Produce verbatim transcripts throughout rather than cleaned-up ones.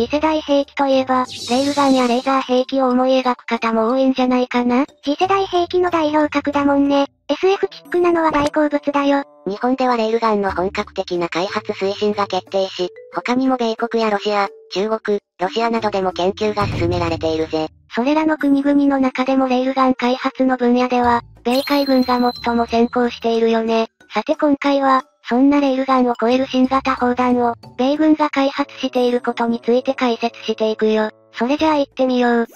次世代兵器といえば、レールガンやレーザー兵器を思い描く方も多いんじゃないかな。次世代兵器の代表格だもんね。エスエフ チックなのは大好物だよ。日本ではレールガンの本格的な開発推進が決定し、他にも米国やロシア、中国、ロシアなどでも研究が進められているぜ。それらの国々の中でもレールガン開発の分野では、米海軍が最も先行しているよね。さて今回は、そんなレールガンを超える新型砲弾を、米軍が開発していることについて解説していくよ。それじゃあ行ってみよう。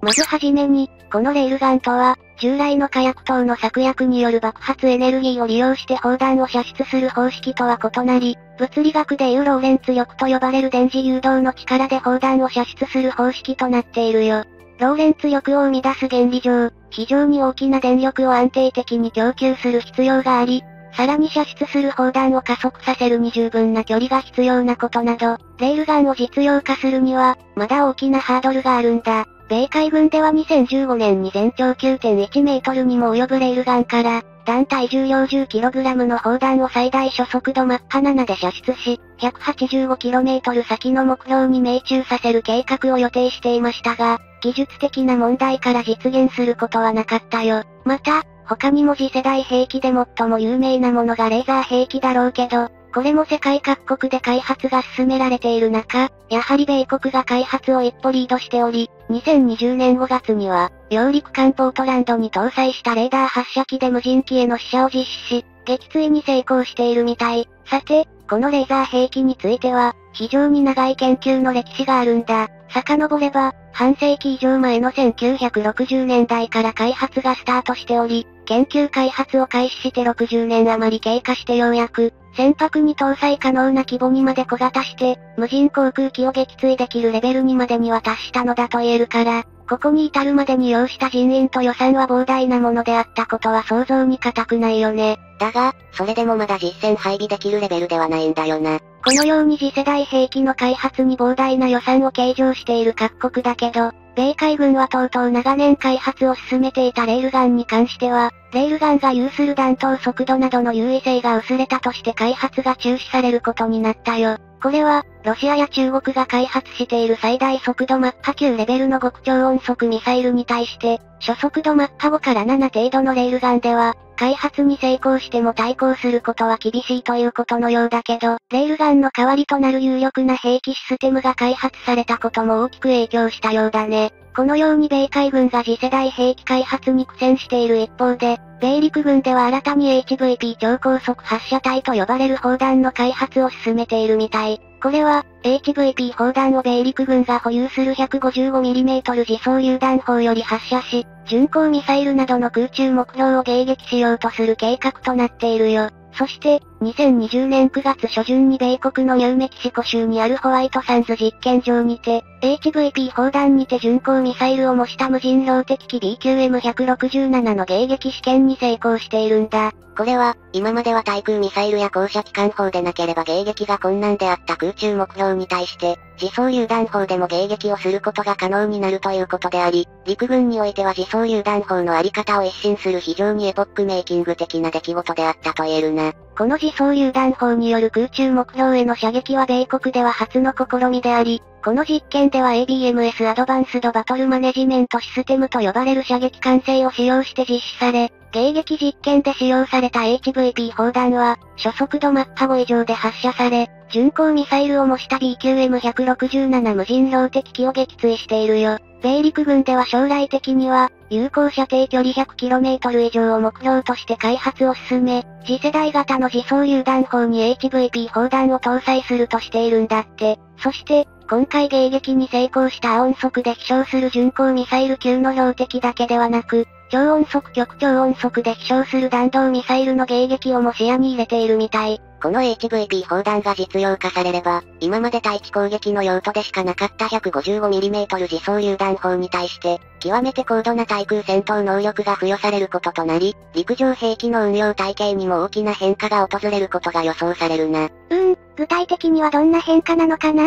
まずはじめに、このレールガンとは、従来の火薬等の削薬による爆発エネルギーを利用して砲弾を射出する方式とは異なり、物理学でいうローレンツ力と呼ばれる電磁誘導の力で砲弾を射出する方式となっているよ。ローレンツ力を生み出す原理上、非常に大きな電力を安定的に供給する必要があり、さらに射出する砲弾を加速させるに十分な距離が必要なことなど、レールガンを実用化するには、まだ大きなハードルがあるんだ。米海軍ではにせんじゅうごねんに全長 きゅうてんいちメートルにも及ぶレールガンから、単体重量 じゅっキログラム の砲弾を最大初速度マッハななで射出し、ひゃくはちじゅうごキロメートル 先の目標に命中させる計画を予定していましたが、技術的な問題から実現することはなかったよ。また、他にも次世代兵器で最も有名なものがレーザー兵器だろうけど、これも世界各国で開発が進められている中、やはり米国が開発を一歩リードしており、にせんにじゅうねんごがつには、揚陸艦ポートランドに搭載したレーダー発射機で無人機への試射を実施し、撃墜に成功しているみたい。さて、このレーザー兵器については、非常に長い研究の歴史があるんだ。遡れば、半世紀以上前のせんきゅうひゃくろくじゅうねんだいから開発がスタートしており、研究開発を開始してろくじゅうねん余り経過してようやく、船舶に搭載可能な規模にまで小型して、無人航空機を撃墜できるレベルにまでには達したのだと言えるから、ここに至るまでに要した人員と予算は膨大なものであったことは想像に難くないよね。だが、それでもまだ実戦配備できるレベルではないんだよな。このように次世代兵器の開発に膨大な予算を計上している各国だけど、米海軍はとうとう長年開発を進めていたレールガンに関しては、レールガンが有する弾頭速度などの優位性が薄れたとして開発が中止されることになったよ。これは、ロシアや中国が開発している最大速度マッハきゅうレベルの極超音速ミサイルに対して、初速度マッハごからなな程度のレールガンでは、開発に成功しても対抗することは厳しいということのようだけど、レールガンの代わりとなる有力な兵器システムが開発されたことも大きく影響したようだね。このように米海軍が次世代兵器開発に苦戦している一方で、米陸軍では新たに エイチブイピー 超高速発射体と呼ばれる砲弾の開発を進めているみたい。これは、エイチブイピー 砲弾を米陸軍が保有する ひゃくごじゅうごミリメートル 自走榴弾砲より発射し、巡航ミサイルなどの空中目標を迎撃しようとする計画となっているよ。そして、にせんにじゅうねんくがつしょじゅんに米国のニューメキシコ州にあるホワイトサンズ実験場にて、エイチブイピー 砲弾にて巡航ミサイルを模した無人標的機 ビーキューエムいちろくなな の迎撃試験に成功しているんだ。これは、今までは対空ミサイルや高射機関砲でなければ迎撃が困難であった空中目標に対して、自走榴弾砲でも迎撃をすることが可能になるということであり、陸軍においては自走榴弾砲のあり方を一新する非常にエポックメイキング的な出来事であったと言えるな。この自走榴弾砲による空中目標への射撃は米国では初の試みであり、この実験では エービーエムエス アドバンスドバトルマネジメントシステムと呼ばれる射撃管制を使用して実施され、迎撃実験で使用された エイチブイピー 砲弾は、初速度マッハご以上で発射され、巡航ミサイルを模した ビーキューエムいちろくなな 無人標的機を撃墜しているよ。米陸軍では将来的には、有効射程距離 ひゃくキロメートル 以上を目標として開発を進め、次世代型の自走榴弾砲に エイチブイピー 砲弾を搭載するとしているんだって。そして、今回迎撃に成功した音速で飛翔する巡航ミサイル級の標的だけではなく、超音速極超音速で飛翔する弾道ミサイルの迎撃をも視野に入れているみたい。この エイチブイピー 砲弾が実用化されれば、今まで対地攻撃の用途でしかなかった ひゃくごじゅうごミリメートル 自走榴弾砲に対して、極めて高度な対空戦闘能力が付与されることとなり、陸上兵器の運用体系にも大きな変化が訪れることが予想されるな。うん、具体的にはどんな変化なのかな？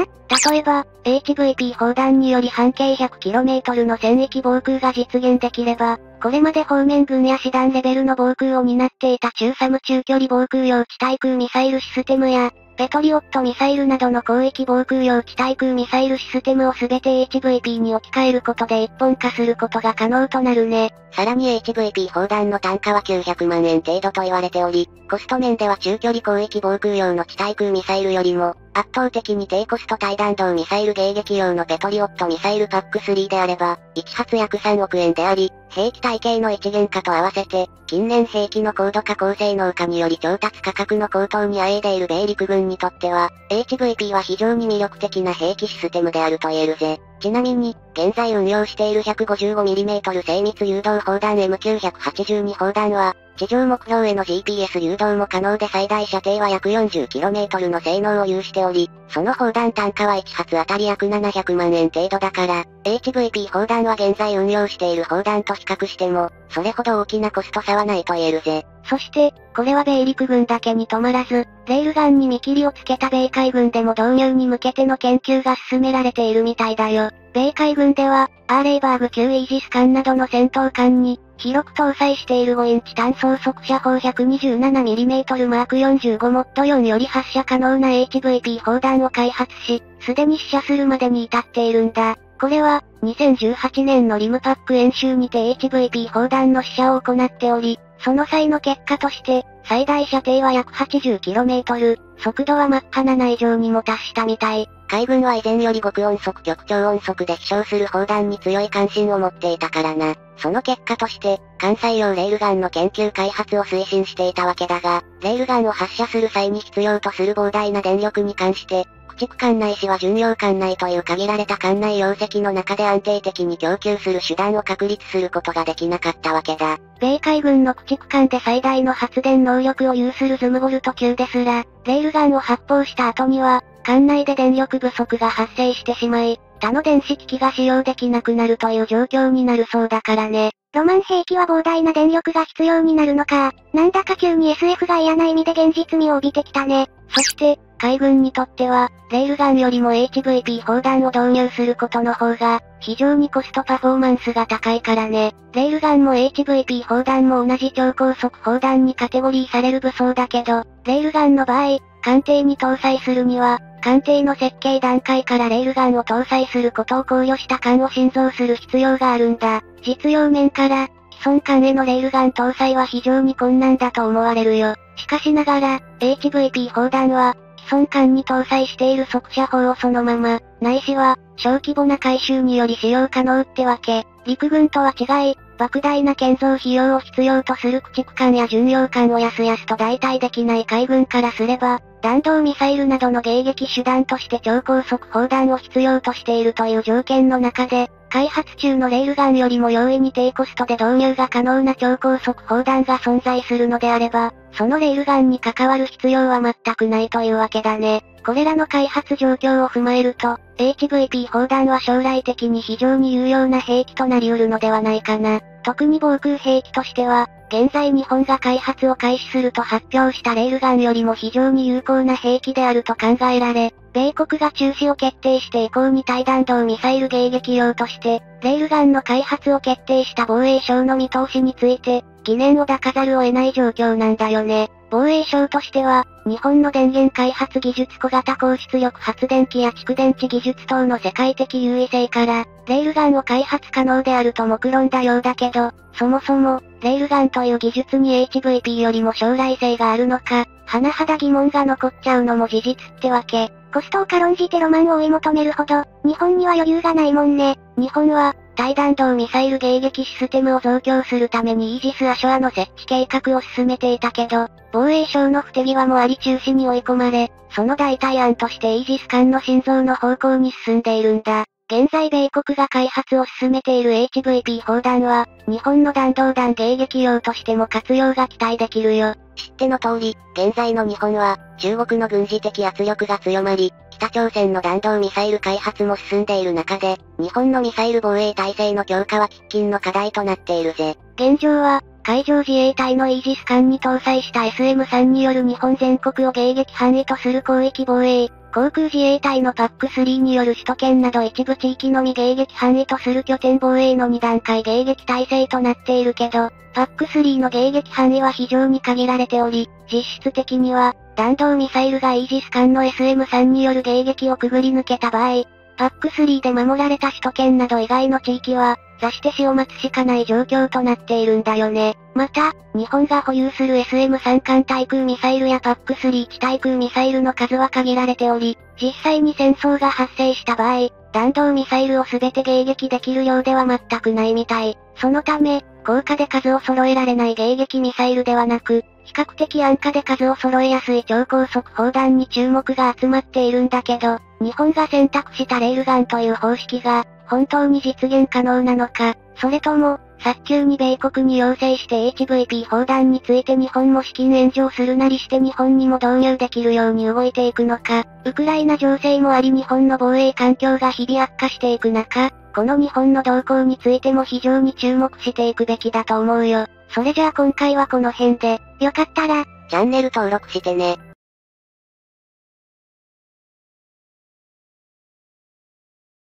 例えば、エイチブイピー 砲弾により半径 ひゃくキロメートル の戦域防空が実現できれば、これまで方面軍や師団レベルの防空を担っていた中サム中距離防空用地対空ミサイルシステムや、ペトリオットミサイルなどの広域防空用地対空ミサイルシステムをすべて エイチブイピー に置き換えることで一本化することが可能となるね。さらに エイチブイピー 砲弾の単価はきゅうひゃくまんえん程度と言われており、コスト面では中距離広域防空用の地対空ミサイルよりも、圧倒的に低コスト対弾道ミサイル迎撃用のペトリオットミサイルパックスリーであれば、いっぱつ約さんおくえんであり、兵器体系の一元化と合わせて、近年兵器の高度化高性能化により調達価格の高騰にあえいでいる米陸軍にとっては、エイチブイピー は非常に魅力的な兵器システムであると言えるぜ。ちなみに、現在運用している ひゃくごじゅうごミリ 精密誘導砲弾 エムきゅうひゃくはちじゅうに 砲弾は、地上目標への ジーピーエス 誘導も可能で最大射程は約 よんじゅうキロメートル の性能を有しており、その砲弾単価はいっぱつあたり約ななひゃくまんえん程度だから、エイチブイピー 砲弾は現在運用している砲弾と比較しても、それほど大きなコスト差はないと言えるぜ。そして、これは米陸軍だけに止まらず、レールガンに見切りをつけた米海軍でも導入に向けての研究が進められているみたいだよ。米海軍では、アーレイバーグ級イージス艦などの戦闘艦に、広く搭載しているごインチ単装速射砲 ひゃくにじゅうななミリ マークよんじゅうご モッドよん より発射可能な エイチブイピー 砲弾を開発し、すでに試射するまでに至っているんだ。これは、にせんじゅうはちねんのリムパック演習にて エイチブイピー 砲弾の試射を行っており、その際の結果として、最大射程は約 はちじゅうキロメートル、速度はマッハなな以上にも達したみたい。海軍は以前より極音速極超音速で飛翔する砲弾に強い関心を持っていたからな。その結果として、艦載用レールガンの研究開発を推進していたわけだが、レールガンを発射する際に必要とする膨大な電力に関して、駆逐艦内しは巡洋艦内という限られた艦内容積の中で安定的に供給する手段を確立することができなかったわけだ。米海軍の駆逐艦で最大の発電能力を有するズムボルト級ですら、レールガンを発砲した後には、艦内で電力不足が発生してしまい、他の電子機器が使用できなくなるという状況になるそうだからね。ロマン兵器は膨大な電力が必要になるのか。なんだか急に エスエフ が嫌な意味で現実味を帯びてきたね。そして、海軍にとっては、レールガンよりも エイチブイピー 砲弾を導入することの方が、非常にコストパフォーマンスが高いからね。レールガンも エイチブイピー 砲弾も同じ超高速砲弾にカテゴリーされる武装だけど、レールガンの場合、艦艇に搭載するには、艦艇の設計段階からレールガンを搭載することを考慮した艦を新造する必要があるんだ。実用面から、既存艦へのレールガン搭載は非常に困難だと思われるよ。しかしながら、エイチブイピー 砲弾は、既存艦に搭載している速射砲をそのまま、ないしは、小規模な改修により使用可能ってわけ。陸軍とは違い、莫大な建造費用を必要とする駆逐艦や巡洋艦をやすやすと代替できない海軍からすれば、弾道ミサイルなどの迎撃手段として超高速砲弾を必要としているという条件の中で、開発中のレールガンよりも容易に低コストで導入が可能な超高速砲弾が存在するのであれば、そのレールガンに関わる必要は全くないというわけだね。これらの開発状況を踏まえると、エイチブイピー 砲弾は将来的に非常に有用な兵器となり得るのではないかな。特に防空兵器としては、現在日本が開発を開始すると発表したレールガンよりも非常に有効な兵器であると考えられ、米国が中止を決定して以降に対弾道ミサイル迎撃用として、レールガンの開発を決定した防衛省の見通しについて、疑念を抱かざるを得ない状況なんだよね。防衛省としては、日本の電源開発技術小型高出力発電機や蓄電池技術等の世界的優位性から、レールガンを開発可能であると目論んだようだけど、そもそも、レールガンという技術に エイチブイピー よりも将来性があるのか、甚だ疑問が残っちゃうのも事実ってわけ。コストを軽んじてロマンを追い求めるほど、日本には余裕がないもんね。日本は、対弾道ミサイル迎撃システムを増強するためにイージス・アショアの設置計画を進めていたけど、防衛省の不手際もあり中止に追い込まれ、その代替案としてイージス艦の新造の方向に進んでいるんだ。現在米国が開発を進めている エイチブイピー 砲弾は、日本の弾道弾迎撃用としても活用が期待できるよ。知っての通り、現在の日本は、中国の軍事的圧力が強まり、北朝鮮の弾道ミサイル開発も進んでいる中で、日本のミサイル防衛体制の強化は喫緊の課題となっているぜ。現状は、海上自衛隊のイージス艦に搭載した エスエムさん による日本全国を迎撃範囲とする広域防衛、航空自衛隊のパックスリーによる首都圏など一部地域のみ迎撃範囲とする拠点防衛のにだんかい迎撃体制となっているけど、パックスリーの迎撃範囲は非常に限られており、実質的には、弾道ミサイルがイージス艦の エスエムスリー による迎撃をくぐり抜けた場合、パックスリーで守られた首都圏など以外の地域は、座して死を待つしかない状況となっているんだよね。また、日本が保有する エスエムスリー 艦対空ミサイルや パックスリー地対空ミサイルの数は限られており、実際に戦争が発生した場合、弾道ミサイルを全て迎撃できる量では全くないみたい。そのため、高価で数を揃えられない迎撃ミサイルではなく、比較的安価で数を揃えやすい超高速砲弾に注目が集まっているんだけど、日本が選択したレールガンという方式が、本当に実現可能なのか、それとも、早急に米国に要請して エイチブイピー 砲弾について日本も資金援助をするなりして日本にも導入できるように動いていくのか、ウクライナ情勢もあり日本の防衛環境が日々悪化していく中、この日本の動向についても非常に注目していくべきだと思うよ。それじゃあ今回はこの辺で、よかったら、チャンネル登録してね。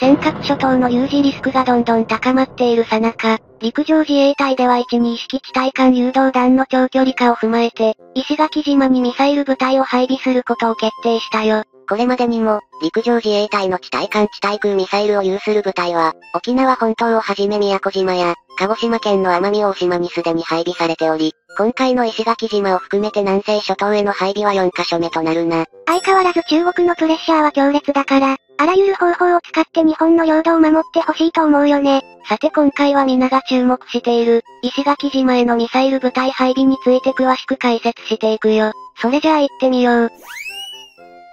尖閣諸島の有事リスクがどんどん高まっている最中、陸上自衛隊ではじゅうに式地対艦誘導弾の長距離化を踏まえて、石垣島にミサイル部隊を配備することを決定したよ。これまでにも、陸上自衛隊の地対艦地対空ミサイルを有する部隊は、沖縄本島をはじめ宮古島や、鹿児島県の奄美大島にすでに配備されており、今回の石垣島を含めて南西諸島への配備はよんかしょめとなるな。相変わらず中国のプレッシャーは強烈だから、あらゆる方法を使って日本の領土を守ってほしいと思うよね。さて今回は皆が注目している、石垣島へのミサイル部隊配備について詳しく解説していくよ。それじゃあ行ってみよう。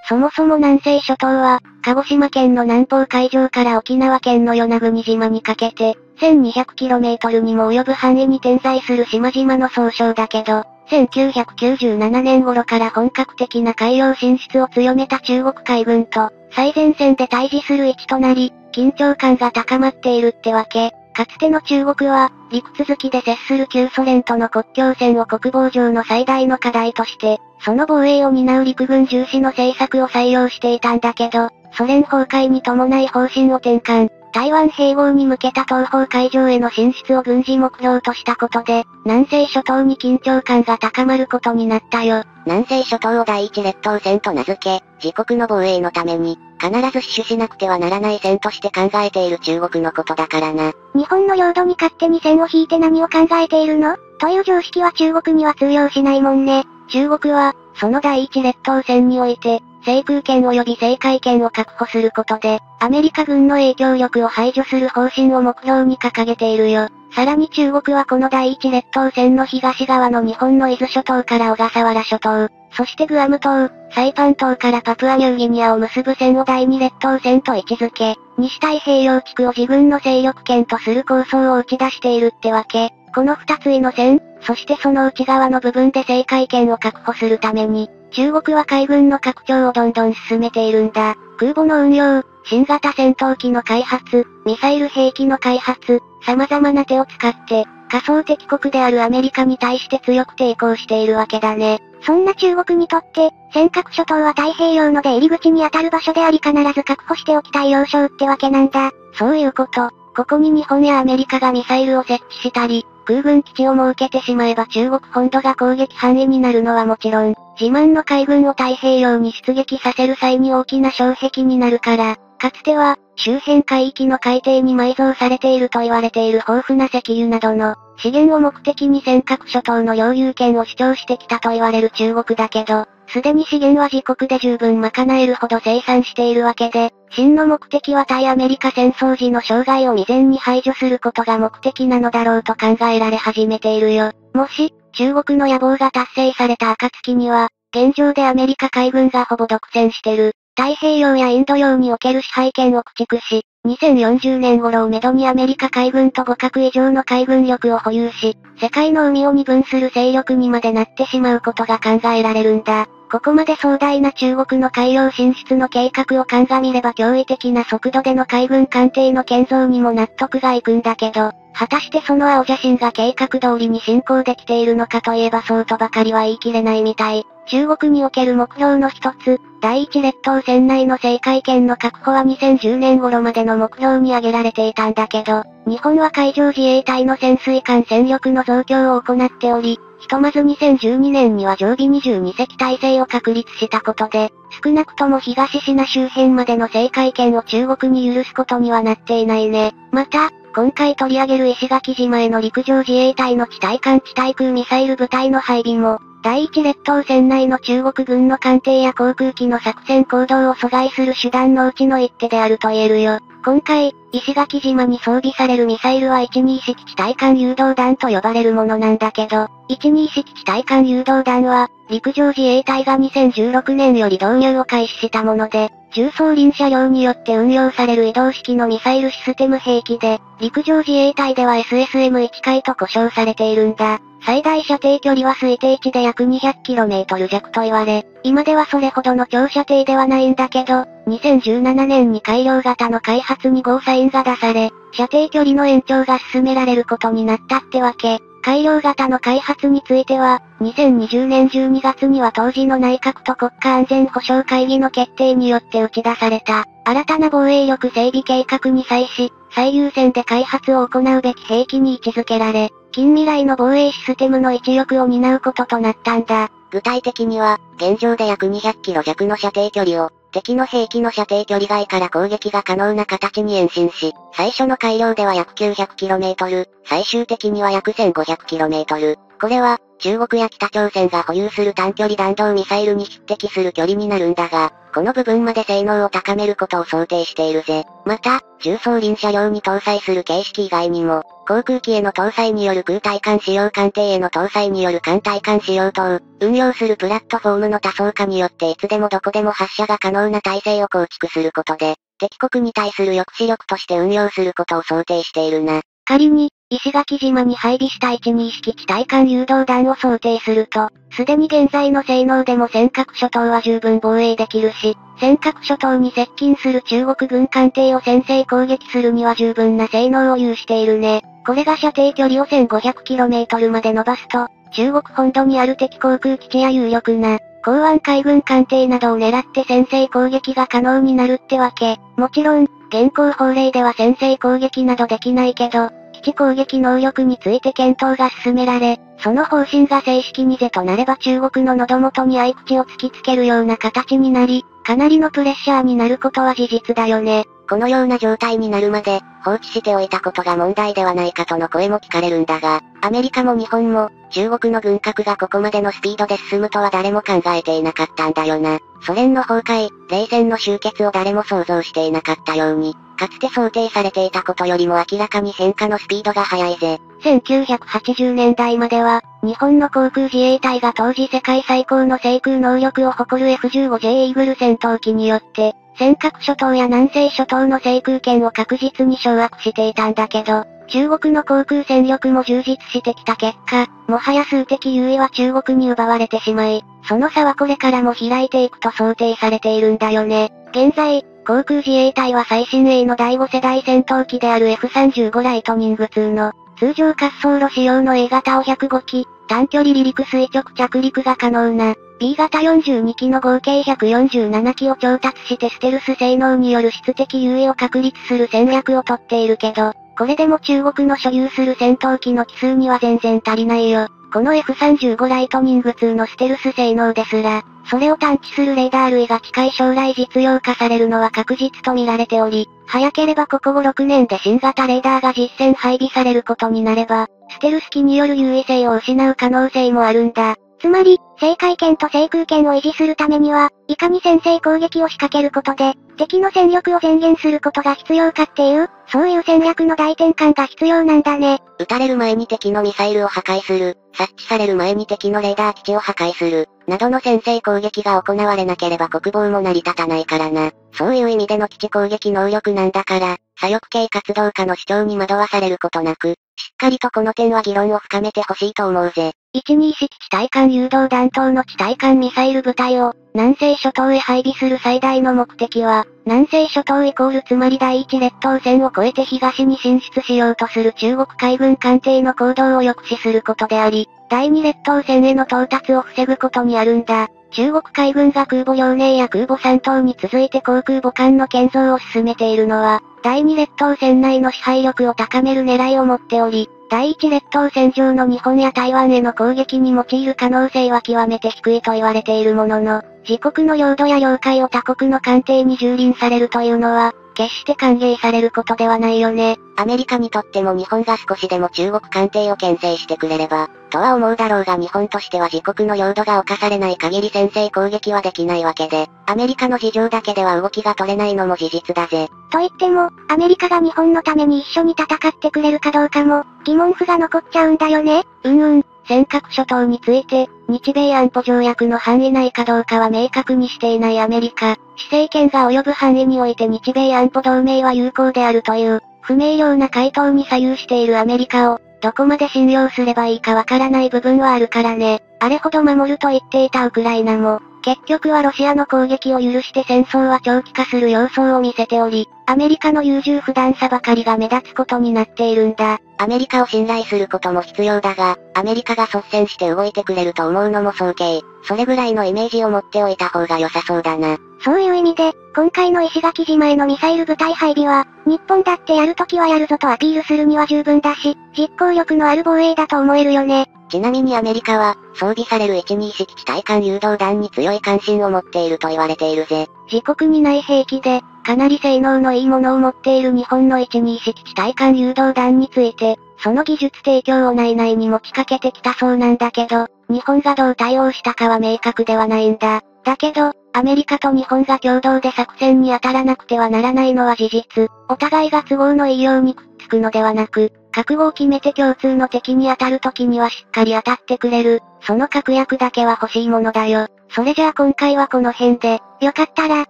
そもそも南西諸島は、鹿児島県の南方海上から沖縄県の与那国島にかけて、せんにひゃくキロメートル にも及ぶ範囲に点在する島々の総称だけど、せんきゅうひゃくきゅうじゅうななねん頃から本格的な海洋進出を強めた中国海軍と、最前線で対峙する位置となり、緊張感が高まっているってわけ。かつての中国は、陸続きで接する旧ソ連との国境線を国防上の最大の課題として、その防衛を担う陸軍重視の政策を採用していたんだけど、ソ連崩壊に伴い方針を転換、台湾併合に向けた東方海上への進出を軍事目標としたことで、南西諸島に緊張感が高まることになったよ。南西諸島を第一列島線と名付け、自国の防衛のために、必ず死守しなくてはならない線として考えている中国のことだからな。日本の領土に勝手に線を引いて何を考えているの？という常識は中国には通用しないもんね。中国は、その第一列島線において、制空権及び制海権を確保することで、アメリカ軍の影響力を排除する方針を目標に掲げているよ。さらに中国はこの第一列島線の東側の日本の伊豆諸島から小笠原諸島、そしてグアム島、サイパン島からパプアニューギニアを結ぶ線を第二列島線と位置づけ、西太平洋地区を自軍の勢力圏とする構想を打ち出しているってわけ。この二ついの線、そしてその内側の部分で制海権を確保するために、中国は海軍の拡張をどんどん進めているんだ。空母の運用、新型戦闘機の開発、ミサイル兵器の開発、様々な手を使って、仮想敵国であるアメリカに対して強く抵抗しているわけだね。そんな中国にとって、尖閣諸島は太平洋の出入り口に当たる場所であり必ず確保しておきたい要衝ってわけなんだ。そういうこと。ここに日本やアメリカがミサイルを設置したり、空軍基地を設けてしまえば中国本土が攻撃範囲になるのはもちろん、自慢の海軍を太平洋に出撃させる際に大きな障壁になるから、かつては、周辺海域の海底に埋蔵されていると言われている豊富な石油などの、資源を目的に尖閣諸島の領有権を主張してきたと言われる中国だけど、すでに資源は自国で十分賄えるほど生産しているわけで、真の目的は対アメリカ戦争時の障害を未然に排除することが目的なのだろうと考えられ始めているよ。もし、中国の野望が達成された暁には、現状でアメリカ海軍がほぼ独占してる。太平洋やインド洋における支配権を駆逐し、にせんよんじゅうねん頃をめどにアメリカ海軍と互角以上の海軍力を保有し、世界の海を二分する勢力にまでなってしまうことが考えられるんだ。ここまで壮大な中国の海洋進出の計画を鑑みれば驚異的な速度での海軍艦艇の建造にも納得がいくんだけど、果たしてその青写真が計画通りに進行できているのかといえばそうとばかりは言い切れないみたい。中国における目標の一つ、第一列島線内の制海権の確保はにせんじゅうねん頃までの目標に挙げられていたんだけど、日本は海上自衛隊の潜水艦戦力の増強を行っており、ひとまずにせんじゅうにねんには常備にじゅうにせき体制を確立したことで、少なくとも東シナ周辺までの制海権を中国に許すことにはなっていないね。また、今回取り上げる石垣島への陸上自衛隊の地対艦地対空ミサイル部隊の配備も、第一列島線内の中国軍の艦艇や航空機の作戦行動を阻害する手段のうちの一手であると言えるよ。今回、石垣島に装備されるミサイルはひゃくにじゅう式地対艦誘導弾と呼ばれるものなんだけど、ひゃくにじゅう式地対艦誘導弾は、陸上自衛隊がにせんじゅうろくねんより導入を開始したもので、重装輪車両によって運用される移動式のミサイルシステム兵器で、陸上自衛隊では エスエスエムいち 回と呼称されているんだ。最大射程距離は推定値で約 にひゃくキロメートル 弱と言われ、今ではそれほどの長射程ではないんだけど、にせんじゅうななねんに改良型の開発にゴーサインが出され、射程距離の延長が進められることになったってわけ。改良型の開発については、にせんにじゅうねんじゅうにがつには当時の内閣と国家安全保障会議の決定によって打ち出された、新たな防衛力整備計画に際し、最優先で開発を行うべき兵器に位置づけられ、近未来の防衛システムの一翼を担うこととなったんだ。具体的には、現状で約にひゃくキロ弱の射程距離を、敵の兵器の射程距離外から攻撃が可能な形に延伸し、最初の改良では約 きゅうひゃくキロメートル、最終的には約 せんごひゃくキロメートル。これは、中国や北朝鮮が保有する短距離弾道ミサイルに匹敵する距離になるんだが、この部分まで性能を高めることを想定しているぜ。また、重装輪車両に搭載する形式以外にも、航空機への搭載による空対艦使用、艦艇への搭載による艦対艦使用等、運用するプラットフォームの多層化によっていつでもどこでも発射が可能な体制を構築することで、敵国に対する抑止力として運用することを想定しているな。仮に、石垣島に配備したひゃくにじゅう式地対艦誘導弾を想定すると、すでに現在の性能でも尖閣諸島は十分防衛できるし、尖閣諸島に接近する中国軍艦艇を先制攻撃するには十分な性能を有しているね。これが射程距離を せんごひゃくキロメートル まで伸ばすと、中国本土にある敵航空基地や有力な、港湾海軍艦艇などを狙って先制攻撃が可能になるってわけ。もちろん、現行法令では先制攻撃などできないけど、基地攻撃能力について検討が進められ、その方針が正式に是となれば中国の喉元に匕首を突きつけるような形になり、かなりのプレッシャーになることは事実だよね。このような状態になるまで放置しておいたことが問題ではないかとの声も聞かれるんだが、アメリカも日本も中国の軍拡がここまでのスピードで進むとは誰も考えていなかったんだよな。ソ連の崩壊、冷戦の終結を誰も想像していなかったように、かつて想定されていたことよりも明らかに変化のスピードが速いぜ。せんきゅうひゃくはちじゅうねんだいまでは、日本の航空自衛隊が当時世界最高の制空能力を誇る エフじゅうごジェイ イーグル戦闘機によって、尖閣諸島や南西諸島の制空権を確実に掌握していたんだけど、中国の航空戦力も充実してきた結果、もはや数的優位は中国に奪われてしまい、その差はこれからも開いていくと想定されているんだよね。現在、航空自衛隊は最新鋭のだいご世代戦闘機である エフさんじゅうご ライトニングツーの通常滑走路使用の A 型をひゃくごき、短距離離陸垂直着陸が可能な B 型よんじゅうにきの合計ひゃくよんじゅうななきを調達してステルス性能による質的優位を確立する戦略をとっているけど、これでも中国の所有する戦闘機の機数には全然足りないよ。この エフさんじゅうご ライトニングツーのステルス性能ですら、それを探知するレーダー類が近い将来実用化されるのは確実と見られており、早ければここご、ろくねんで新型レーダーが実戦配備されることになれば、ステルス機による優位性を失う可能性もあるんだ。つまり、制海権と制空権を維持するためには、いかに先制攻撃を仕掛けることで、敵の戦力を前減することが必要かっていう、そういう戦略の大転換が必要なんだね。撃たれる前に敵のミサイルを破壊する、察知される前に敵のレーダー基地を破壊する、などの先制攻撃が行われなければ国防も成り立たないからな。そういう意味での基地攻撃能力なんだから、左翼系活動家の主張に惑わされることなく、しっかりとこの点は議論を深めてほしいと思うぜ。ひゃくにじゅう式地対艦誘導弾等の地対艦ミサイル部隊を、南西諸島へ配備する最大の目的は、南西諸島イコールつまり第一列島線を越えて東に進出しようとする中国海軍艦艇の行動を抑止することであり、第二列島線への到達を防ぐことにあるんだ。中国海軍が空母遼寧や空母山東に続いて航空母艦の建造を進めているのは、第二列島線内の支配力を高める狙いを持っており、第一列島線上の日本や台湾への攻撃に用いる可能性は極めて低いと言われているものの、自国の領土や領海を他国の艦艇に蹂躙されるというのは、決して歓迎されることではないよね。アメリカにとっても日本が少しでも中国艦艇を牽制してくれれば、とは思うだろうが日本としては自国の領土が侵されない限り先制攻撃はできないわけで、アメリカの事情だけでは動きが取れないのも事実だぜ。と言っても、アメリカが日本のために一緒に戦ってくれるかどうかも、疑問符が残っちゃうんだよね。うんうん。尖閣諸島について、日米安保条約の範囲内かどうかは明確にしていないアメリカ、施政権が及ぶ範囲において日米安保同盟は有効であるという、不明瞭な回答に左右しているアメリカを、どこまで信用すればいいかわからない部分はあるからね。あれほど守ると言っていたウクライナも、結局はロシアの攻撃を許して戦争は長期化する様相を見せており、アメリカの優柔不断さばかりが目立つことになっているんだ。アメリカを信頼することも必要だが、アメリカが率先して動いてくれると思うのも早計。それぐらいのイメージを持っておいた方が良さそうだな。そういう意味で、今回の石垣島へのミサイル部隊配備は、日本だってやるときはやるぞとアピールするには十分だし、実行力のある防衛だと思えるよね。ちなみにアメリカは、装備されるいちにいしき地対艦誘導弾に強い関心を持っていると言われているぜ。自国にない兵器で、かなり性能のいいものを持っている日本のいちにいしき地対艦誘導弾について、その技術提供を内々に持ちかけてきたそうなんだけど、日本がどう対応したかは明確ではないんだ。だけど、アメリカと日本が共同で作戦に当たらなくてはならないのは事実。お互いが都合のいいようにくっつくのではなく、覚悟を決めて共通の敵に当たる時にはしっかり当たってくれる。その確約だけは欲しいものだよ。それじゃあ今回はこの辺で、よかったら、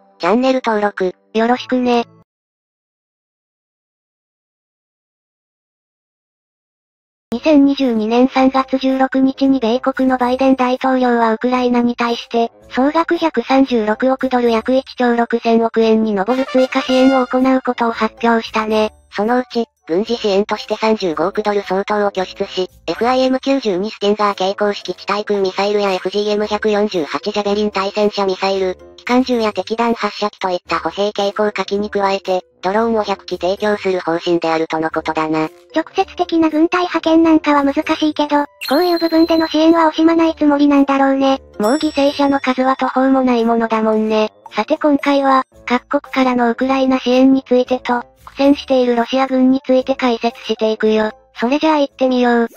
チャンネル登録、よろしくね。にせんにじゅうにねんさんがつじゅうろくにちに米国のバイデン大統領はウクライナに対して、総額ひゃくさんじゅうろくおくドル約いっちょうろくせんおくえんに上る追加支援を行うことを発表したね。そのうち、軍事支援としてさんじゅうごおくドル相当を拠出し、エフアイエムきゅうじゅうに スティンガー携行式地対空ミサイルや エフジーエムひゃくよんじゅうはち ジャベリン対戦車ミサイル、機関銃や敵弾発射機といった歩兵携行火器に加えて、ドローンをひゃっき提供する方針であるとのことだな。直接的な軍隊派遣なんかは難しいけど、こういう部分での支援は惜しまないつもりなんだろうね。もう犠牲者の数は途方もないものだもんね。さて今回は、各国からのウクライナ支援についてと、苦戦しているロシア軍について解説していくよ。それじゃあ行ってみよう。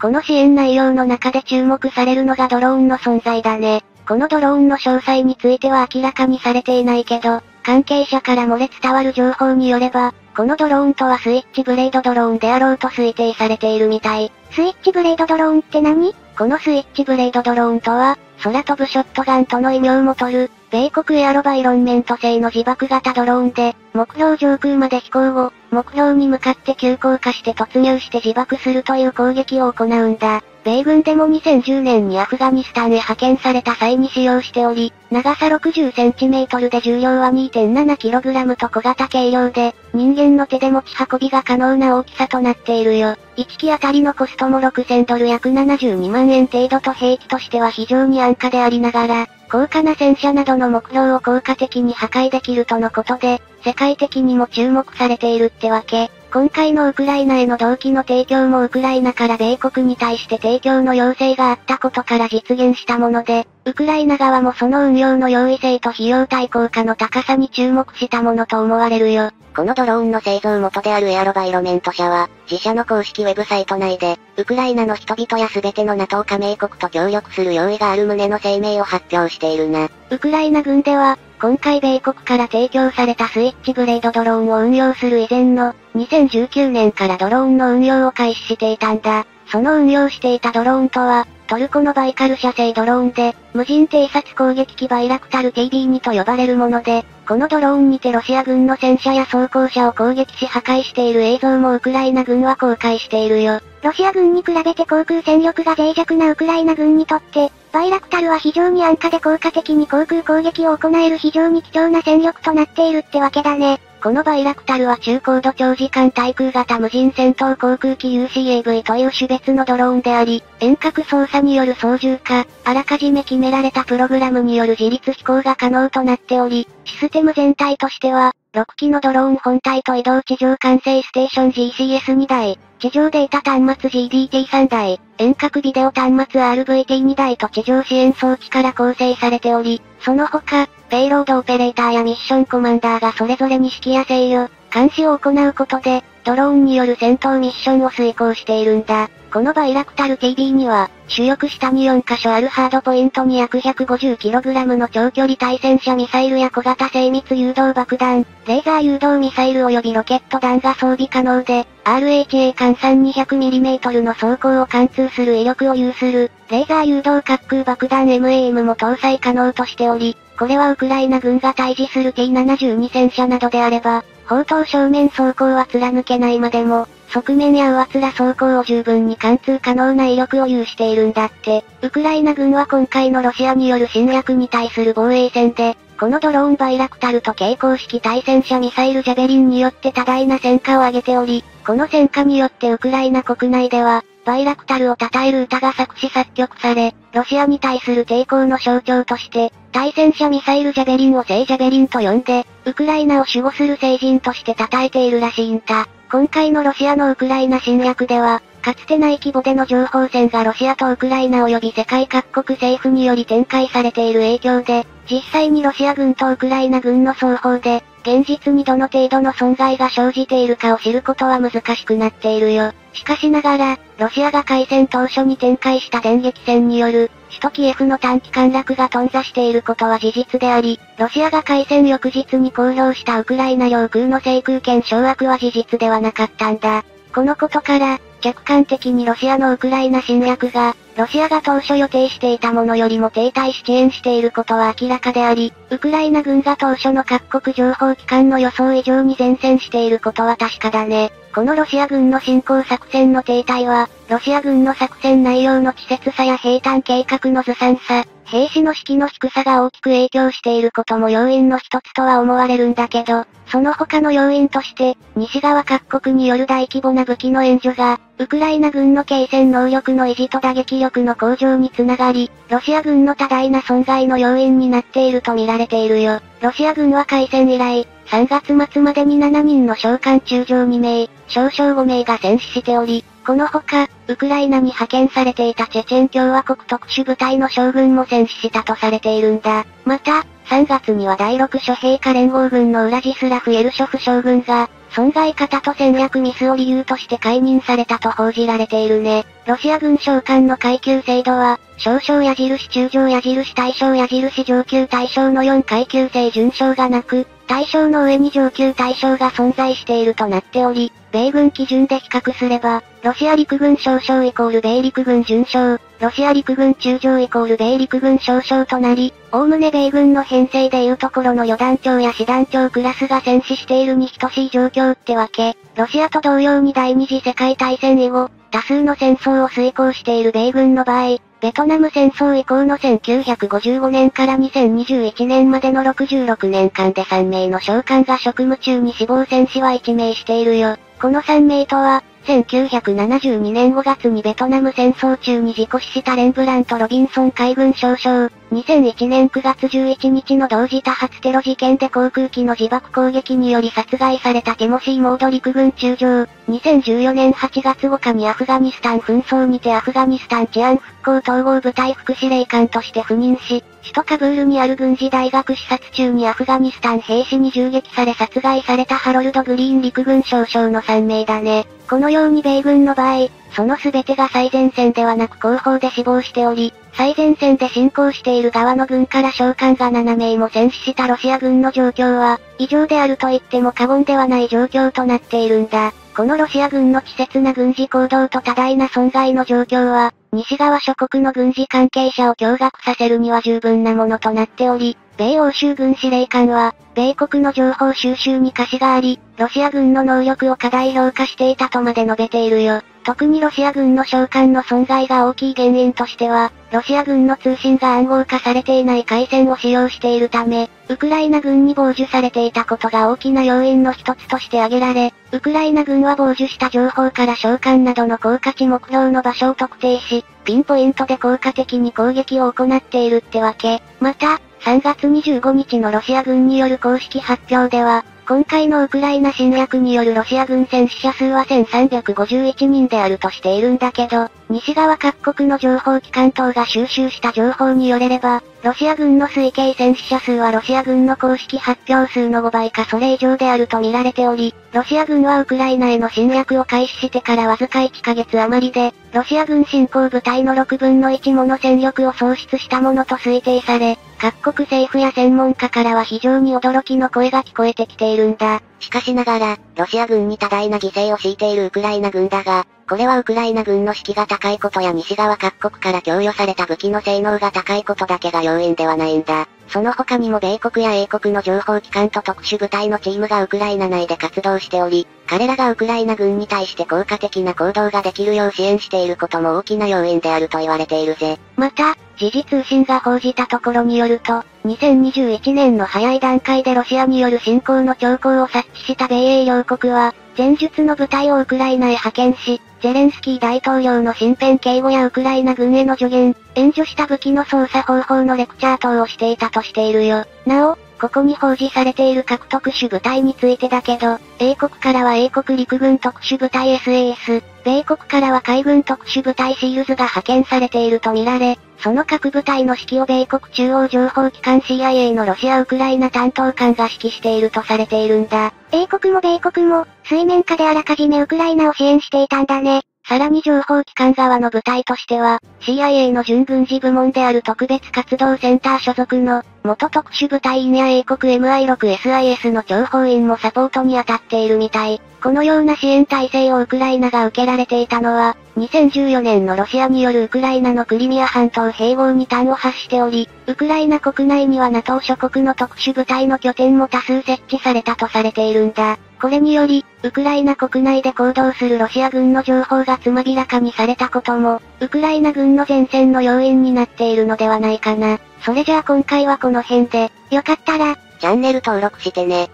この支援内容の中で注目されるのがドローンの存在だね。このドローンの詳細については明らかにされていないけど、関係者から漏れ伝わる情報によれば、このドローンとはスイッチブレードドローンであろうと推定されているみたい。スイッチブレードドローンって何？このスイッチブレードドローンとは、空飛ぶショットガンとの異名も取る、米国エアロバイロンメント製の自爆型ドローンで、目標上空まで飛行後、目標に向かって急降下して突入して自爆するという攻撃を行うんだ。米軍でもにせんじゅうねんにアフガニスタンへ派遣された際に使用しており、長さ ろくじゅっセンチメートル で重量は にてんななキログラム と小型軽量で、人間の手で持ち運びが可能な大きさとなっているよ。いっきあたりのコストもろくせんドル約ななじゅうにまんえん程度と兵器としては非常に安価でありながら、高価な戦車などの目標を効果的に破壊できるとのことで、世界的にも注目されているってわけ。今回のウクライナへの動機の提供もウクライナから米国に対して提供の要請があったことから実現したもので、ウクライナ側もその運用の容易性と費用対効果の高さに注目したものと思われるよ。このドローンの製造元であるエアロバイロメント社は、自社の公式ウェブサイト内で、ウクライナの人々や全ての ナトー 加盟国と協力する用意がある旨の声明を発表しているな。ウクライナ軍では、今回米国から提供されたスイッチブレードドローンを運用する以前のにせんじゅうきゅうねんからドローンの運用を開始していたんだ。その運用していたドローンとは、トルコのバイカル社製ドローンで、無人偵察攻撃機バイラクタル ティービーに と呼ばれるもので、このドローンにてロシア軍の戦車や装甲車を攻撃し破壊している映像もウクライナ軍は公開しているよ。ロシア軍に比べて航空戦力が脆弱なウクライナ軍にとって、バイラクタルは非常に安価で効果的に航空攻撃を行える非常に貴重な戦力となっているってわけだね。このバイラクタルは中高度長時間対空型無人戦闘航空機 ユーシーエーブイ という種別のドローンであり、遠隔操作による操縦か、あらかじめ決められたプログラムによる自律飛行が可能となっており、システム全体としては、ろっきのドローン本体と移動地上管制ステーション ジーシーエスに 台、地上データ端末 ジーディーティーさん 台、遠隔ビデオ端末 アールブイティーに 台と地上支援装置から構成されており、その他、ペイロードオペレーターやミッションコマンダーがそれぞれに指揮や制御、監視を行うことで、ドローンによる戦闘ミッションを遂行しているんだ。このバイラクタル ティービー には、主翼下によんかしょあるハードポイントに約 ひゃくごじゅうキログラム の長距離対戦車ミサイルや小型精密誘導爆弾、レーザー誘導ミサイル及びロケット弾が装備可能で、アールエイチエー 艦産 にひゃくミリメートル の装甲を貫通する威力を有する、レーザー誘導滑空爆弾 マム も搭載可能としており、これはウクライナ軍が対峙する ティーななじゅうに 戦車などであれば、砲塔正面走行は貫けないまでも、側面や上面走行を十分に貫通可能な威力を有しているんだって。ウクライナ軍は今回のロシアによる侵略に対する防衛戦で、このドローンバイラクタルと携行式対戦車ミサイルジャベリンによって多大な戦果を上げており、この戦果によってウクライナ国内では、バイラクタルを称える歌が作詞作曲され、ロシアに対する抵抗の象徴として、対戦車ミサイルジャベリンを聖ジャベリンと呼んで、ウクライナを守護する聖人として称えているらしいんだ。今回のロシアのウクライナ侵略では、かつてない規模での情報戦がロシアとウクライナ及び世界各国政府により展開されている影響で、実際にロシア軍とウクライナ軍の双方で、現実にどの程度の損害が生じているかを知ることは難しくなっているよ。しかしながら、ロシアが開戦当初に展開した電撃戦による、首都キエフの短期陥落が頓挫していることは事実であり、ロシアが開戦翌日に公表したウクライナ領空の制空権掌握は事実ではなかったんだ。このことから、客観的にロシアのウクライナ侵略が、ロシアが当初予定していたものよりも停滞し遅延していることは明らかであり、ウクライナ軍が当初の各国情報機関の予想以上に前線していることは確かだね。このロシア軍の侵攻作戦の停滞は、ロシア軍の作戦内容の稚拙さや兵站計画のずさんさ、兵士の士気の低さが大きく影響していることも要因の一つとは思われるんだけど、その他の要因として、西側各国による大規模な武器の援助が、ウクライナ軍の継戦能力の維持と打撃力の向上につながり、ロシア軍の多大な損害の要因になっていると見られているよ。ロシア軍は開戦以来、さんがつまつまでにしちにんの将官中将にめい、少将ごめいが戦死しており、このほか、ウクライナに派遣されていたチェチェン共和国特殊部隊の将軍も戦死したとされているんだ。また、さんがつにはだいろく諸兵科連合軍のウラジスラフ・イェルショフ将軍が、損害方と戦略ミスを理由として解任されたと報じられているね。ロシア軍将官の階級制度は、少将矢印中将矢印大将矢印上級大将のよんかいきゅう制準将がなく、大将の上に上級大将が存在しているとなっており、米軍基準で比較すれば、ロシア陸軍少将イコール米陸軍準将、ロシア陸軍中将イコール米陸軍少将となり、おおむね米軍の編成でいうところのよだんちょうやしだんちょうクラスが戦死しているに等しい状況ってわけ。ロシアと同様に第二次世界大戦以後、多数の戦争を遂行している米軍の場合、ベトナム戦争以降のせんきゅうひゃくごじゅうごねんからにせんにじゅういちねんまでのろくじゅうろくねんかんでさんめいの将官が職務中に死亡戦死はいちめいしているよ。このさんめいとは、せんきゅうひゃくななじゅうにねんごがつにベトナム戦争中に事故死したレンブラント・ロビンソン海軍少将、にせんいちねんくがつじゅういちにちの同時多発テロ事件で航空機の自爆攻撃により殺害されたティモシー・モード陸軍中将、にせんじゅうよねんはちがつごにちにアフガニスタン紛争にてアフガニスタン治安復興統合部隊副司令官として赴任し、首都カブールにある軍事大学視察中にアフガニスタン兵士に銃撃され殺害されたハロルド・グリーン陸軍少将のさんめいだね。このように米軍の場合、その全てが最前線ではなく後方で死亡しており、最前線で進行している側の軍から将官がななめいも戦死したロシア軍の状況は、異常であると言っても過言ではない状況となっているんだ。このロシア軍の稚拙な軍事行動と多大な損害の状況は、西側諸国の軍事関係者を驚愕させるには十分なものとなっており、米欧州軍司令官は、米国の情報収集に瑕疵があり、ロシア軍の能力を過大評価していたとまで述べているよ。特にロシア軍の将官の損害が大きい原因としては、ロシア軍の通信が暗号化されていない回線を使用しているため、ウクライナ軍に傍受されていたことが大きな要因の一つとして挙げられ、ウクライナ軍は傍受した情報から将官などの効果値目標の場所を特定し、ピンポイントで効果的に攻撃を行っているってわけ。また、さんがつにじゅうごにちのロシア軍による公式発表では、今回のウクライナ侵略によるロシア軍戦死者数はせんさんびゃくごじゅういちにんであるとしているんだけど、西側各国の情報機関等が収集した情報によれれば、ロシア軍の推計戦死者数はロシア軍の公式発表数のごばいかそれ以上であると見られており、ロシア軍はウクライナへの侵略を開始してからわずかいっかげつ余りで、ロシア軍侵攻部隊のろくぶんのいちもの戦力を喪失したものと推定され、各国政府や専門家からは非常に驚きの声が聞こえてきているんだ。しかしながら、ロシア軍に多大な犠牲を強いているウクライナ軍だが、これはウクライナ軍の士気が高いことや西側各国から供与された武器の性能が高いことだけが要因ではないんだ。その他にも米国や英国の情報機関と特殊部隊のチームがウクライナ内で活動しており、彼らがウクライナ軍に対して効果的な行動ができるよう支援していることも大きな要因であると言われているぜ。また、時事通信が報じたところによると、にせんにじゅういちねんの早い段階でロシアによる侵攻の兆候を察知した米英両国は、前述の部隊をウクライナへ派遣し、ゼレンスキー大統領の身辺警護やウクライナ軍への助言、援助した武器の操作方法のレクチャー等をしていたとしているよ。なお、ここに表示されている各特殊部隊についてだけど、英国からは英国陸軍特殊部隊 エスエーエス、米国からは海軍特殊部隊シールズが派遣されているとみられ、その各部隊の指揮を米国中央情報機関 シーアイエー のロシア・ウクライナ担当官が指揮しているとされているんだ。英国も米国も、水面下であらかじめウクライナを支援していたんだね。さらに情報機関側の部隊としては、シーアイエー の準軍事部門である特別活動センター所属の、元特殊部隊員や英国 エムアイシックスエスアイエス の諜報員もサポートに当たっているみたい。このような支援体制をウクライナが受けられていたのは、にせんじゅうよねんのロシアによるウクライナのクリミア半島併合に端を発しており、ウクライナ国内には ナトー 諸国の特殊部隊の拠点も多数設置されたとされているんだ。これにより、ウクライナ国内で行動するロシア軍の情報がつまびらかにされたことも、ウクライナ軍の前線の要因になっているのではないかな。それじゃあ今回はこの辺で、よかったら、チャンネル登録してね。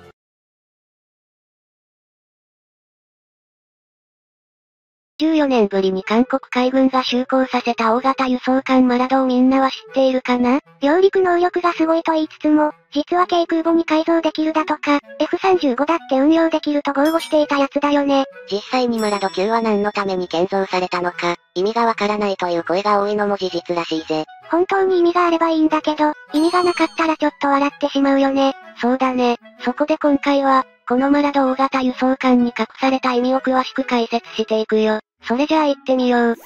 じゅうよねんぶりに韓国海軍が就航させた大型輸送艦マラドをみんなは知っているかな？揚陸能力がすごいと言いつつも、実は軽空母に改造できるだとか、エフさんじゅうご だって運用できると豪語していたやつだよね。実際にマラド級は何のために建造されたのか、意味がわからないという声が多いのも事実らしいぜ。本当に意味があればいいんだけど、意味がなかったらちょっと笑ってしまうよね。そうだね。そこで今回は、このマラド大型輸送艦に隠された意味を詳しく解説していくよ。それじゃあ行ってみよう。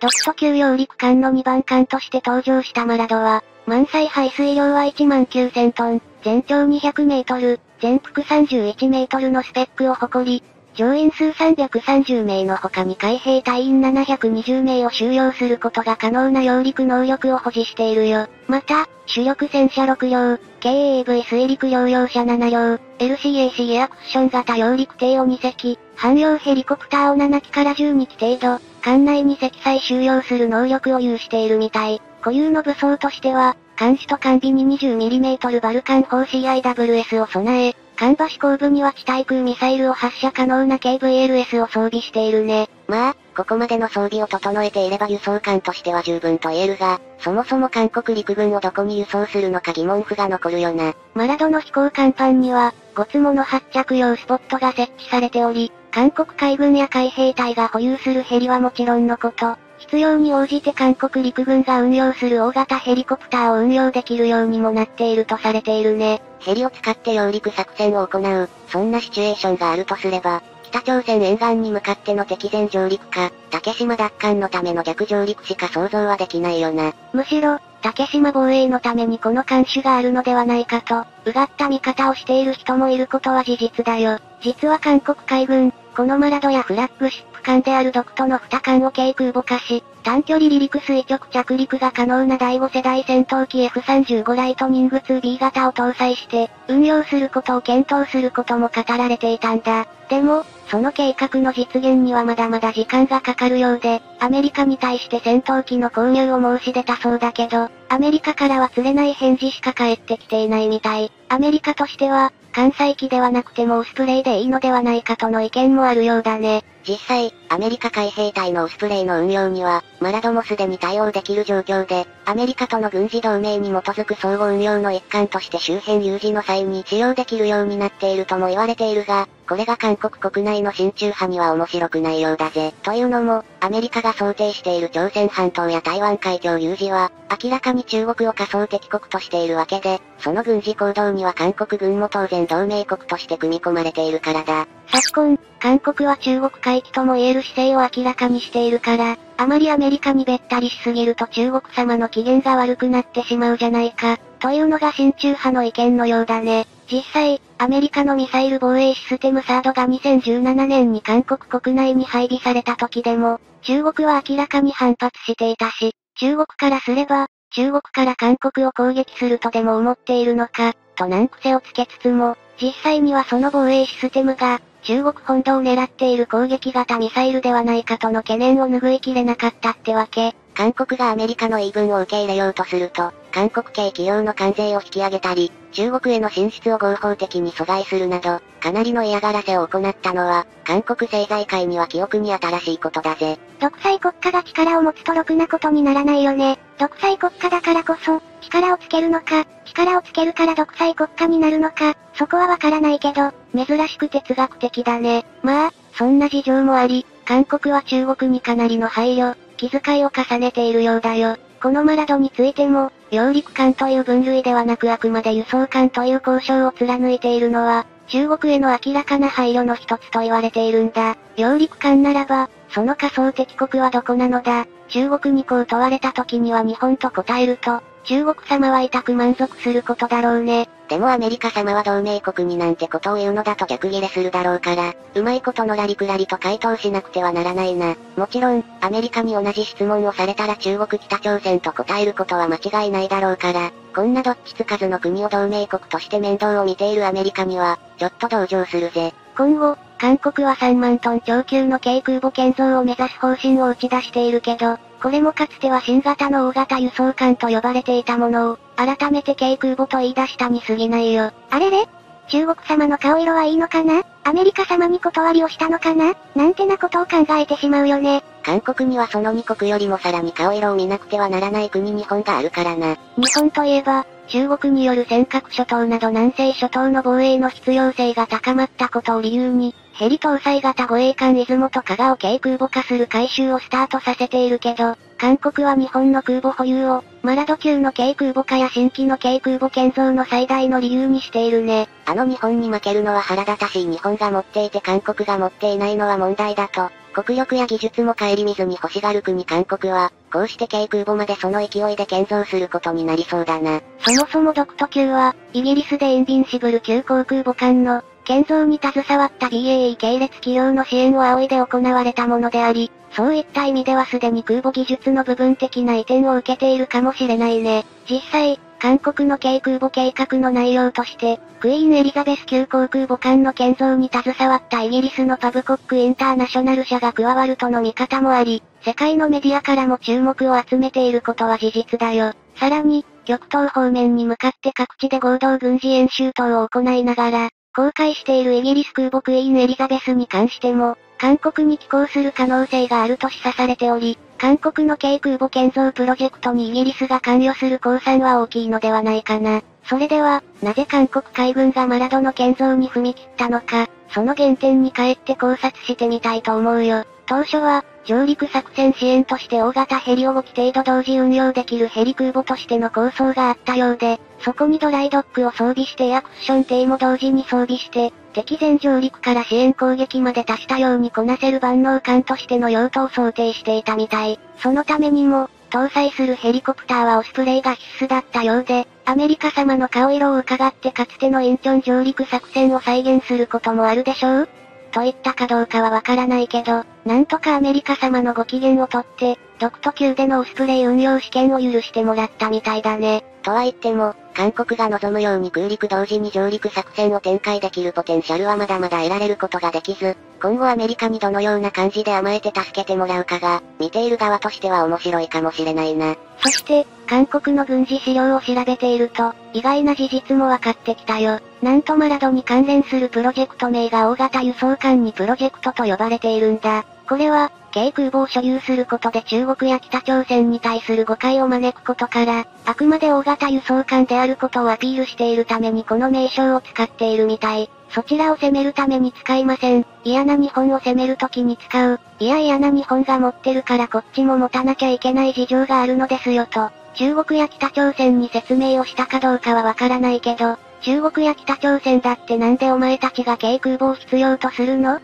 独ソ級揚陸艦のにばんかんとして登場したマラドは、満載排水量はいちまんきゅうせんトン、全長にひゃくメートル、全幅さんじゅういちメートルのスペックを誇り、乗員数さんびゃくさんじゅうめいの他に海兵隊員ななひゃくにじゅうめいを収容することが可能な揚陸能力を保持しているよ。また、主力戦車ろくりょう、ケーエーブイ 水陸両用車ななりょう、エルシーエーシー エアクッション型揚陸艇をにせき、汎用ヘリコプターをななきからじゅうにき程度、艦内に積載収容する能力を有しているみたい。固有の武装としては、艦首と艦尾に にじゅうミリ バルカン砲 シーアイダブリューエス を備え、艦橋後部には地対空ミサイルを発射可能な ケーブイエルエス を装備しているね。まあ、ここまでの装備を整えていれば輸送艦としては十分と言えるが、そもそも韓国陸軍をどこに輸送するのか疑問符が残るよな。マラドの飛行甲板には、ごつもの発着用スポットが設置されており、韓国海軍や海兵隊が保有するヘリはもちろんのこと、必要に応じて韓国陸軍が運用する大型ヘリコプターを運用できるようにもなっているとされているね。ヘリを使って揚陸作戦を行う、そんなシチュエーションがあるとすれば、北朝鮮沿岸に向かっての敵前上陸か、竹島奪還のための逆上陸しか想像はできないよな。むしろ、竹島防衛のためにこの艦首があるのではないかと、うがった見方をしている人もいることは事実だよ。実は韓国海軍、このマラドやフラッグシップ艦であるドクトのにかんを軽空母化し、短距離離陸垂直着陸が可能なだいごせだい戦闘機 エフさんじゅうご ライトニング ツービー 型を搭載して、運用することを検討することも語られていたんだ。でも、その計画の実現にはまだまだ時間がかかるようで、アメリカに対して戦闘機の購入を申し出たそうだけど、アメリカからは釣れない返事しか返ってきていないみたい。アメリカとしては、艦載機ではなくてもオスプレイでいいのではないかとの意見もあるようだね。実際、アメリカ海兵隊のオスプレイの運用には、マラドもすでに対応できる状況で、アメリカとの軍事同盟に基づく相互運用の一環として周辺有事の際に使用できるようになっているとも言われているが、これが韓国国内の親中派には面白くないようだぜ。というのも、アメリカが想定している朝鮮半島や台湾海峡有事は、明らかに中国を仮想敵国としているわけで、その軍事行動には韓国軍も当然同盟国として組み込まれているからだ。昨今、韓国は中国回帰とも言える姿勢を明らかにしているから、あまりアメリカにべったりしすぎると中国様の機嫌が悪くなってしまうじゃないか、というのが親中派の意見のようだね。実際、アメリカのミサイル防衛システムサードがにせんじゅうななねんに韓国国内に配備された時でも、中国は明らかに反発していたし、中国からすれば、中国から韓国を攻撃するとでも思っているのか、と難癖をつけつつも、実際にはその防衛システムが、中国本土を狙っている攻撃型ミサイルではないかとの懸念を拭いきれなかったってわけ。韓国がアメリカの言い分を受け入れようとすると、韓国系企業の関税を引き上げたり、中国への進出を合法的に阻害するなど、かなりの嫌がらせを行ったのは、韓国政財界には記憶に新しいことだぜ。独裁国家が力を持つとろくなことにならないよね。独裁国家だからこそ、力をつけるのか、力をつけるから独裁国家になるのか、そこはわからないけど、珍しく哲学的だね。まあ、そんな事情もあり、韓国は中国にかなりの配慮、気遣いを重ねているようだよ。このマラドについても、揚陸艦という分類ではなくあくまで輸送艦という交渉を貫いているのは、中国への明らかな配慮の一つと言われているんだ。揚陸艦ならば、その仮想敵国はどこなのだ。中国にこう問われた時には日本と答えると、中国様は痛く満足することだろうね。でもアメリカ様は同盟国になんてことを言うのだと逆ギレするだろうから、うまいことのらりくらりと回答しなくてはならないな。もちろん、アメリカに同じ質問をされたら中国北朝鮮と答えることは間違いないだろうから、こんなどっちつかずの国を同盟国として面倒を見ているアメリカには、ちょっと同情するぜ。今後、韓国はさんまんトン超級の軽空母建造を目指す方針を打ち出しているけど、これもかつては新型の大型輸送艦と呼ばれていたものを、改めて軽空母と言い出したに過ぎないよ。あれれ？中国様の顔色はいいのかな？アメリカ様に断りをしたのかな？なんてなことを考えてしまうよね。韓国にはそのにこくよりもさらに顔色を見なくてはならない国日本があるからな。日本といえば、中国による尖閣諸島など南西諸島の防衛の必要性が高まったことを理由に、ヘリ搭載型護衛艦出雲と加賀を軽空母化する改修をスタートさせているけど、韓国は日本の空母保有を、マラド級の軽空母化や新規の軽空母建造の最大の理由にしているね。あの日本に負けるのは腹立たしい。日本が持っていて韓国が持っていないのは問題だと。国力や技術も顧みずに欲しがる国韓国は、こうして軽空母までその勢いで建造することになりそうだな。そもそもドクト級は、イギリスでインビンシブル級航空母艦の、建造に携わった ビーエーイー 系列企業の支援を仰いで行われたものであり、そういった意味ではすでに空母技術の部分的な移転を受けているかもしれないね。実際、韓国の軽空母計画の内容として、クイーンエリザベス級航空母艦の建造に携わったイギリスのパブコックインターナショナル社が加わるとの見方もあり、世界のメディアからも注目を集めていることは事実だよ。さらに、極東方面に向かって各地で合同軍事演習等を行いながら、公開しているイギリス空母クイーンエリザベスに関しても、韓国に寄港する可能性があると示唆されており、韓国の軽空母建造プロジェクトにイギリスが関与する公算は大きいのではないかな。それでは、なぜ韓国海軍がマラドの建造に踏み切ったのか、その原点に帰って考察してみたいと思うよ。当初は、上陸作戦支援として大型ヘリをごきていど同時運用できるヘリ空母としての構想があったようで、そこにドライドックを装備してエアクッション艇も同時に装備して、敵前上陸から支援攻撃まで達したようにこなせる万能艦としての用途を想定していたみたい。そのためにも、搭載するヘリコプターはオスプレイが必須だったようで、アメリカ様の顔色を伺ってかつてのインチョン上陸作戦を再現することもあるでしょうと言ったかどうかはわからないけど、なんとかアメリカ様のご機嫌をとって、ドクト級でのオスプレイ運用試験を許してもらったみたいだね。とは言っても、韓国が望むように空陸同時に上陸作戦を展開できるポテンシャルはまだまだ得られることができず、今後アメリカにどのような感じで甘えて助けてもらうかが、見ている側としては面白いかもしれないな。そして、韓国の軍事資料を調べていると、意外な事実も分かってきたよ。なんとマラドに関連するプロジェクト名が大型輸送艦にプロジェクトと呼ばれているんだ。これは、軽空母を所有することで中国や北朝鮮に対する誤解を招くことから、あくまで大型輸送艦であることをアピールしているためにこの名称を使っているみたい。そちらを攻めるために使いません。嫌な日本を攻めるときに使う。いや嫌な日本が持ってるからこっちも持たなきゃいけない事情があるのですよと。中国や北朝鮮に説明をしたかどうかはわからないけど、中国や北朝鮮だってなんでお前たちが軽空母を必要とするの？っ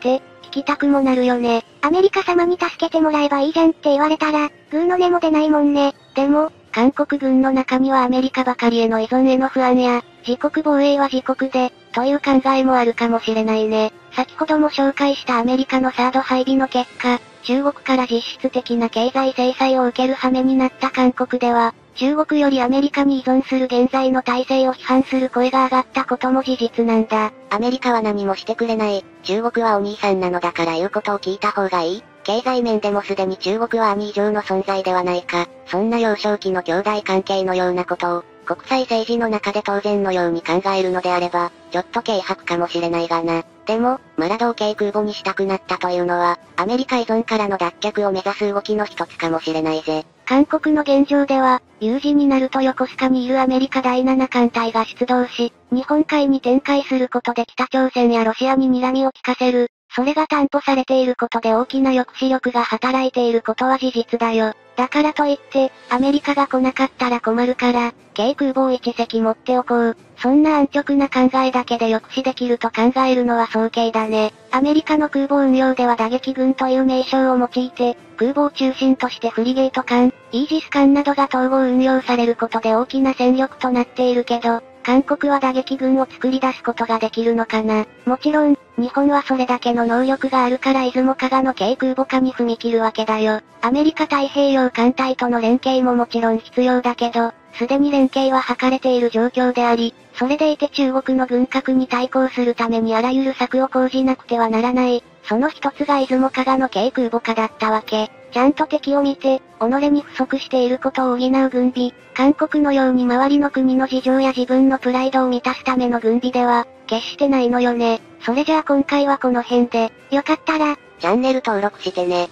て、聞きたくもなるよね。アメリカ様に助けてもらえばいいじゃんって言われたら、グーの根も出ないもんね。でも、韓国軍の中にはアメリカばかりへの依存への不安や、自国防衛は自国で、という考えもあるかもしれないね。先ほども紹介したアメリカのサード配備の結果、中国から実質的な経済制裁を受ける羽目になった韓国では、中国よりアメリカに依存する現在の体制を批判する声が上がったことも事実なんだ。アメリカは何もしてくれない。中国はお兄さんなのだから言うことを聞いた方がいい。経済面でもすでに中国は兄以上の存在ではないか。そんな幼少期の兄弟関係のようなことを、国際政治の中で当然のように考えるのであれば、ちょっと軽薄かもしれないがな。でも、マラドを軽空母にしたくなったというのは、アメリカ依存からの脱却を目指す動きの一つかもしれないぜ。韓国の現状では、有事になると横須賀にいるアメリカだいなな艦隊が出動し、日本海に展開することで北朝鮮やロシアに睨みを利かせる。それが担保されていることで大きな抑止力が働いていることは事実だよ。だからといって、アメリカが来なかったら困るから、軽空母を一隻持っておこう。そんな安直な考えだけで抑止できると考えるのは早計だね。アメリカの空母運用では打撃群という名称を用いて、空母を中心としてフリゲート艦、イージス艦などが統合運用されることで大きな戦力となっているけど、韓国は打撃群を作り出すことができるのかな。もちろん、日本はそれだけの能力があるから出雲加賀の軽空母化に踏み切るわけだよ。アメリカ太平洋艦隊との連携ももちろん必要だけど、すでに連携は図れている状況であり、それでいて中国の軍拡に対抗するためにあらゆる策を講じなくてはならない。その一つが出雲加賀の軽空母化だったわけ。ちゃんと敵を見て、己に不足していることを補う軍備。韓国のように周りの国の事情や自分のプライドを満たすための軍備では、決してないのよね。それじゃあ今回はこの辺で、よかったら、チャンネル登録してね。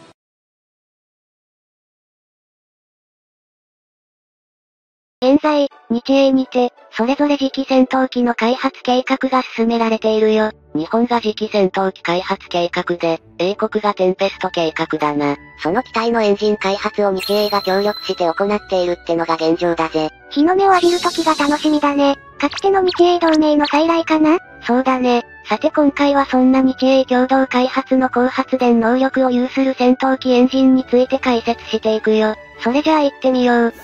現在、日英にて、それぞれ次期戦闘機の開発計画が進められているよ。日本が次期戦闘機開発計画で、英国がテンペスト計画だな。その機体のエンジン開発を日英が協力して行っているってのが現状だぜ。日の目を浴びる時が楽しみだね。かつての日英同盟の再来かな？そうだね。さて今回はそんな日英共同開発の高発電能力を有する戦闘機エンジンについて解説していくよ。それじゃあ行ってみよう。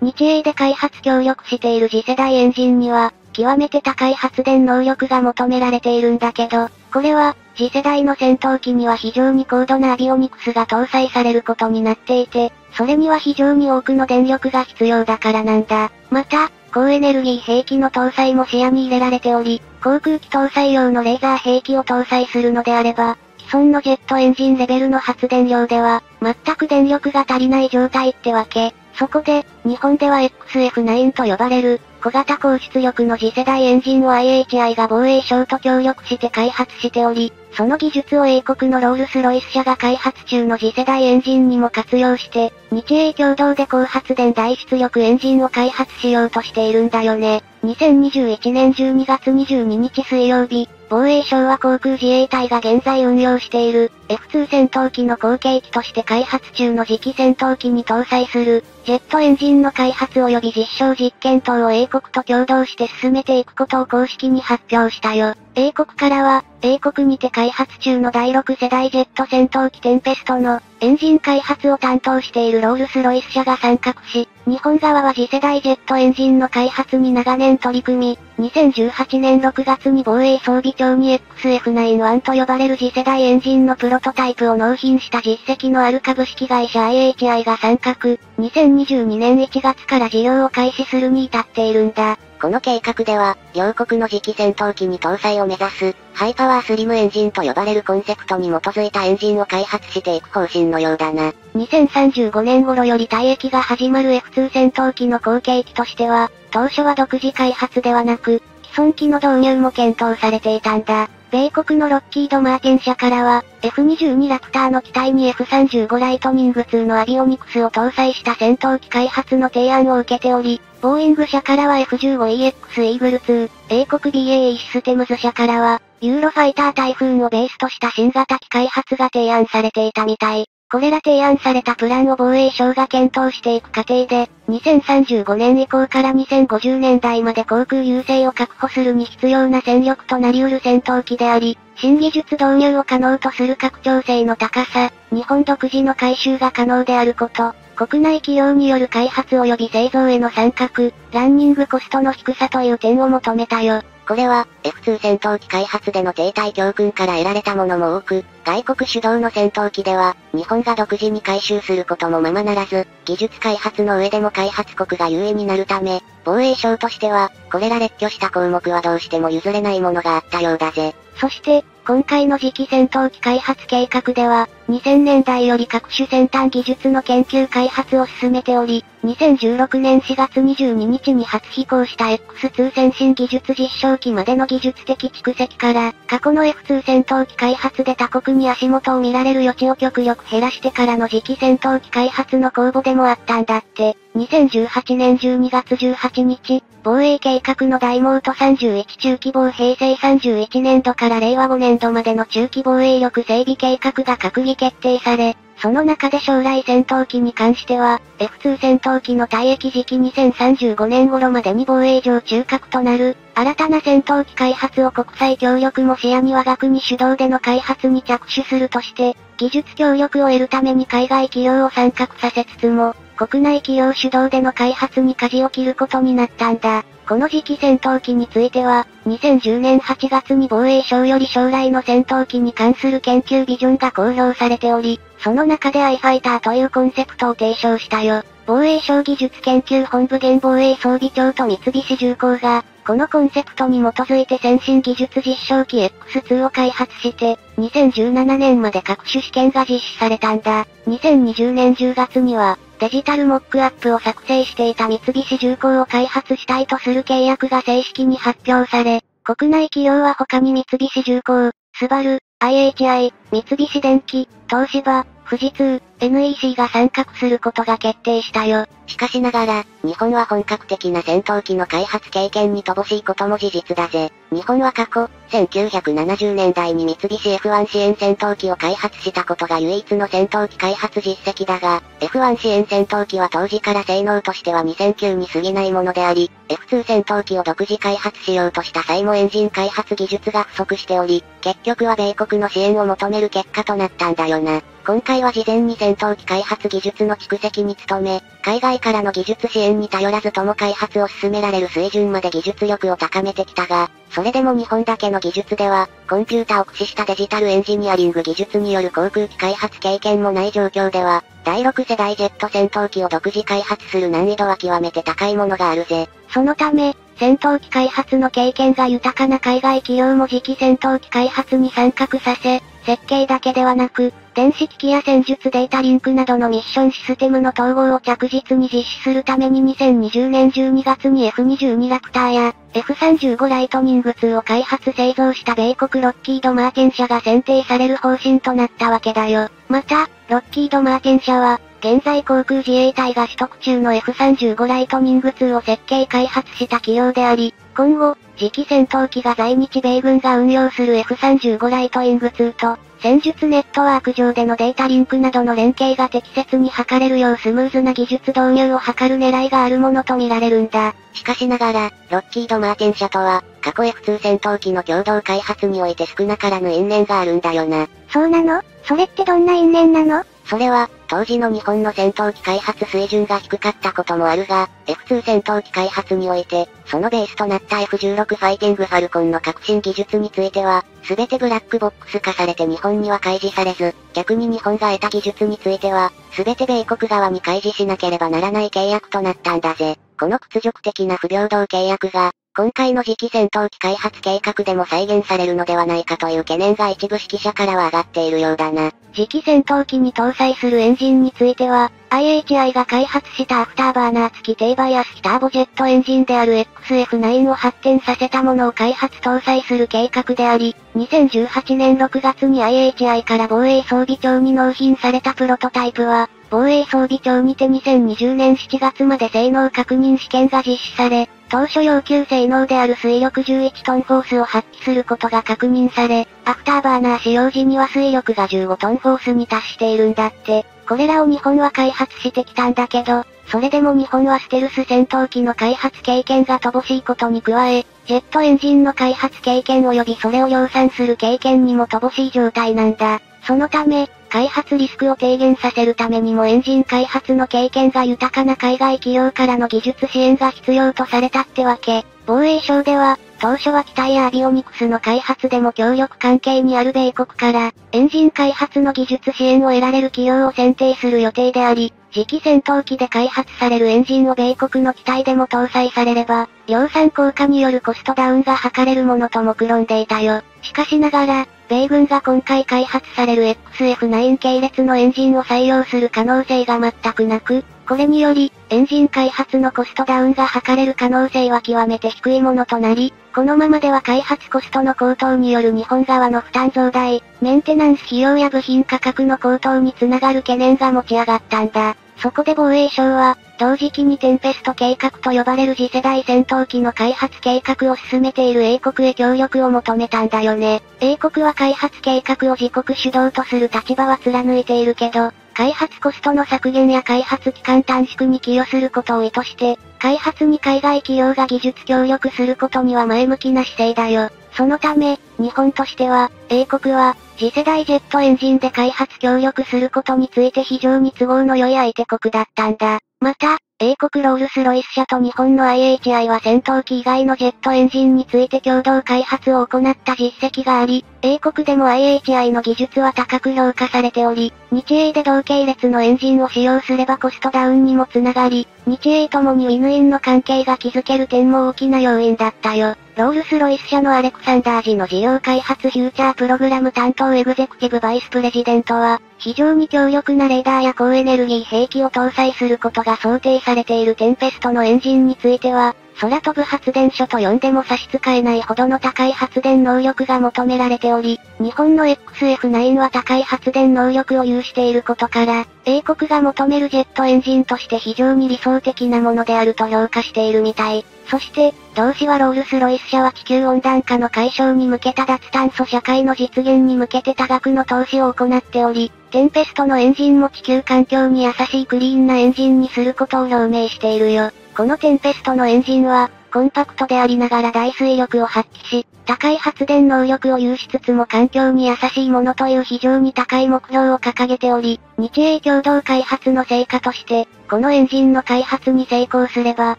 日英で開発協力している次世代エンジンには、極めて高い発電能力が求められているんだけど、これは、次世代の戦闘機には非常に高度なアビオニクスが搭載されることになっていて、それには非常に多くの電力が必要だからなんだ。また、高エネルギー兵器の搭載も視野に入れられており、航空機搭載用のレーザー兵器を搭載するのであれば、既存のジェットエンジンレベルの発電量では、全く電力が足りない状態ってわけ。そこで、日本では エックスエフナイン と呼ばれる、小型高出力の次世代エンジンを アイエイチアイ が防衛省と協力して開発しており、その技術を英国のロールス・ロイス社が開発中の次世代エンジンにも活用して、日英共同で高発電大出力エンジンを開発しようとしているんだよね。にせんにじゅういちねんじゅうにがつにじゅうににち水曜日、防衛省は航空自衛隊が現在運用している エフツー 戦闘機の後継機として開発中の次期戦闘機に搭載するジェットエンジンの開発及び実証実験等を英国と共同して進めていくことを公式に発表したよ。英国からは、英国にて開発中のだいろく世代ジェット戦闘機テンペストの、エンジン開発を担当しているロールスロイス社が参画し、日本側は次世代ジェットエンジンの開発に長年取り組み、にせんじゅうはちねんろくがつに防衛装備庁に エックスエフきゅうじゅういち と呼ばれる次世代エンジンのプロトタイプを納品した実績のある株式会社 アイエイチアイ が参画、にせんにじゅうにねんいちがつから事業を開始するに至っているんだ。この計画では、両国の次期戦闘機に搭載を目指す、ハイパワースリムエンジンと呼ばれるコンセプトに基づいたエンジンを開発していく方針のようだな。にせんさんじゅうごねん頃より退役が始まる エフツー 戦闘機の後継機としては、当初は独自開発ではなく、既存機の導入も検討されていたんだ。米国のロッキード・マーティン社からは、エフにじゅうに ラプターの機体に エフさんじゅうご ライトニングツーのアビオニクスを搭載した戦闘機開発の提案を受けており、ボーイング社からは エフじゅうごイーエックス イーグルツー、英国 ビーエーイー システムズ社からは、ユーロファイタータイフーンをベースとした新型機開発が提案されていたみたい。これら提案されたプランを防衛省が検討していく過程で、にせんさんじゅうごねん以降からにせんごじゅうねんだいまで航空優勢を確保するに必要な戦力となりうる戦闘機であり、新技術導入を可能とする拡張性の高さ、日本独自の改修が可能であること、国内企業による開発及び製造への参画、ランニングコストの低さという点を求めたよ。これは、エフツー 戦闘機開発での停滞教訓から得られたものも多く、外国主導の戦闘機では、日本が独自に改修することもままならず、技術開発の上でも開発国が優位になるため、防衛省としては、これら列挙した項目はどうしても譲れないものがあったようだぜ。そして、今回の次期戦闘機開発計画では、にせんねんだいより各種先端技術の研究開発を進めており、にせんじゅうろくねんしがつにじゅうににちに初飛行した エックスツー 先進技術実証機までの技術的蓄積から、過去の エフツー 戦闘機開発で他国に足元を見られる余地を極力減らしてからの次期戦闘機開発の公募でもあったんだって。にせんじゅうはちねんじゅうにがつじゅうはちにち、防衛計画の大モートさんじゅういち中期防平成さんじゅういちねんどかられいわごねんどまでの中期防衛力整備計画が閣議決定され、その中で将来戦闘機に関しては、エフツー 戦闘機の退役時期にせんさんじゅうごねん頃までに防衛上中核となる、新たな戦闘機開発を国際協力も視野に我が国主導での開発に着手するとして、技術協力を得るために海外企業を参画させつつも、国内企業主導での開発に舵を切ることになったんだ。この次期戦闘機については、にせんじゅうねんはちがつに防衛省より将来の戦闘機に関する研究ビジョンが公表されており、その中でアイファイターというコンセプトを提唱したよ。防衛省技術研究本部現防衛装備庁と三菱重工が、このコンセプトに基づいて先進技術実証機 エックスツー を開発して、にせんじゅうななねんまで各種試験が実施されたんだ。にせんにじゅうねんじゅうがつには、デジタルモックアップを作成していた三菱重工を開発したいとする契約が正式に発表され、国内企業は他に三菱重工、スバル、アイエイチアイ、三菱電機、東芝、富士通、ネック が参画することが決定したよ。しかしながら、日本は本格的な戦闘機の開発経験に乏しいことも事実だぜ。日本は過去、せんきゅうひゃくななじゅうねんだいに三菱 エフワン 支援戦闘機を開発したことが唯一の戦闘機開発実績だが、エフワン 支援戦闘機は当時から性能としてはにせんきゅうに過ぎないものであり、エフツー 戦闘機を独自開発しようとした際もエンジン開発技術が不足しており、結局は米国の支援を求める結果となったんだよな。今回は事前に戦闘機開発技術の蓄積に努め、海外からの技術支援に頼らずとも開発を進められる水準まで技術力を高めてきたが、それでも日本だけの技術では、コンピュータを駆使したデジタルエンジニアリング技術による航空機開発経験もない状況では、だいろく世代ジェット戦闘機を独自開発する難易度は極めて高いものがあるぜ。そのため、戦闘機開発の経験が豊かな海外企業も次期戦闘機開発に参画させ、設計だけではなく、電子機器や戦術データリンクなどのミッションシステムの統合を着実に実施するためににせんにじゅうねんじゅうにがつに エフにじゅうに ラプターや エフさんじゅうご ライトニングツーを開発製造した米国ロッキード・マーティン社が選定される方針となったわけだよ。また、ロッキード・マーティン社は、現在航空自衛隊が取得中の エフさんじゅうご ライトニングツーを設計開発した企業であり、今後、次期戦闘機が在日米軍が運用する エフさんじゅうご ライトニングツーと、戦術ネットワーク上でのデータリンクなどの連携が適切に図れるようスムーズな技術導入を図る狙いがあるものとみられるんだ。しかしながら、ロッキード・マーティン社とは、過去 エフツー 戦闘機の共同開発において少なからぬ因縁があるんだよな。そうなの？それってどんな因縁なの？それは、当時の日本の戦闘機開発水準が低かったこともあるが、エフツー 戦闘機開発において、そのベースとなった エフじゅうろく ファイティングファルコンの革新技術については、すべてブラックボックス化されて日本には開示されず、逆に日本が得た技術については、すべて米国側に開示しなければならない契約となったんだぜ。この屈辱的な不平等契約が、今回の次期戦闘機開発計画でも再現されるのではないかという懸念が一部指揮者からは上がっているようだな。次期戦闘機に搭載するエンジンについては、アイエイチアイ が開発したアフターバーナー付き低バイアス非ターボジェットエンジンである エックスエフナイン を発展させたものを開発搭載する計画であり、にせんじゅうはちねんろくがつに アイエイチアイ から防衛装備庁に納品されたプロトタイプは、防衛装備庁にてにせんにじゅうねんしちがつまで性能確認試験が実施され、当初要求性能である推力じゅういちトンフォースを発揮することが確認され、アフターバーナー使用時には推力がじゅうごトンフォースに達しているんだって。これらを日本は開発してきたんだけど、それでも日本はステルス戦闘機の開発経験が乏しいことに加え、ジェットエンジンの開発経験及びそれを量産する経験にも乏しい状態なんだ。そのため、開発リスクを低減させるためにもエンジン開発の経験が豊かな海外企業からの技術支援が必要とされたってわけ。防衛省では、当初は機体やアビオニクスの開発でも協力関係にある米国から、エンジン開発の技術支援を得られる企業を選定する予定であり、次期戦闘機で開発されるエンジンを米国の機体でも搭載されれば、量産効果によるコストダウンが図れるものと目論んでいたよ。しかしながら、米軍が今回開発される エックスエフナイン 系列のエンジンを採用する可能性が全くなく、これにより、エンジン開発のコストダウンが図れる可能性は極めて低いものとなり、このままでは開発コストの高騰による日本側の負担増大、メンテナンス費用や部品価格の高騰につながる懸念が持ち上がったんだ。そこで防衛省は、同時期にテンペスト計画と呼ばれる次世代戦闘機の開発計画を進めている英国へ協力を求めたんだよね。英国は開発計画を自国主導とする立場は貫いているけど、開発コストの削減や開発期間短縮に寄与することを意図して、開発に海外企業が技術協力することには前向きな姿勢だよ。そのため、日本としては、英国は、次世代ジェットエンジンで開発協力することについて非常に都合の良い相手国だったんだ。また、英国ロールスロイス社と日本の アイエイチアイ は戦闘機以外のジェットエンジンについて共同開発を行った実績があり、英国でも アイエイチアイ の技術は高く評価されており、日英で同系列のエンジンを使用すればコストダウンにもつながり、日英ともにウィンウィンの関係が築ける点も大きな要因だったよ。ロールスロイス社のアレクサンダー時の事業開発フューチャープログラム担当エグゼクティブバイスプレジデントは、非常に強力なレーダーや高エネルギー兵器を搭載することが想定されているテンペストのエンジンについては、空飛ぶ発電所と呼んでも差し支えないほどの高い発電能力が求められており、日本の エックスエフナイン は高い発電能力を有していることから、英国が求めるジェットエンジンとして非常に理想的なものであると評価しているみたい。そして、同氏はロールスロイス社は地球温暖化の解消に向けた脱炭素社会の実現に向けて多額の投資を行っており、テンペストのエンジンも地球環境に優しいクリーンなエンジンにすることを表明しているよ。このテンペストのエンジンは、コンパクトでありながら大推力を発揮し、高い発電能力を有しつつも環境に優しいものという非常に高い目標を掲げており、日英共同開発の成果として、このエンジンの開発に成功すれば、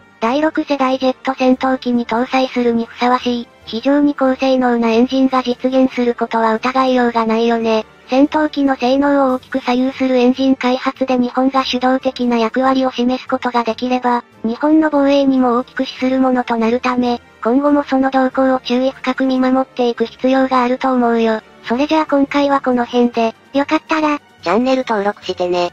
だいろく世代ジェット戦闘機に搭載するにふさわしい、非常に高性能なエンジンが実現することは疑いようがないよね。戦闘機の性能を大きく左右するエンジン開発で日本が主導的な役割を示すことができれば、日本の防衛にも大きく資するものとなるため、今後もその動向を注意深く見守っていく必要があると思うよ。それじゃあ今回はこの辺で、よかったら、チャンネル登録してね。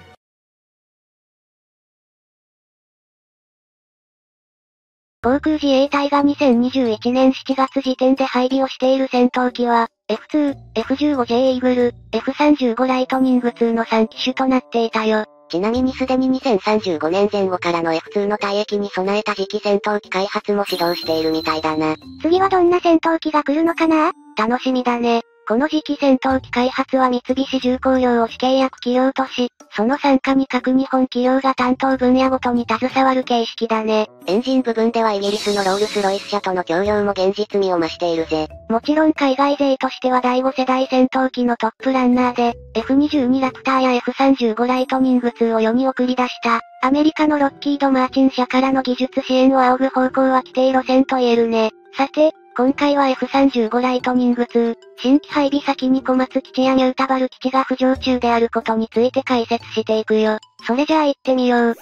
航空自衛隊がにせんにじゅういちねんしちがつ時点で配備をしている戦闘機は、エフツー、エフじゅうごジェイ イーグル、エフさんじゅうご ライトニングツーのさん機種となっていたよ。ちなみにすでににせんさんじゅうごねんぜん後からの エフツー の退役に備えた次期戦闘機開発も始動しているみたいだな。次はどんな戦闘機が来るのかな？楽しみだね。この次期戦闘機開発は三菱重工業を試験役企業とし、その傘下に各日本企業が担当分野ごとに携わる形式だね。エンジン部分ではイギリスのロールスロイス社との協業も現実味を増しているぜ。もちろん海外勢としてはだいご世代戦闘機のトップランナーで、エフにじゅうに ラプターや エフさんじゅうご ライトニングツーを世に送り出した、アメリカのロッキード・マーチン社からの技術支援を仰ぐ方向は規定路線と言えるね。さて、今回は エフさんじゅうご ライトニングツー、新規配備先に小松基地やニュータバル基地が浮上中であることについて解説していくよ。それじゃあ行ってみよう。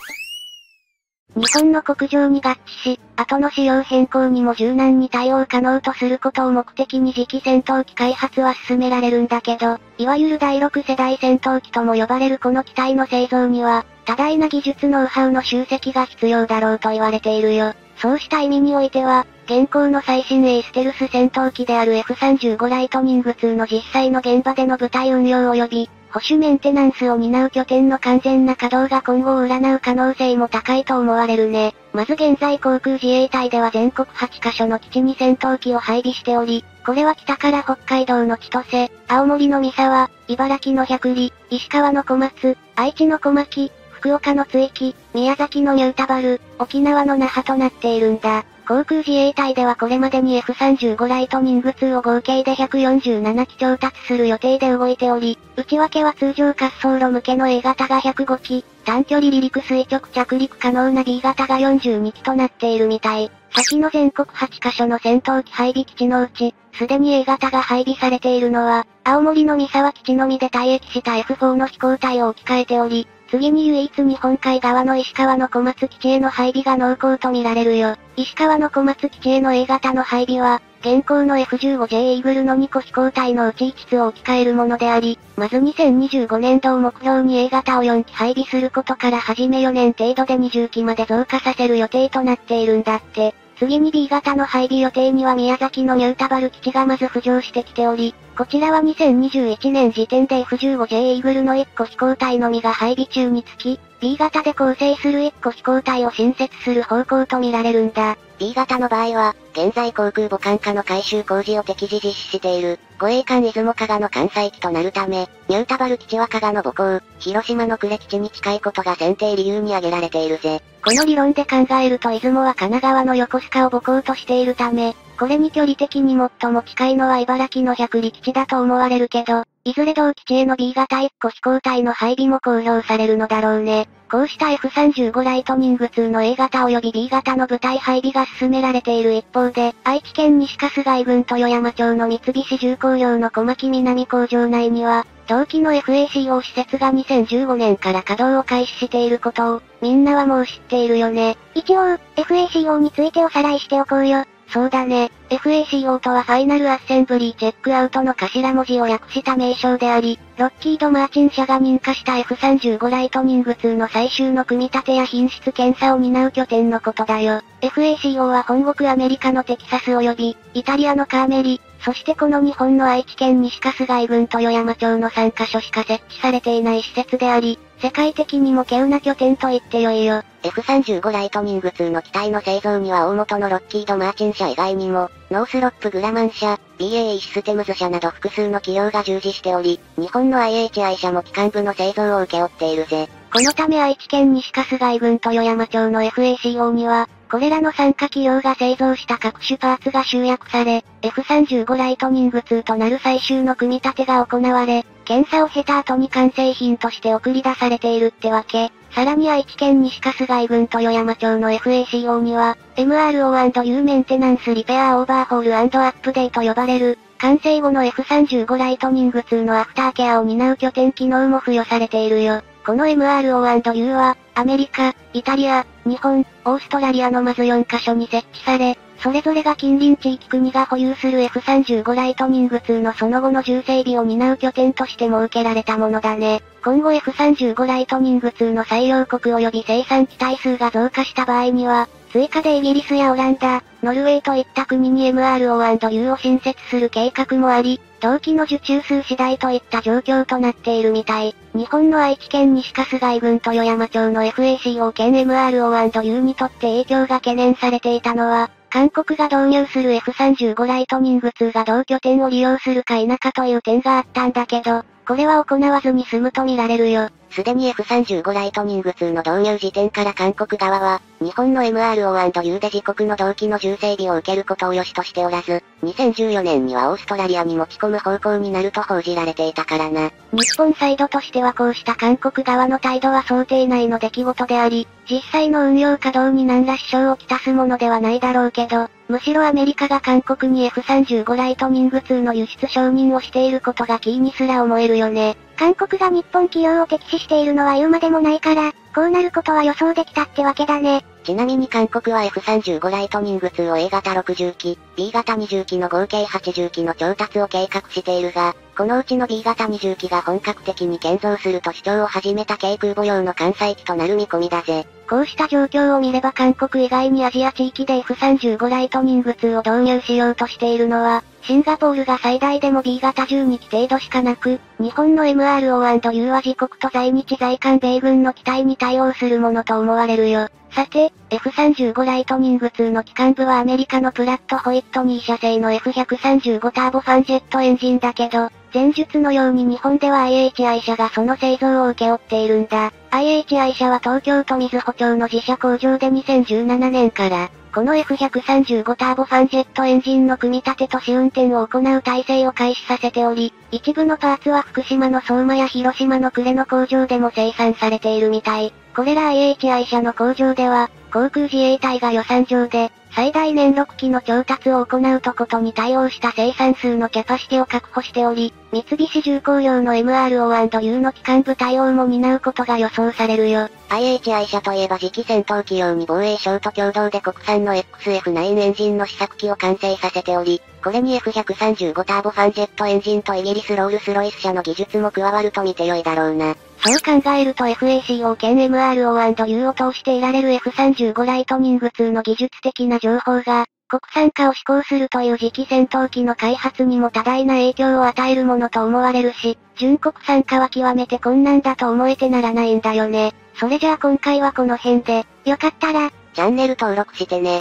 日本の国情に合致し、後の仕様変更にも柔軟に対応可能とすることを目的に次期戦闘機開発は進められるんだけど、いわゆるだいろく世代戦闘機とも呼ばれるこの機体の製造には、多大な技術ノウハウの集積が必要だろうと言われているよ。そうした意味においては、現行の最新鋭ステルス戦闘機である エフさんじゅうご ライトニングツーの実際の現場での部隊運用及び、保守メンテナンスを担う拠点の完全な稼働が今後を占う可能性も高いと思われるね。まず現在航空自衛隊では全国はちカ所の基地に戦闘機を配備しており、これは北から北海道の千歳、青森の三沢、茨城の百里、石川の小松、愛知の小牧、福岡の津域、宮崎のニュータバル、沖縄の那覇となっているんだ。航空自衛隊ではこれまでに エフさんじゅうご ライトニングツーを合計でひゃくよんじゅうなな機調達する予定で動いており、内訳は通常滑走路向けの A 型がひゃくご機、短距離離陸垂直着陸可能な B 型がよんじゅうに機となっているみたい。先の全国はちカ所の戦闘機配備基地のうち、すでに A 型が配備されているのは、青森の三沢基地のみで退役した エフフォー の飛行隊を置き換えており、次に唯一日本海側の石川の小松基地への配備が濃厚と見られるよ。石川の小松基地への A 型の配備は、現行の エフじゅうごジェイ イーグルのに個飛行隊のうちいつつを置き換えるものであり、まずにせんにじゅうごねんどを目標に A 型をよん機配備することから始めよねん程度でにじゅう機まで増加させる予定となっているんだって。次に B 型の配備予定には宮崎のニュータバル基地がまず浮上してきており、こちらはにせんにじゅういちねん時点で エフじゅうごジェイ イーグルのいっ個飛行隊のみが配備中につき、B 型で構成するいっ個飛行隊を新設する方向と見られるんだ。B 型の場合は、現在航空母艦化の改修工事を適時実施している、護衛艦出雲加賀の艦載機となるため、ニュータバル基地は加賀の母校、広島の呉基地に近いことが選定理由に挙げられているぜ。この理論で考えると出雲は神奈川の横須賀を母校としているため、これに距離的に最も近いのは茨城の百里基地だと思われるけど、いずれ同基地への B 型いっ個飛行隊の配備も公表されるのだろうね。こうした エフさんじゅうご ライトニングツーの A 型及び B 型の部隊配備が進められている一方で、愛知県西春日井郡豊山町の三菱重工業の小牧南工場内には、同期の ファコ 施設がにせんじゅうごねんから稼働を開始していることを、みんなはもう知っているよね。一応、ファコ についておさらいしておこうよ。そうだね。ファコ とはファイナルアッセンブリーチェックアウトの頭文字を略した名称であり、ロッキード・マーチン社が認可した エフさんじゅうご ライトニングツーの最終の組み立てや品質検査を担う拠点のことだよ。ファコ は本国アメリカのテキサス及び、イタリアのカーメリ、そしてこの日本の愛知県西春日井郡豊山町のさんカ所しか設置されていない施設であり、世界的にも稀有な拠点と言ってよいよ。エフさんじゅうご ライトニングツーの機体の製造には大元のロッキード・マーチン社以外にも、ノースロップ・グラマン社、ビーエーイー システムズ社など複数の企業が従事しており、日本の アイエイチアイ 社も基幹部の製造を請け負っているぜ。このため愛知県西春日井郡豊山町の ファコ には、これらの参加企業が製造した各種パーツが集約され、エフさんじゅうご ライトニングツーとなる最終の組み立てが行われ、検査を経た後に完成品として送り出されているってわけ。さらに愛知県西春日井郡豊山町の ファコ には、エムアールオーアンドユー メンテナンスリペアオーバーホール&アップデート呼ばれる、完成後の エフさんじゅうご ライトニングツーのアフターケアを担う拠点機能も付与されているよ。この エムアールオーアンドユー は、アメリカ、イタリア、日本、オーストラリアのまずよんカ所に設置され、それぞれが近隣地域国が保有する エフさんじゅうご ライトニングツーのその後の重整備を担う拠点として設けられたものだね。今後 エフさんじゅうご ライトニングツーの採用国及び生産機体数が増加した場合には、追加でイギリスやオランダ、ノルウェーといった国に エムアールオーアンドユー を新設する計画もあり、同期の受注数次第といった状況となっているみたい。日本の愛知県西春日井郡豊山町の ファコ 兼 エムアールオーアンドユー にとって影響が懸念されていたのは、韓国が導入する エフさんじゅうご ライトニングツーが同拠点を利用するか否かという点があったんだけど、これは行わずに済むと見られるよ。すでに エフさんじゅうご ライトニングツーの導入時点から韓国側は、日本の エムアールオーアンドユー で自国の同期の重整備を受けることを良しとしておらず、にせんじゅうよねんにはオーストラリアに持ち込む方向になると報じられていたからな。日本サイドとしてはこうした韓国側の態度は想定内の出来事であり、実際の運用稼働に何ら支障をきたすものではないだろうけど、むしろアメリカが韓国に エフさんじゅうご ライトニングツーの輸出承認をしていることがキーにすら思えるよね。韓国が日本企業を敵視しているのは言うまでもないから、こうなることは予想できたってわけだね。ちなみに韓国は エフさんじゅうご ライトニングツーを A 型ろくじゅっき、B 型にじゅっきの合計はちじゅっきの調達を計画しているが、このうちの B 型にじゅっきが本格的に建造すると主張を始めた軽空母用の艦載機となる見込みだぜ。こうした状況を見れば韓国以外にアジア地域で エフさんじゅうご ライトニングツーを導入しようとしているのは、シンガポールが最大でも B 型じゅうにき程度しかなく、日本の エムアールオーアンドユー は自国と在日在韓米軍の機体に対応するものと思われるよ。さて、エフさんじゅうご ライトニングツーの機関部はアメリカのプラットホイットニー社製の エフひゃくさんじゅうご ターボファンジェットエンジンだけど、前述のように日本では アイエイチアイ 社がその製造を請け負っているんだ。アイエイチアイ 社は東京都瑞穂町の自社工場でにせんじゅうななねんから、この エフひゃくさんじゅうご ターボファンジェットエンジンの組み立てと試運転を行う体制を開始させており、一部のパーツは福島の相馬や広島の呉の工場でも生産されているみたい。これら アイエイチアイ 社の工場では、航空自衛隊が予算上で、最大年ろっきの調達を行うとことに対応した生産数のキャパシティを確保しており、三菱重工業の エムアールオーアンドユー の基幹部対応も担うことが予想されるよ。アイエイチアイ 社といえば次期戦闘機用に防衛省と共同で国産の エックスエフナイン エンジンの試作機を完成させており、これに エフひゃくさんじゅうご ターボファンジェットエンジンとイギリスロールスロイス社の技術も加わると見てよいだろうな。そう考えると エフエーシーオー 兼 エムアールオーアンドユー を通していられる エフさんじゅうご ライトニングツーの技術的な情報が、国産化を志向するという次期戦闘機の開発にも多大な影響を与えるものと思われるし、純国産化は極めて困難だと思えてならないんだよね。それじゃあ今回はこの辺で、よかったら、チャンネル登録してね。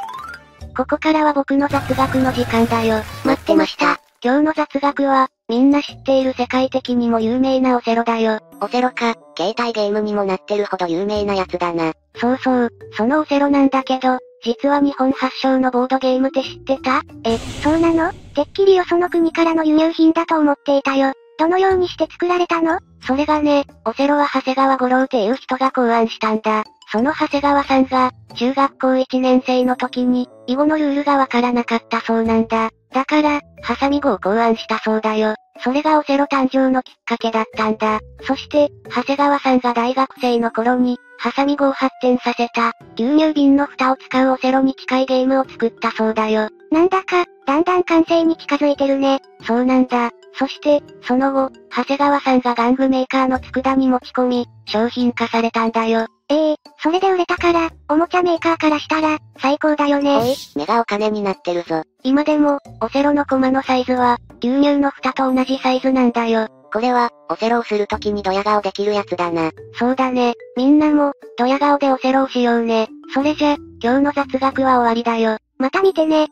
ここからは僕の雑学の時間だよ。待ってました。今日の雑学は、みんな知っている世界的にも有名なオセロだよ。オセロか、携帯ゲームにもなってるほど有名なやつだな。そうそう、そのオセロなんだけど、実は日本発祥のボードゲームって知ってた？え、そうなの？てっきりよその国からの輸入品だと思っていたよ。どのようにして作られたの？それがね、オセロは長谷川五郎っていう人が考案したんだ。その長谷川さんが、中学校いちねんせいの時に、囲碁のルールがわからなかったそうなんだ。だから、ハサミ碁を考案したそうだよ。それがオセロ誕生のきっかけだったんだ。そして、長谷川さんが大学生の頃に、ハサミ碁を発展させた、牛乳瓶の蓋を使うオセロに近いゲームを作ったそうだよ。なんだか、だんだん完成に近づいてるね。そうなんだ。そして、その後、長谷川さんが玩具メーカーの佃に持ち込み、商品化されたんだよ。ええ、それで売れたから、おもちゃメーカーからしたら、最高だよね。おい、目がお金になってるぞ。今でも、オセロの駒のサイズは、牛乳の蓋と同じサイズなんだよ。これは、オセロをするときにドヤ顔できるやつだな。そうだね。みんなも、ドヤ顔でオセロをしようね。それじゃ、今日の雑学は終わりだよ。また見てね。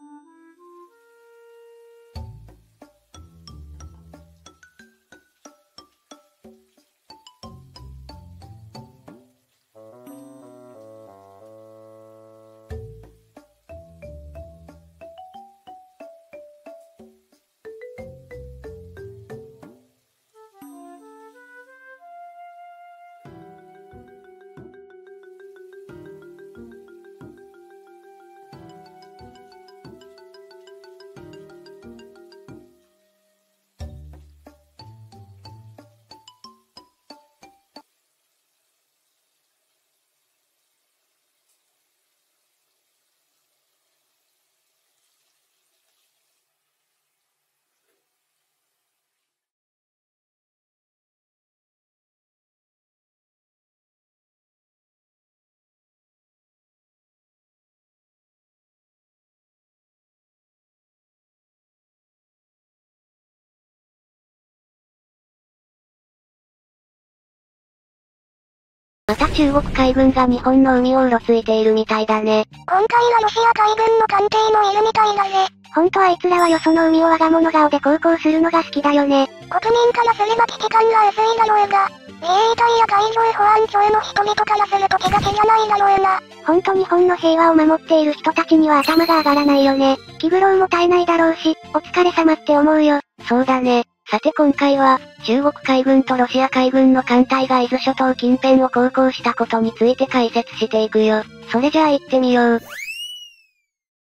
また中国海軍が日本の海をうろついているみたいだね。今回はロシア海軍の艦艇もいるみたいだぜ。ほんとあいつらはよその海を我が物顔で航行するのが好きだよね。国民からすれば危機感が薄いだろうが、自衛隊や海上保安庁の人々からすると気が気じゃないだろうな。ほんと日本の平和を守っている人たちには頭が上がらないよね。気苦労も絶えないだろうし、お疲れ様って思うよ。そうだね。さて今回は、中国海軍とロシア海軍の艦隊が伊豆諸島近辺を航行したことについて解説していくよ。それじゃあ行ってみよう。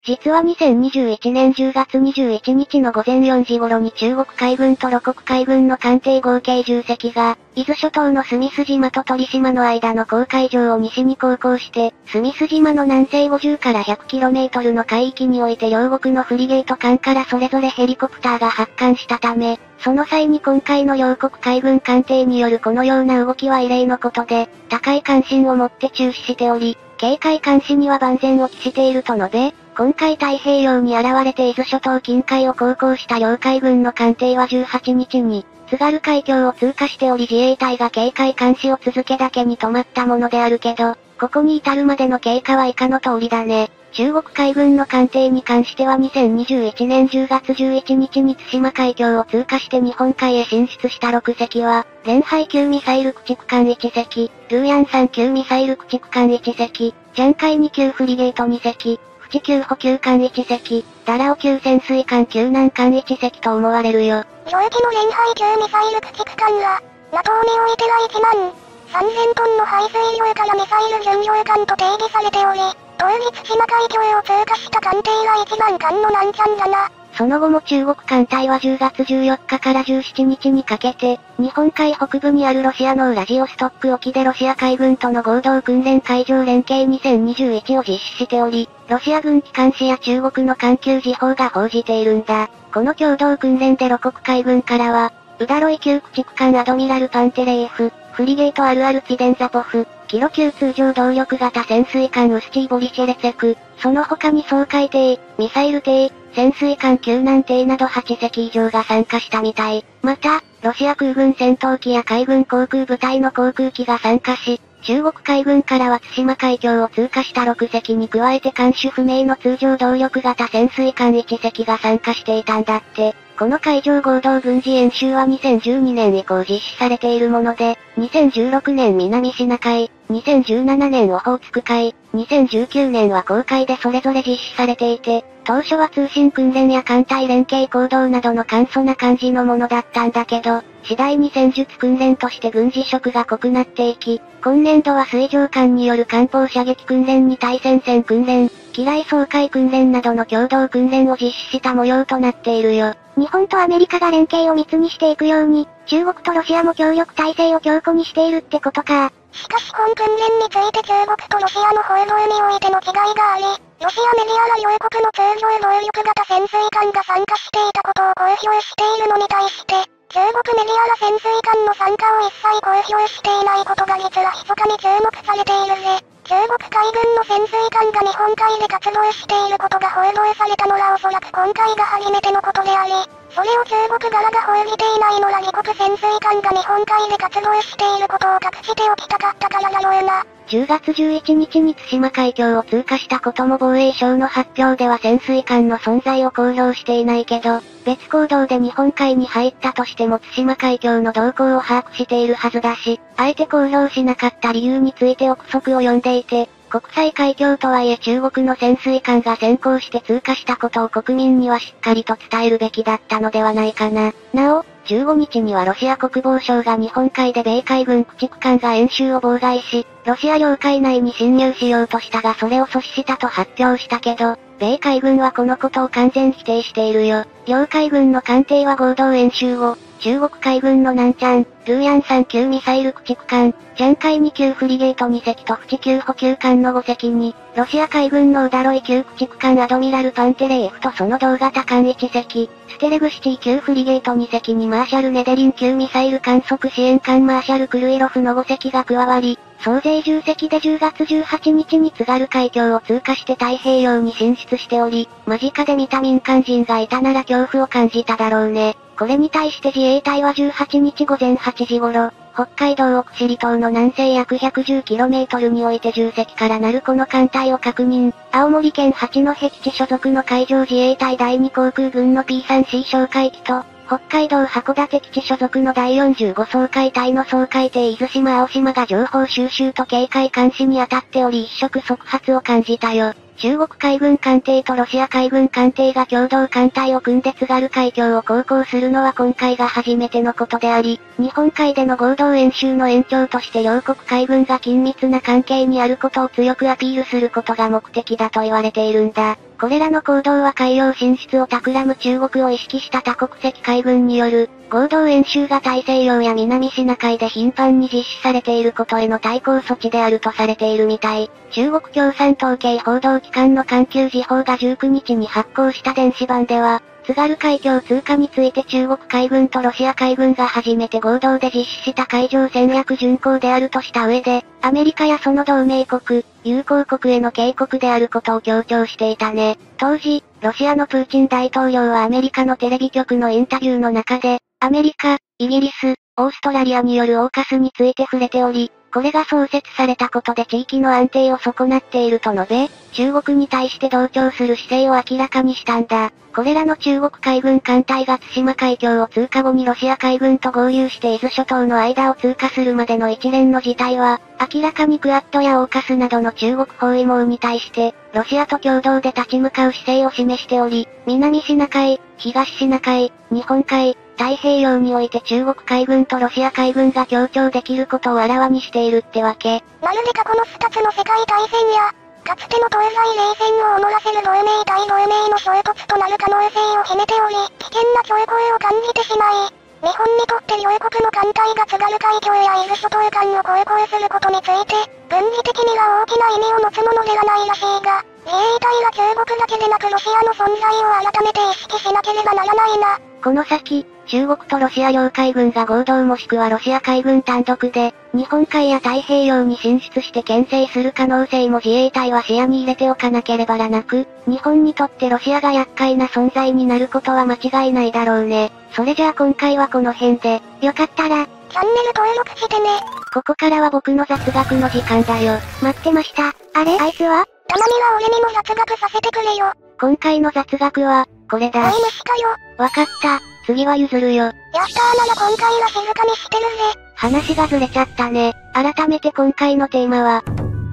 実はにせんにじゅういちねんじゅうがつにじゅういちにちの午前よじ頃に中国海軍と露国海軍の艦艇合計じゅっせきが、伊豆諸島のスミス島と鳥島の間の公海上を西に航行して、スミス島の南西ごじゅうからひゃくキロメートルの海域において両国のフリゲート艦からそれぞれヘリコプターが発艦したため、その際に今回の両国海軍艦艇によるこのような動きは異例のことで、高い関心を持って注視しており、警戒監視には万全を期していると述べ、今回太平洋に現れて伊豆諸島近海を航行した両海軍の艦艇はじゅうはちにちに、津軽海峡を通過しており自衛隊が警戒監視を続けだけに止まったものであるけど、ここに至るまでの経過は以下の通りだね。中国海軍の艦艇に関してはにせんにじゅういちねんじゅうがつじゅういちにちに対馬海峡を通過して日本海へ進出したろくせきは、蓮配給ミサイル駆逐艦いっせき、ルーヤンさん級ミサイル駆逐艦いっせき、江海に級フリゲートにせき、地球補給艦いっせき、ダラオ級潜水艦救難艦いっせきと思われるよ。領域の連配級ミサイル駆逐艦は、NATO においてはいちまんさんぜんトンの排水量からミサイル巡洋艦と定義されており、当時対馬海峡を通過した艦艇がいちばんかんのなんちゃんだな。その後も中国艦隊はじゅうがつじゅうよっかからじゅうしちにちにかけて、日本海北部にあるロシアのウラジオストック沖でロシア海軍との合同訓練海上連携にせんにじゅういちを実施しており、ロシア軍機関紙や中国の環球時報が報じているんだ。この共同訓練で露国海軍からは、ウダロイ級駆逐艦アドミラルパンテレーフ、フリゲートアルアルツィデンザポフ、キロ級通常動力型潜水艦ウスチーボリシェレツェク、その他に掃海艇、ミサイル艇、潜水艦救難艇などはっせき以上が参加したみたい。また、ロシア空軍戦闘機や海軍航空部隊の航空機が参加し、中国海軍からは対馬海峡を通過したろくせきに加えて艦種不明の通常動力型潜水艦いっせきが参加していたんだって。この海上合同軍事演習はにせんじゅうにねん以降実施されているもので、にせんじゅうろくねん南シナ海、にせんじゅうななねんオホーツク海、にせんじゅうきゅうねんは公海でそれぞれ実施されていて、当初は通信訓練や艦隊連携行動などの簡素な感じのものだったんだけど、次第に戦術訓練として軍事色が濃くなっていき、今年度は水上艦による艦砲射撃訓練に対戦線訓練、機雷掃海訓練などの共同訓練を実施した模様となっているよ。日本とアメリカが連携を密にしていくように、中国とロシアも協力体制を強固にしているってことか。しかし本訓練について中国とロシアの報道においての違いがあり、ロシアメディアは両国の通常動力型潜水艦が参加していたことを公表しているのに対して、中国メディアは潜水艦の参加を一切公表していないことが実は密かに注目されているぜ。中国海軍の潜水艦が日本海で活動していることが報道されたのはおそらく今回が初めてのことであり、それを中国側が報じていないのは自国潜水艦が日本海で活動していることを隠しておきたかったからだろうな。じゅうがつじゅういちにちに対馬海峡を通過したことも防衛省の発表では潜水艦の存在を公表していないけど、別行動で日本海に入ったとしても対馬海峡の動向を把握しているはずだし、あえて公表しなかった理由について憶測を呼んでいて、国際海峡とはいえ中国の潜水艦が先行して通過したことを国民にはしっかりと伝えるべきだったのではないかな。なお、じゅうごにちにはロシア国防省が日本海で米海軍駆逐艦が演習を妨害し、ロシア領海内に侵入しようとしたがそれを阻止したと発表したけど、米海軍はこのことを完全否定しているよ。両海軍の艦艇は合同演習を、中国海軍の南ちゃん、ルーヤンさん級ミサイル駆逐艦、江海に級フリゲートにせきと府地級補給艦のごせきに、ロシア海軍のウダロイ級駆逐艦アドミラルパンテレーフとその同型艦いっせき、ステレグシティ級フリゲートにせきにマーシャルネデリン級ミサイル観測支援艦マーシャルクルイロフのごせきが加わり、総勢じゅっせきでじゅうがつじゅうはちにちに津軽海峡を通過して太平洋に進出しており、間近で見た民間人がいたなら恐怖を感じただろうね。これに対して自衛隊はじゅうはちにちごぜんはちじ頃、北海道奥尻島の南西約 ひゃくじゅうキロメートル において重責からなるこの艦隊を確認。青森県八戸基地所属の海上自衛隊だいに航空軍の ピースリーシー 哨戒機と、北海道函館基地所属のだいよんじゅうご掃海隊の掃海艇伊豆島青島が情報収集と警戒監視に当たっており、一触即発を感じたよ。中国海軍艦艇とロシア海軍艦艇が共同艦隊を組んで津軽海峡を航行するのは今回が初めてのことであり、日本海での合同演習の延長として両国海軍が緊密な関係にあることを強くアピールすることが目的だと言われているんだ。これらの行動は海洋進出を企む中国を意識した多国籍海軍による合同演習が大西洋や南シナ海で頻繁に実施されていることへの対抗措置であるとされているみたい。中国共産党系報道機関の環球時報がじゅうくにちに発行した電子版では、津軽海峡通過について中国海軍とロシア海軍が初めて合同で実施した海上戦略巡航であるとした上で、アメリカやその同盟国、友好国への警告であることを強調していたね。当時、ロシアのプーチン大統領はアメリカのテレビ局のインタビューの中で、アメリカ、イギリス、オーストラリアによるオーカスについて触れており、これが創設されたことで地域の安定を損なっていると述べ、中国に対して同調する姿勢を明らかにしたんだ。これらの中国海軍艦隊が対馬海峡を通過後にロシア海軍と合流して伊豆諸島の間を通過するまでの一連の事態は、明らかにクアッドやオーカスなどの中国包囲網に対して、ロシアと共同で立ち向かう姿勢を示しており、南シナ海、東シナ海、日本海、太平洋において中国海軍とロシア海軍が協調できることをあらわにしているってわけ。まるで過去のふたつの世界大戦や、かつての東西冷戦をおのらせる同盟対同盟の衝突となる可能性を秘めており、危険な兆候を感じてしまい、日本にとって両国の艦隊が津軽海峡や伊豆諸島間を航行することについて、軍事的には大きな意味を持つものではないらしいが、自衛隊が中国だけでなくロシアの存在を改めて意識しなければならないな。この先、中国とロシア領海軍が合同もしくはロシア海軍単独で、日本海や太平洋に進出して牽制する可能性も自衛隊は視野に入れておかなければならなく、日本にとってロシアが厄介な存在になることは間違いないだろうね。それじゃあ今回はこの辺で、よかったら、チャンネル登録してね。ここからは僕の雑学の時間だよ。待ってました。あれ、あいつは？たまには俺にも雑学させてくれよ。今回の雑学は、これだ。はい、虫かよ。わかった。次は譲るよ。やったー、なら今回は静かにしてるぜ。話がずれちゃったね。改めて今回のテーマは、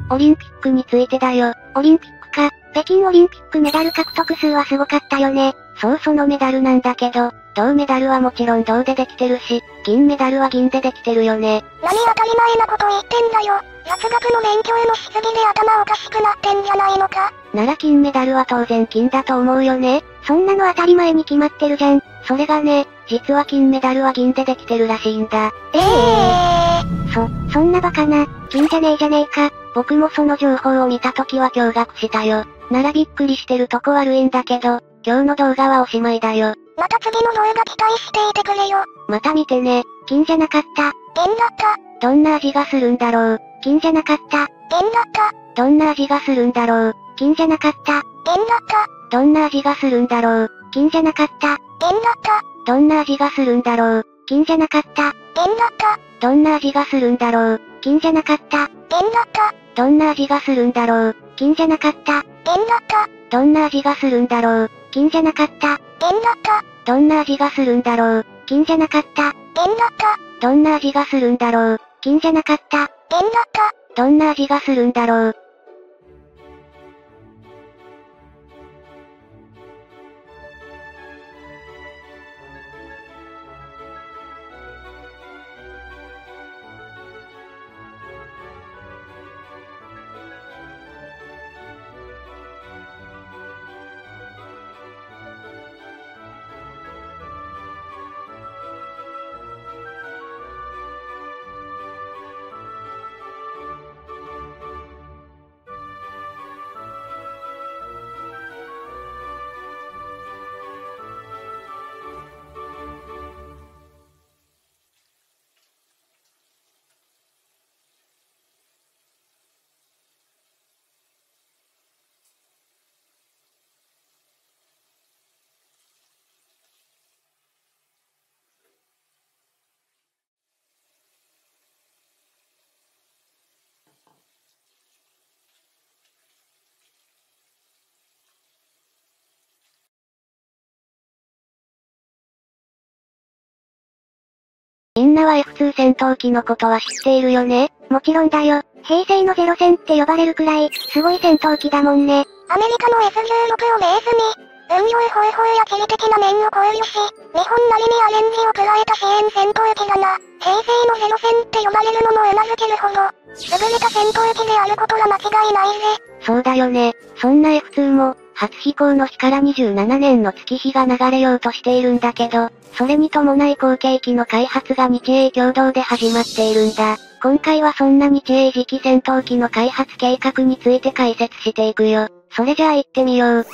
オリンピックについてだよ。オリンピックか。北京オリンピックメダル獲得数はすごかったよね。そう、そのメダルなんだけど、銅メダルはもちろん銅でできてるし、銀メダルは銀でできてるよね。何当たり前なこと言ってんだよ。雑学の勉強のしすぎで頭おかしくなってんじゃないのか。なら金メダルは当然金だと思うよね。そんなの当たり前に決まってるじゃん。それがね、実は金メダルは銀でできてるらしいんだ。ええー。そ、そんなバカな、金じゃねえじゃねえか。僕もその情報を見た時は驚愕したよ。ならびっくりしてるとこ悪いんだけど、今日の動画はおしまいだよ。また次の動画期待していてくれよ。また見てね。金じゃなかった。銀だった。どんな味がするんだろう。金じゃなかった。銀だった。どんな味がするんだろう。金じゃなかった。銀だった。どんな味がするんだろう。金じゃなかった。銀だった。どんな味がするんだろう。金じゃなかった。銀だった。どんな味がするんだろう。金じゃなかった。銀だった。どんな味がするんだろう。金じゃなかった。銀だった。どんな味がするんだろう。金じゃなかった。銀だった。どんな味がするんだろう。金じゃなかった。銀だった。どんな味がするんだろう。金じゃなかった。銀だった。どんな味がするんだろう。みんなは エフツー 戦闘機のことは知っているよね？もちろんだよ。平成のゼロ戦って呼ばれるくらい、すごい戦闘機だもんね。アメリカの エスじゅうろく をベースに、運用方法や地理的な面を考慮し、日本なりにアレンジを加えた支援戦闘機だな。平成のゼロ戦って呼ばれるのもうなずけるほど、優れた戦闘機であることは間違いないぜ。そうだよね。そんな エフツー も、初飛行の日からにじゅうななねんの月日が流れようとしているんだけど、それに伴い後継機の開発が日英共同で始まっているんだ。今回はそんな日英次期戦闘機の開発計画について解説していくよ。それじゃあ行ってみよう。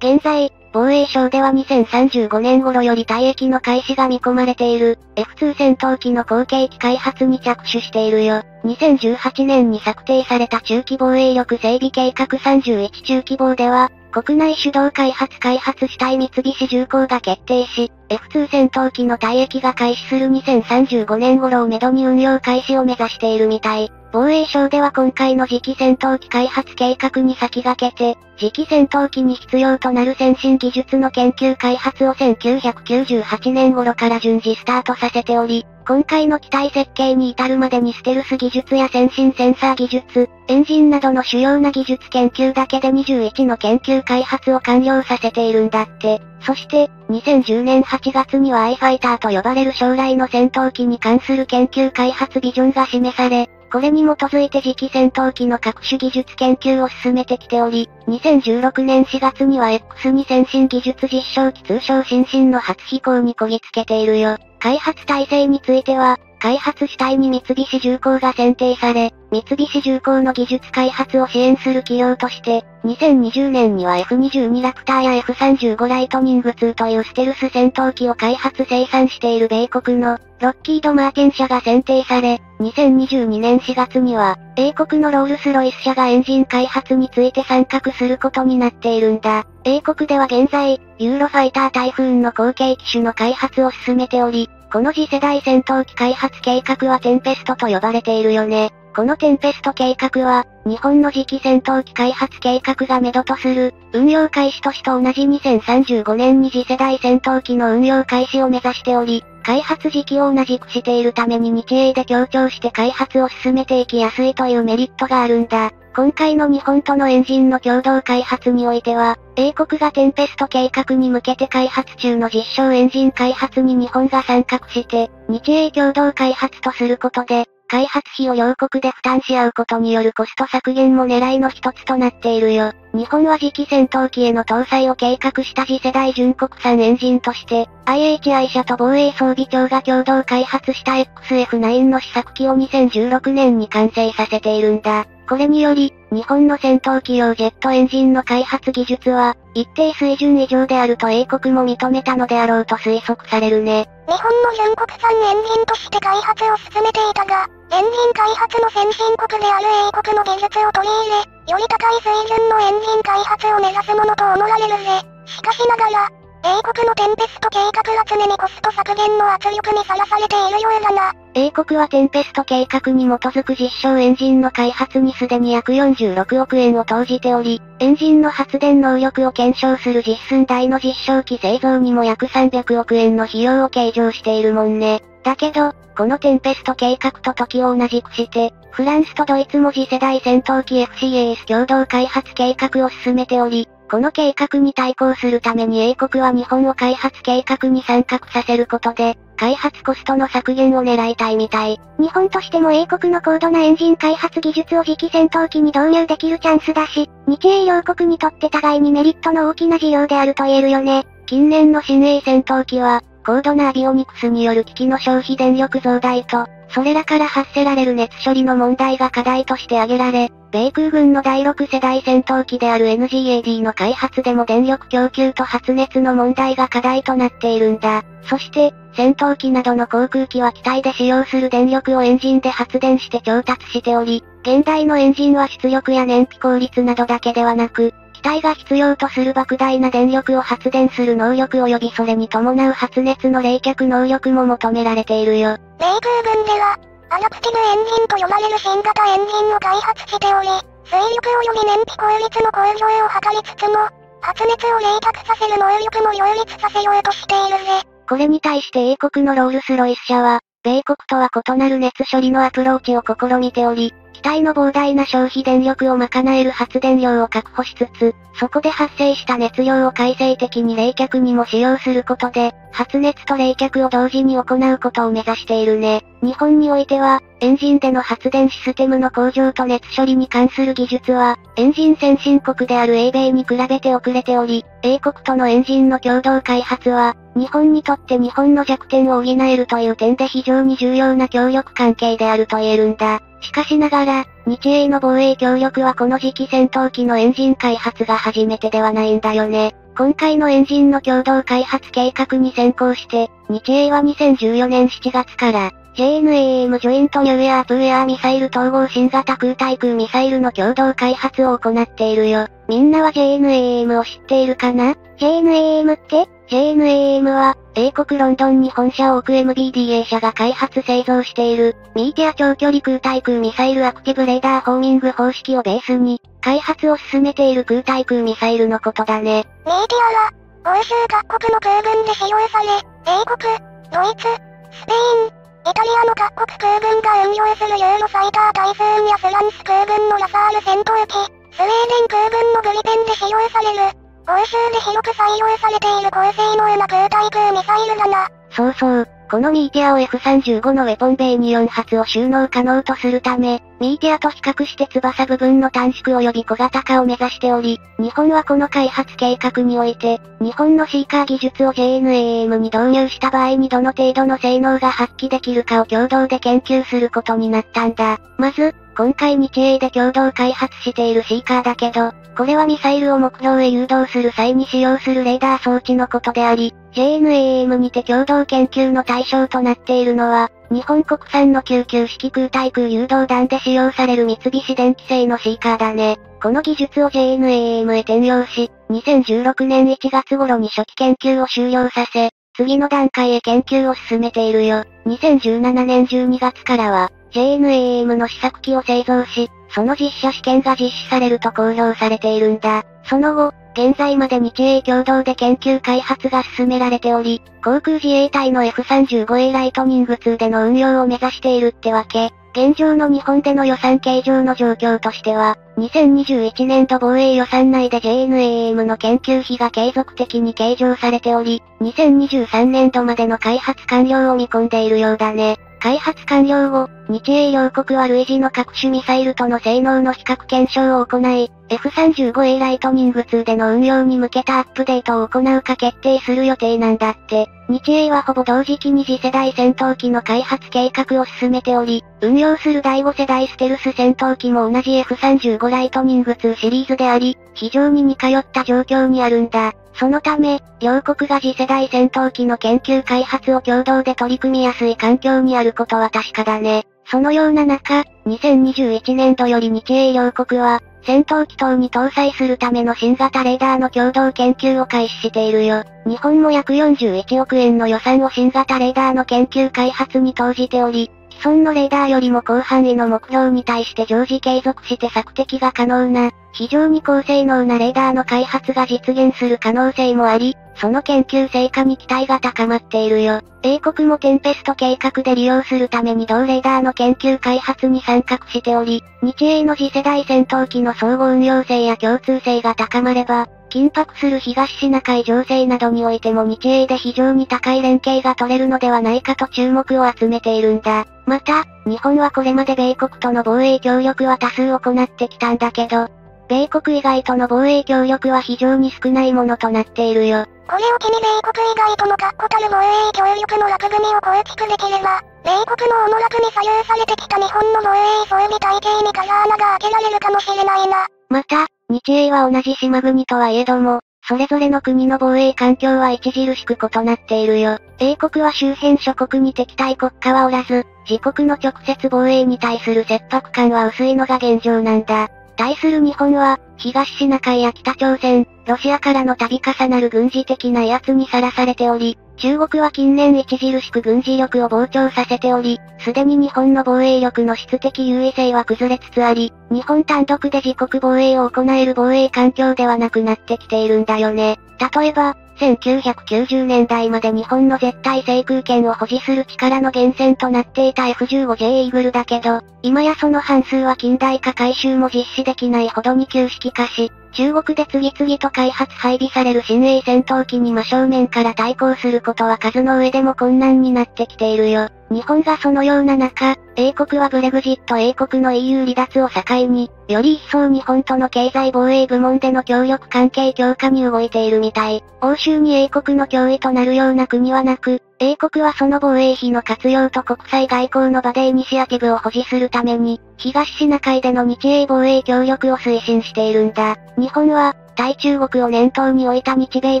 現在、防衛省ではにせんさんじゅうごねん頃より退役の開始が見込まれている エフツー 戦闘機の後継機開発に着手しているよ。にせんじゅうはちねんに策定された中期防衛力整備計画さんじゅういち中期防では、国内主導開発開発主体三菱重工が決定し、エフツー 戦闘機の退役が開始するにせんさんじゅうごねん頃をめどに運用開始を目指しているみたい。防衛省では今回の次期戦闘機開発計画に先駆けて、次期戦闘機に必要となる先進技術の研究開発をせんきゅうひゃくきゅうじゅうはちねん頃から順次スタートさせており、今回の機体設計に至るまでにステルス技術や先進センサー技術、エンジンなどの主要な技術研究だけでにじゅういちの研究開発を完了させているんだって。そして、にせんじゅうねんはちがつにはアイファイターと呼ばれる将来の戦闘機に関する研究開発ビジョンが示され、これに基づいて次期戦闘機の各種技術研究を進めてきており、にせんじゅうろくねんしがつには エックスツー 先進技術実証機通称新進の初飛行にこぎつけているよ。開発体制については、開発主体に三菱重工が選定され、三菱重工の技術開発を支援する企業として、にせんにじゅうねんには エフにじゅうに ラプターや エフさんじゅうご ライトニングツーというステルス戦闘機を開発生産している米国のロッキード・マーティン社が選定され、にせんにじゅうにねんしがつには、英国のロールス・ロイス社がエンジン開発について参画することになっているんだ。英国では現在、ユーロファイター・タイフーンの後継機種の開発を進めており、この次世代戦闘機開発計画はテンペストと呼ばれているよね。このテンペスト計画は、日本の次期戦闘機開発計画が目処とする、運用開始年と同じにせんさんじゅうごねんに次世代戦闘機の運用開始を目指しており、開発時期を同じくしているために日英で協調して開発を進めていきやすいというメリットがあるんだ。今回の日本とのエンジンの共同開発においては、英国がテンペスト計画に向けて開発中の実証エンジン開発に日本が参画して、日英共同開発とすることで、開発費を両国で負担し合うことによるコスト削減も狙いの一つとなっているよ。日本は次期戦闘機への搭載を計画した次世代純国産エンジンとして、アイエイチアイ 社と防衛装備庁が共同開発した エックスエフナイン の試作機をにせんじゅうろくねんに完成させているんだ。これにより、日本の戦闘機用ジェットエンジンの開発技術は、一定水準以上であると英国も認めたのであろうと推測されるね。日本の純国産エンジンとして開発を進めていたが、エンジン開発の先進国である英国の技術を取り入れ、より高い水準のエンジン開発を目指すものと思われるぜ。しかしながら、英国のテンペスト計画は常にコスト削減の圧力にさらされているようだな。英国はテンペスト計画に基づく実証エンジンの開発にすでに約よんじゅうろくおくえんを投じており、エンジンの発電能力を検証する実寸大の実証機製造にも約さんびゃくおくえんの費用を計上しているもんね。だけど、このテンペスト計画と時を同じくして、フランスとドイツも次世代戦闘機 エフシーエーエス 共同開発計画を進めており、この計画に対抗するために英国は日本を開発計画に参画させることで、開発コストの削減を狙いたいみたい。日本としても英国の高度なエンジン開発技術を次期戦闘機に導入できるチャンスだし、日英両国にとって互いにメリットの大きな事業であると言えるよね。近年の新鋭戦闘機は、高度なアビオニクスによる機器の消費電力増大と、それらから発せられる熱処理の問題が課題として挙げられ、米空軍のだいろく世代戦闘機である エヌジーエーディー の開発でも電力供給と発熱の問題が課題となっているんだ。そして、戦闘機などの航空機は機体で使用する電力をエンジンで発電して調達しており、現代のエンジンは出力や燃費効率などだけではなく、機体が必要とする莫大な電力を発電する能力及びそれに伴う発熱の冷却能力も求められているよ。米空軍では、アダプティブエンジンと呼ばれる新型エンジンを開発しており、水力及び燃費効率の向上を図りつつも、発熱を冷却させる能力も両立させようとしているぜ。これに対して英国のロールスロイス社は、米国とは異なる熱処理のアプローチを試みており、機体の膨大な消費電力を賄える発電量を確保しつつ、そこで発生した熱量を回生的に冷却にも使用することで、発熱と冷却を同時に行うことを目指しているね。日本においては、エンジンでの発電システムの向上と熱処理に関する技術は、エンジン先進国である英米に比べて遅れており、英国とのエンジンの共同開発は、日本にとって日本の弱点を補えるという点で非常に重要な協力関係であると言えるんだ。しかしながら、日英の防衛協力はこの時期戦闘機のエンジン開発が初めてではないんだよね。今回のエンジンの共同開発計画に先行して、日英はにせんじゅうよねんしちがつから、ジェイエヌエーエム ジョイントニューエアープーエアーミサイル統合新型空対空ミサイルの共同開発を行っているよ。みんなは ジェイエヌエーエム を知っているかな？ ジェイエヌエーエム って？ ジェイエヌエーエム は、英国ロンドンに本社を置く エムビーディーエー 社が開発製造している、ミーティア長距離空対空ミサイルアクティブレーダーホーミング方式をベースに、開発を進めている空対空ミサイルのことだね。ミーティアは、欧州各国の空軍で使用され、英国、ドイツ、スペイン、イタリアの各国空軍が運用するユーロファイタータイフーンやフランス空軍のラファール戦闘機、スウェーデン空軍のブリペンで使用される。欧州で広く採用されている高性能な空対空ミサイルだな。そうそう。このミーティアを エフさんじゅうご のウェポン米によんはつを収納可能とするため、ミーティアと比較して翼部分の短縮及び小型化を目指しており、日本はこの開発計画において、日本のシーカー技術を ジェイエヌエーエム に導入した場合にどの程度の性能が発揮できるかを共同で研究することになったんだ。まず、今回日英で共同開発しているシーカーだけど、これはミサイルを目標へ誘導する際に使用するレーダー装置のことであり、ジェイエヌエーエム にて共同研究の対象となっているのは、日本国産のきゅうじゅうきゅう式空対空誘導弾で使用される三菱電機製のシーカーだね。この技術を ジェイエヌエーエム へ転用し、にせんじゅうろくねんいちがつ頃に初期研究を終了させ、次の段階へ研究を進めているよ。にせんじゅうななねんじゅうにがつからは、ジェイエヌエーエム の試作機を製造し、その実車試験が実施されると公表されているんだ。その後、現在まで日英共同で研究開発が進められており、航空自衛隊の エフさんじゅうごエー ライトニングツーでの運用を目指しているってわけ。現状の日本での予算計上の状況としては、にせんにじゅういちねんど防衛予算内で ジェイエヌエーエム の研究費が継続的に計上されており、にせんにじゅうさんねんどまでの開発完了を見込んでいるようだね。開発完了後、日英両国は類似の各種ミサイルとの性能の比較検証を行い、エフさんじゅうごエー ライトニングツーでの運用に向けたアップデートを行うか決定する予定なんだって。日英はほぼ同時期に次世代戦闘機の開発計画を進めており、運用するだいご世代ステルス戦闘機も同じ エフさんじゅうご ライトニングツーシリーズであり、非常に似通った状況にあるんだ。そのため、両国が次世代戦闘機の研究開発を共同で取り組みやすい環境にあることは確かだね。そのような中、にせんにじゅういちねんどより日英両国は、戦闘機等に搭載するための新型レーダーの共同研究を開始しているよ。日本も約よんじゅういちおくえんの予算を新型レーダーの研究開発に投じており、既存のレーダーよりも広範囲の目標に対して常時継続して索敵が可能な、非常に高性能なレーダーの開発が実現する可能性もあり、その研究成果に期待が高まっているよ。英国もテンペスト計画で利用するために同レーダーの研究開発に参画しており、日英の次世代戦闘機の相互運用性や共通性が高まれば、緊迫する東シナ海情勢などにおいても日英で非常に高い連携が取れるのではないかと注目を集めているんだ。また、日本はこれまで米国との防衛協力は多数行ってきたんだけど、米国以外との防衛協力は非常に少ないものとなっているよ。これを機に米国以外との確固たる防衛協力の枠組みを構築できれば、米国の思惑に左右されてきた日本の防衛装備体系に風穴が開けられるかもしれないな。また、日英は同じ島国とはいえども、それぞれの国の防衛環境は著しく異なっているよ。英国は周辺諸国に敵対国家はおらず、自国の直接防衛に対する切迫感は薄いのが現状なんだ。対する日本は、東シナ海や北朝鮮、ロシアからの度重なる軍事的な威圧にさらされており、中国は近年著しく軍事力を膨張させており、すでに日本の防衛力の質的優位性は崩れつつあり、日本単独で自国防衛を行える防衛環境ではなくなってきているんだよね。例えば、せんきゅうひゃくきゅうじゅうねんだいまで日本の絶対制空権を保持する力の源泉となっていた エフじゅうごジェイ イーグルだけど、今やその半数は近代化改修も実施できないほどに旧式化し、中国で次々と開発配備される新鋭戦闘機に真正面から対抗することは数の上でも困難になってきているよ。日本がそのような中、英国はブレグジット英国の イーユー 離脱を境に、より一層日本との経済防衛部門での協力関係強化に動いているみたい。欧州に英国の脅威となるような国はなく、英国はその防衛費の活用と国際外交の場でイニシアティブを保持するために、東シナ海での日英防衛協力を推進しているんだ。日本は、対中国を念頭に置いた日米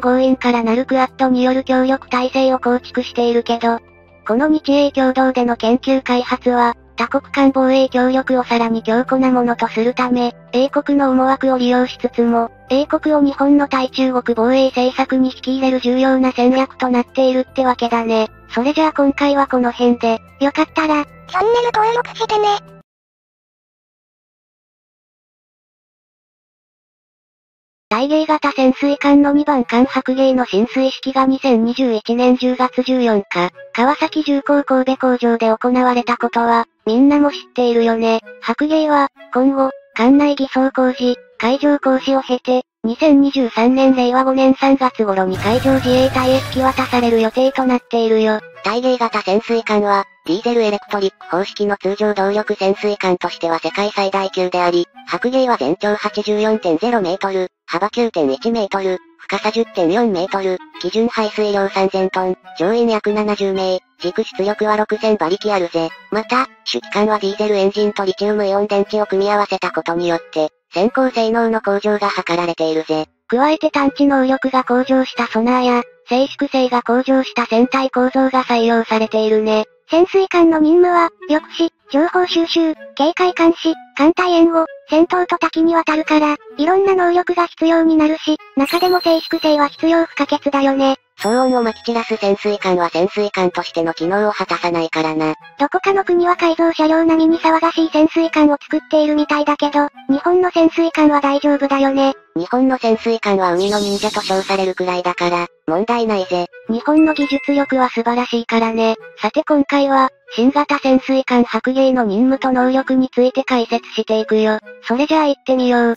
豪印からなるクアッドによる協力体制を構築しているけど、この日英共同での研究開発は、多国間防衛協力をさらに強固なものとするため、英国の思惑を利用しつつも、英国を日本の対中国防衛政策に引き入れる重要な戦略となっているってわけだね。それじゃあ今回はこの辺で、よかったら、チャンネル登録してね。大迎型潜水艦のにばんかん白鯨の進水式がにせんにじゅういちねんじゅうがつじゅうよっか、川崎重工神戸工場で行われたことは、みんなも知っているよね。白鯨は、今後、艦内偽装工事、海上工事を経て、にせんにじゅうさんねんれいわごねんさんがつ頃に海上自衛隊へ引き渡される予定となっているよ。大迎型潜水艦は、ディーゼルエレクトリック方式の通常動力潜水艦としては世界最大級であり、白鯨は全長 はちじゅうよんてんゼロメートル、幅 きゅうてんいちメートル、深さ じゅってんよんメートル、基準排水量さんぜんトン、乗員約ななじゅうめい、軸出力はろくせんばりきあるぜ。また、主機関はディーゼルエンジンとリチウムイオン電池を組み合わせたことによって、先行性能の向上が図られているぜ。加えて探知能力が向上したソナーや、静粛性が向上した船体構造が採用されているね。潜水艦の任務は、抑止、情報収集、警戒監視、艦隊援護、戦闘と多岐にわたるから、いろんな能力が必要になるし、中でも静粛性は必要不可欠だよね。騒音を撒き散らす潜水艦は潜水艦としての機能を果たさないからな。どこかの国は改造車両並みに騒がしい潜水艦を作っているみたいだけど、日本の潜水艦は大丈夫だよね。日本の潜水艦は海の忍者と称されるくらいだから、問題ないぜ。日本の技術力は素晴らしいからね。さて今回は、新型潜水艦白鯨の任務と能力について解説していくよ。それじゃあ行ってみよう。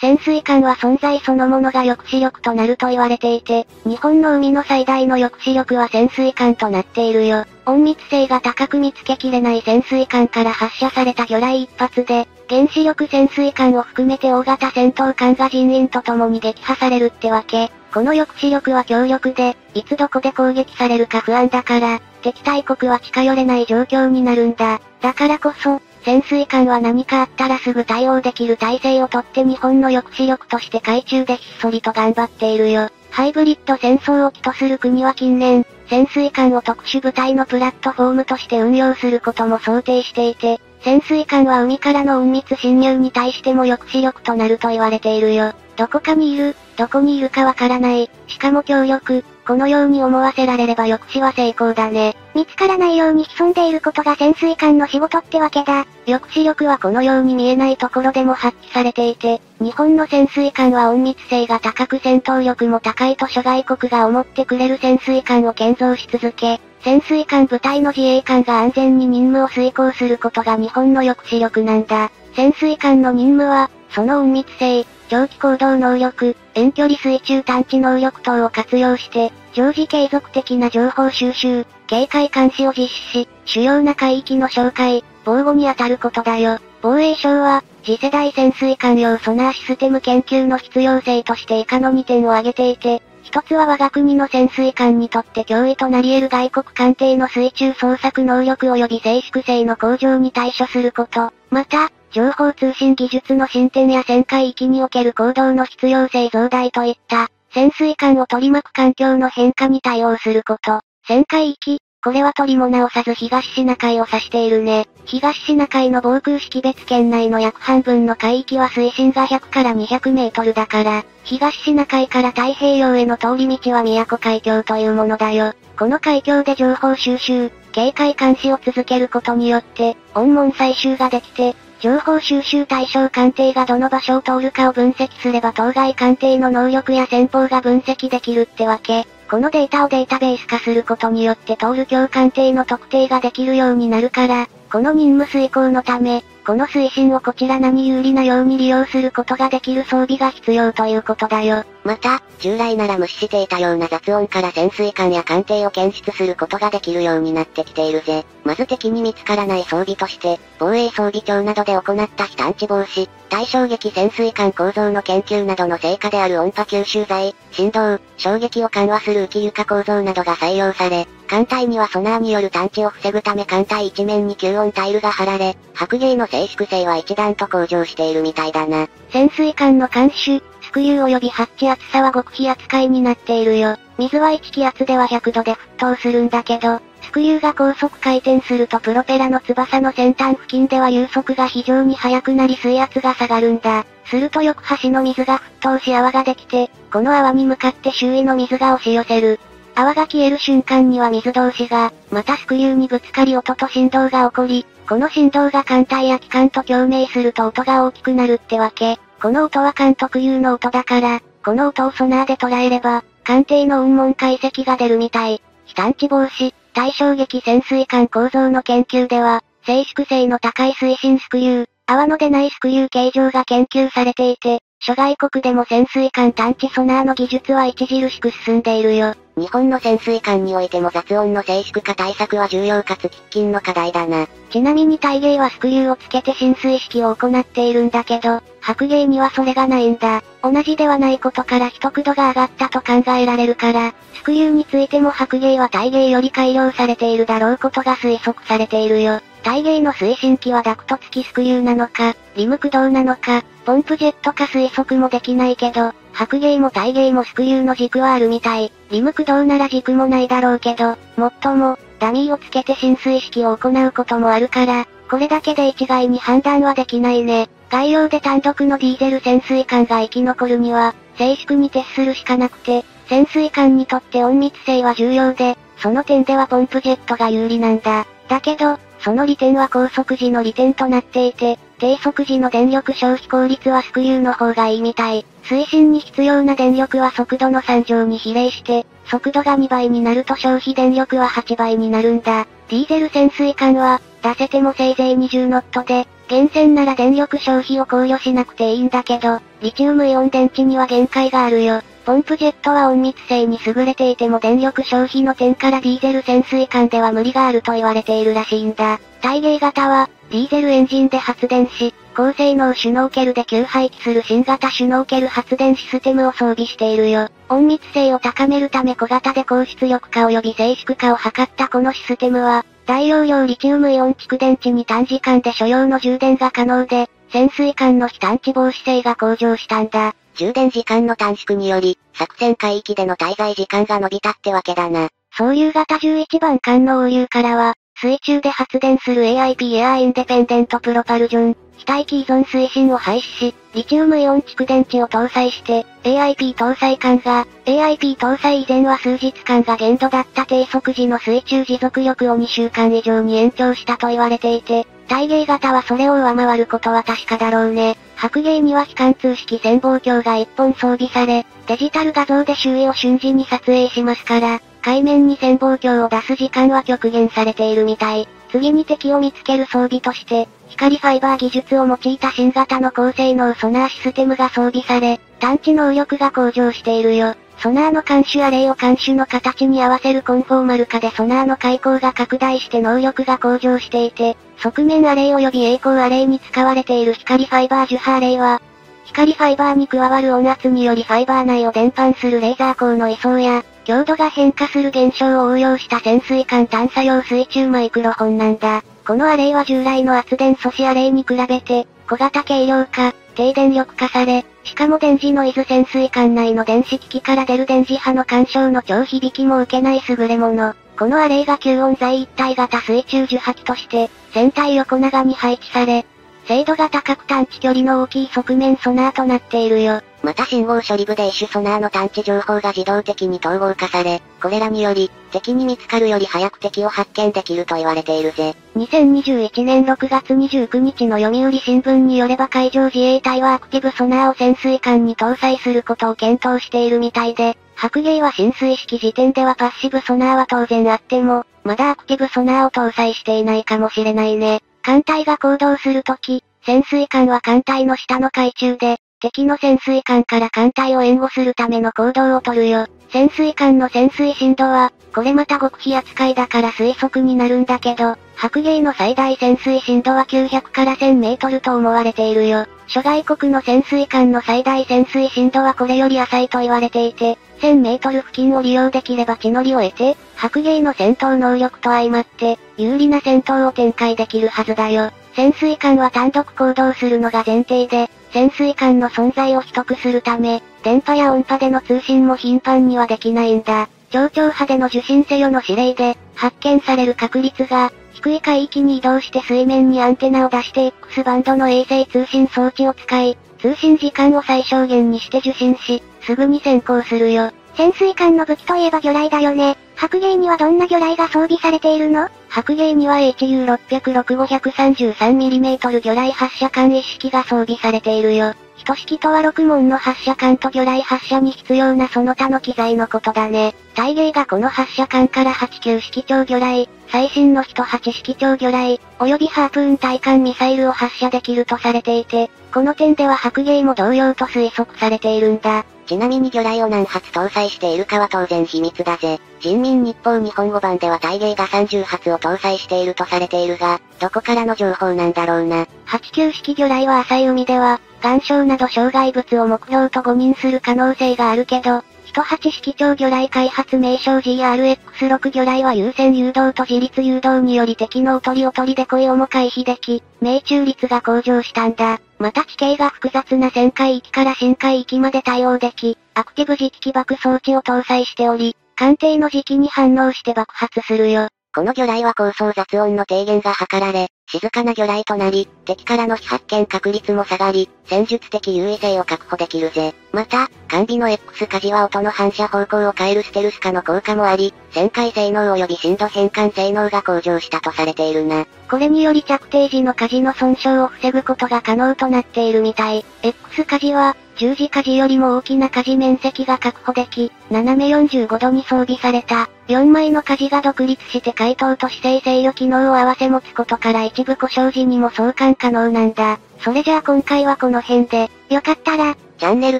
潜水艦は存在そのものが抑止力となると言われていて、日本の海の最大の抑止力は潜水艦となっているよ。隠密性が高く見つけきれない潜水艦から発射された魚雷一発で、原子力潜水艦を含めて大型戦闘艦が人員と共に撃破されるってわけ。この抑止力は強力で、いつどこで攻撃されるか不安だから、敵対国は近寄れない状況になるんだ。だからこそ、潜水艦は何かあったらすぐ対応できる体制をとって日本の抑止力として海中でひっそりと頑張っているよ。ハイブリッド戦争を起とする国は近年、潜水艦を特殊部隊のプラットフォームとして運用することも想定していて、潜水艦は海からの隠密侵入に対しても抑止力となると言われているよ。どこかにいる、どこにいるかわからない、しかも強力、このように思わせられれば抑止は成功だね。見つからないように潜んでいることが潜水艦の仕事ってわけだ。抑止力はこのように見えないところでも発揮されていて、日本の潜水艦は隠密性が高く戦闘力も高いと諸外国が思ってくれる潜水艦を建造し続け、潜水艦部隊の自衛艦が安全に任務を遂行することが日本の抑止力なんだ。潜水艦の任務は、その隠密性、長期行動能力、遠距離水中探知能力等を活用して、常時継続的な情報収集、警戒監視を実施し、主要な海域の哨戒、防護に当たることだよ。防衛省は、次世代潜水艦用ソナーシステム研究の必要性として以下のにてんを挙げていて、一つは我が国の潜水艦にとって脅威となり得る外国艦艇の水中捜索能力及び静粛性の向上に対処すること。また、情報通信技術の進展や戦海域における行動の必要性増大といった、潜水艦を取り巻く環境の変化に対応すること。戦海域、これは取りも直さず東シナ海を指しているね。東シナ海の防空識別圏内の約半分の海域は水深がひゃくからにひゃくメートルだから、東シナ海から太平洋への通り道は宮古海峡というものだよ。この海峡で情報収集、警戒監視を続けることによって、音門採集ができて、情報収集対象艦艇がどの場所を通るかを分析すれば当該艦艇の能力や戦法が分析できるってわけ。このデータをデータベース化することによって通る強艦艇の特定ができるようになるから、この任務遂行のため、この推進をこちらに有利なように利用することができる装備が必要ということだよ。また、従来なら無視していたような雑音から潜水艦や艦艇を検出することができるようになってきているぜ。まず敵に見つからない装備として、防衛装備庁などで行った飛探知防止、対衝撃潜水艦構造の研究などの成果である音波吸収材、振動、衝撃を緩和する浮き床構造などが採用され、艦隊にはソナーによる探知を防ぐため艦隊一面に吸音タイルが張られ、白鯨の静粛性は一段と向上しているみたいだな。潜水艦の艦首、スクリュー及びハッチ厚さは極秘扱いになっているよ。水はいち気圧ではひゃくどで沸騰するんだけど、スクリューが高速回転するとプロペラの翼の先端付近では流速が非常に速くなり水圧が下がるんだ。すると翌端の水が沸騰し泡ができて、この泡に向かって周囲の水が押し寄せる。泡が消える瞬間には水同士が、またスクリューにぶつかり音と振動が起こり、この振動が艦隊や機関と共鳴すると音が大きくなるってわけ。この音は艦特有の音だから、この音をソナーで捉えれば、艦艇の音紋解析が出るみたい。飛探知防止、対衝撃潜水艦構造の研究では、静粛性の高い推進スクリュー、泡の出ないスクリュー形状が研究されていて、諸外国でも潜水艦探知ソナーの技術は著しく進んでいるよ。日本の潜水艦においても雑音の静粛化対策は重要かつ喫緊の課題だな。ちなみに大鯨はスクリューをつけて浸水式を行っているんだけど、白鯨にはそれがないんだ。同じではないことから秘匿度が上がったと考えられるから、スクリューについても白鯨は大鯨より改良されているだろうことが推測されているよ。大鯨の推進機はダクト付きスクリューなのか、リム駆動なのか、ポンプジェットか推測もできないけど、白鯨も大鯨もスクリューの軸はあるみたい。リム駆動なら軸もないだろうけど、もっとも、ダミーをつけて浸水式を行うこともあるから、これだけで一概に判断はできないね。概要で単独のディーゼル潜水艦が生き残るには、静粛に徹するしかなくて、潜水艦にとって隠密性は重要で、その点ではポンプジェットが有利なんだ。だけど、その利点は高速時の利点となっていて、低速時の電力消費効率はスクリューの方がいいみたい。推進に必要な電力は速度のさん乗に比例して、速度がにばいになると消費電力ははちばいになるんだ。ディーゼル潜水艦は、出せてもせいぜいにじゅうノットで、源泉なら電力消費を考慮しなくていいんだけど、リチウムイオン電池には限界があるよ。ポンプジェットは隠密性に優れていても電力消費の点からディーゼル潜水艦では無理があると言われているらしいんだ。大鯨型は、ディーゼルエンジンで発電し、高性能シュノーケルで急排気する新型シュノーケル発電システムを装備しているよ。隠密性を高めるため小型で高出力化及び静粛化を図ったこのシステムは、大容量リチウムイオン蓄電池に短時間で所要の充電が可能で、潜水艦の飛探知防止性が向上したんだ。充電時間の短縮により、作戦海域での滞在時間が伸びたってわけだな。そういう型じゅういちばん艦の応流からは、水中で発電する エーアイピー エアーインデペンデントプロパルジョン、非待機依存推進を廃止し、リチウムイオン蓄電池を搭載して、 エーアイピー 搭載艦が、 エーアイピー 搭載以前は数日間が限度だった低速時の水中持続力をにしゅうかん以上に延長したと言われていて、大鯨型はそれを上回ることは確かだろうね。白鯨には非貫通式潜望鏡がいっぽん装備され、デジタル画像で周囲を瞬時に撮影しますから、海面に潜望鏡を出す時間は極限されているみたい。次に敵を見つける装備として、光ファイバー技術を用いた新型の高性能ソナーシステムが装備され、探知能力が向上しているよ。ソナーの監視アレイを監視の形に合わせるコンフォーマル化でソナーの開口が拡大して能力が向上していて、側面アレイ及び栄光アレイに使われている光ファイバー樹波アレイは、光ファイバーに加わる音圧によりファイバー内を伝播するレーザー光の位相や、強度が変化する現象を応用した潜水艦探査用水中マイクロフォンなんだ。このアレイは従来の圧電素子アレイに比べて、小型軽量化、低電力化され、しかも電磁ノイズ潜水艦内の電子機器から出る電磁波の干渉の超響きも受けない優れもの。このアレイが吸音材一体型水中受波機として、船体横長に配置され、精度が高く探知距離の大きい側面ソナーとなっているよ。また信号処理部で一種ソナーの探知情報が自動的に統合化され、これらにより、敵に見つかるより早く敵を発見できると言われているぜ。にせんにじゅういちねんろくがつにじゅうくにちの読売新聞によれば海上自衛隊はアクティブソナーを潜水艦に搭載することを検討しているみたいで、白鯨は浸水式時点ではパッシブソナーは当然あっても、まだアクティブソナーを搭載していないかもしれないね。艦隊が行動するとき、潜水艦は艦隊の下の海中で、敵の潜水艦から艦隊を援護するための行動をとるよ。潜水艦の潜水深度は、これまた極秘扱いだから推測になるんだけど、白鯨の最大潜水深度はきゅうひゃくからせんメートルと思われているよ。諸外国の潜水艦の最大潜水深度はこれより浅いと言われていて、せんメートル付近を利用できれば地の利を得て、白鯨の戦闘能力と相まって、有利な戦闘を展開できるはずだよ。潜水艦は単独行動するのが前提で、潜水艦の存在を秘匿するため、電波や音波での通信も頻繁にはできないんだ。超超波での受信せよの指令で、発見される確率が、低い海域に移動して水面にアンテナを出して X バンドの衛星通信装置を使い、通信時間を最小限にして受信し、すぐに先行するよ。潜水艦の武器といえば魚雷だよね。白鯨にはどんな魚雷が装備されているの？白鯨には エイチユーろっぴゃくろく ごひゃくさんじゅうさんミリメートル 魚雷発射管一式が装備されているよ。一式とはろくもんの発射管と魚雷発射に必要なその他の機材のことだね。大鯨がこの発射管からはちきゅうしき超魚雷、最新のひとはちしき超魚雷、およびハープーン対艦ミサイルを発射できるとされていて、この点では白鯨も同様と推測されているんだ。ちなみに魚雷を何発搭載しているかは当然秘密だぜ。人民日報日本語版では大鯨がさんじゅうはつを搭載しているとされているが、どこからの情報なんだろうな。はちきゅうしき魚雷は浅い海では、岩礁など障害物を目標と誤認する可能性があるけど、ひとはちしき超魚雷開発名称 ジーアールエックスろく 魚雷は優先誘導と自律誘導により敵のおとりおとりデコイをも回避でき、命中率が向上したんだ。また地形が複雑な浅海域から深海域まで対応でき、アクティブ磁気起爆装置を搭載しており、艦艇の磁気に反応して爆発するよ。この魚雷は高層雑音の低減が図られ、静かな魚雷となり、敵からの非発見確率も下がり、戦術的優位性を確保できるぜ。また、艦尾の X 舵は音の反射方向を変えるステルス化の効果もあり、旋回性能及び深度変換性能が向上したとされているな。これにより着底時の舵の損傷を防ぐことが可能となっているみたい。X 舵は、十字舵よりも大きな舵面積が確保でき、斜めよんじゅうごどに装備された、よんまいの舵が独立して解凍と姿勢制御機能を合わせ持つことから一部故障時にも相関可能なんだ。それじゃあ今回はこの辺で、よかったら、チャンネル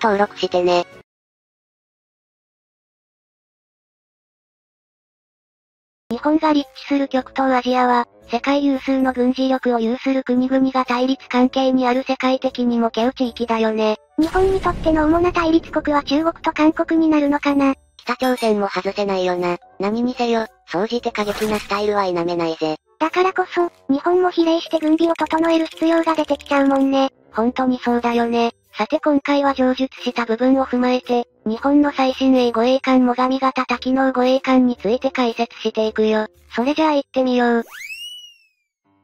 登録してね。日本が立地する極東アジアは、世界有数の軍事力を有する国々が対立関係にある世界的にもけう地域だよね。日本にとっての主な対立国は中国と韓国になるのかな。北朝鮮も外せないよな。何にせよ、総じて過激なスタイルは否めないぜ。だからこそ、日本も比例して軍備を整える必要が出てきちゃうもんね。本当にそうだよね。さて今回は上述した部分を踏まえて、日本の最新鋭護衛艦最上型多機能護衛艦について解説していくよ。それじゃあ行ってみよう。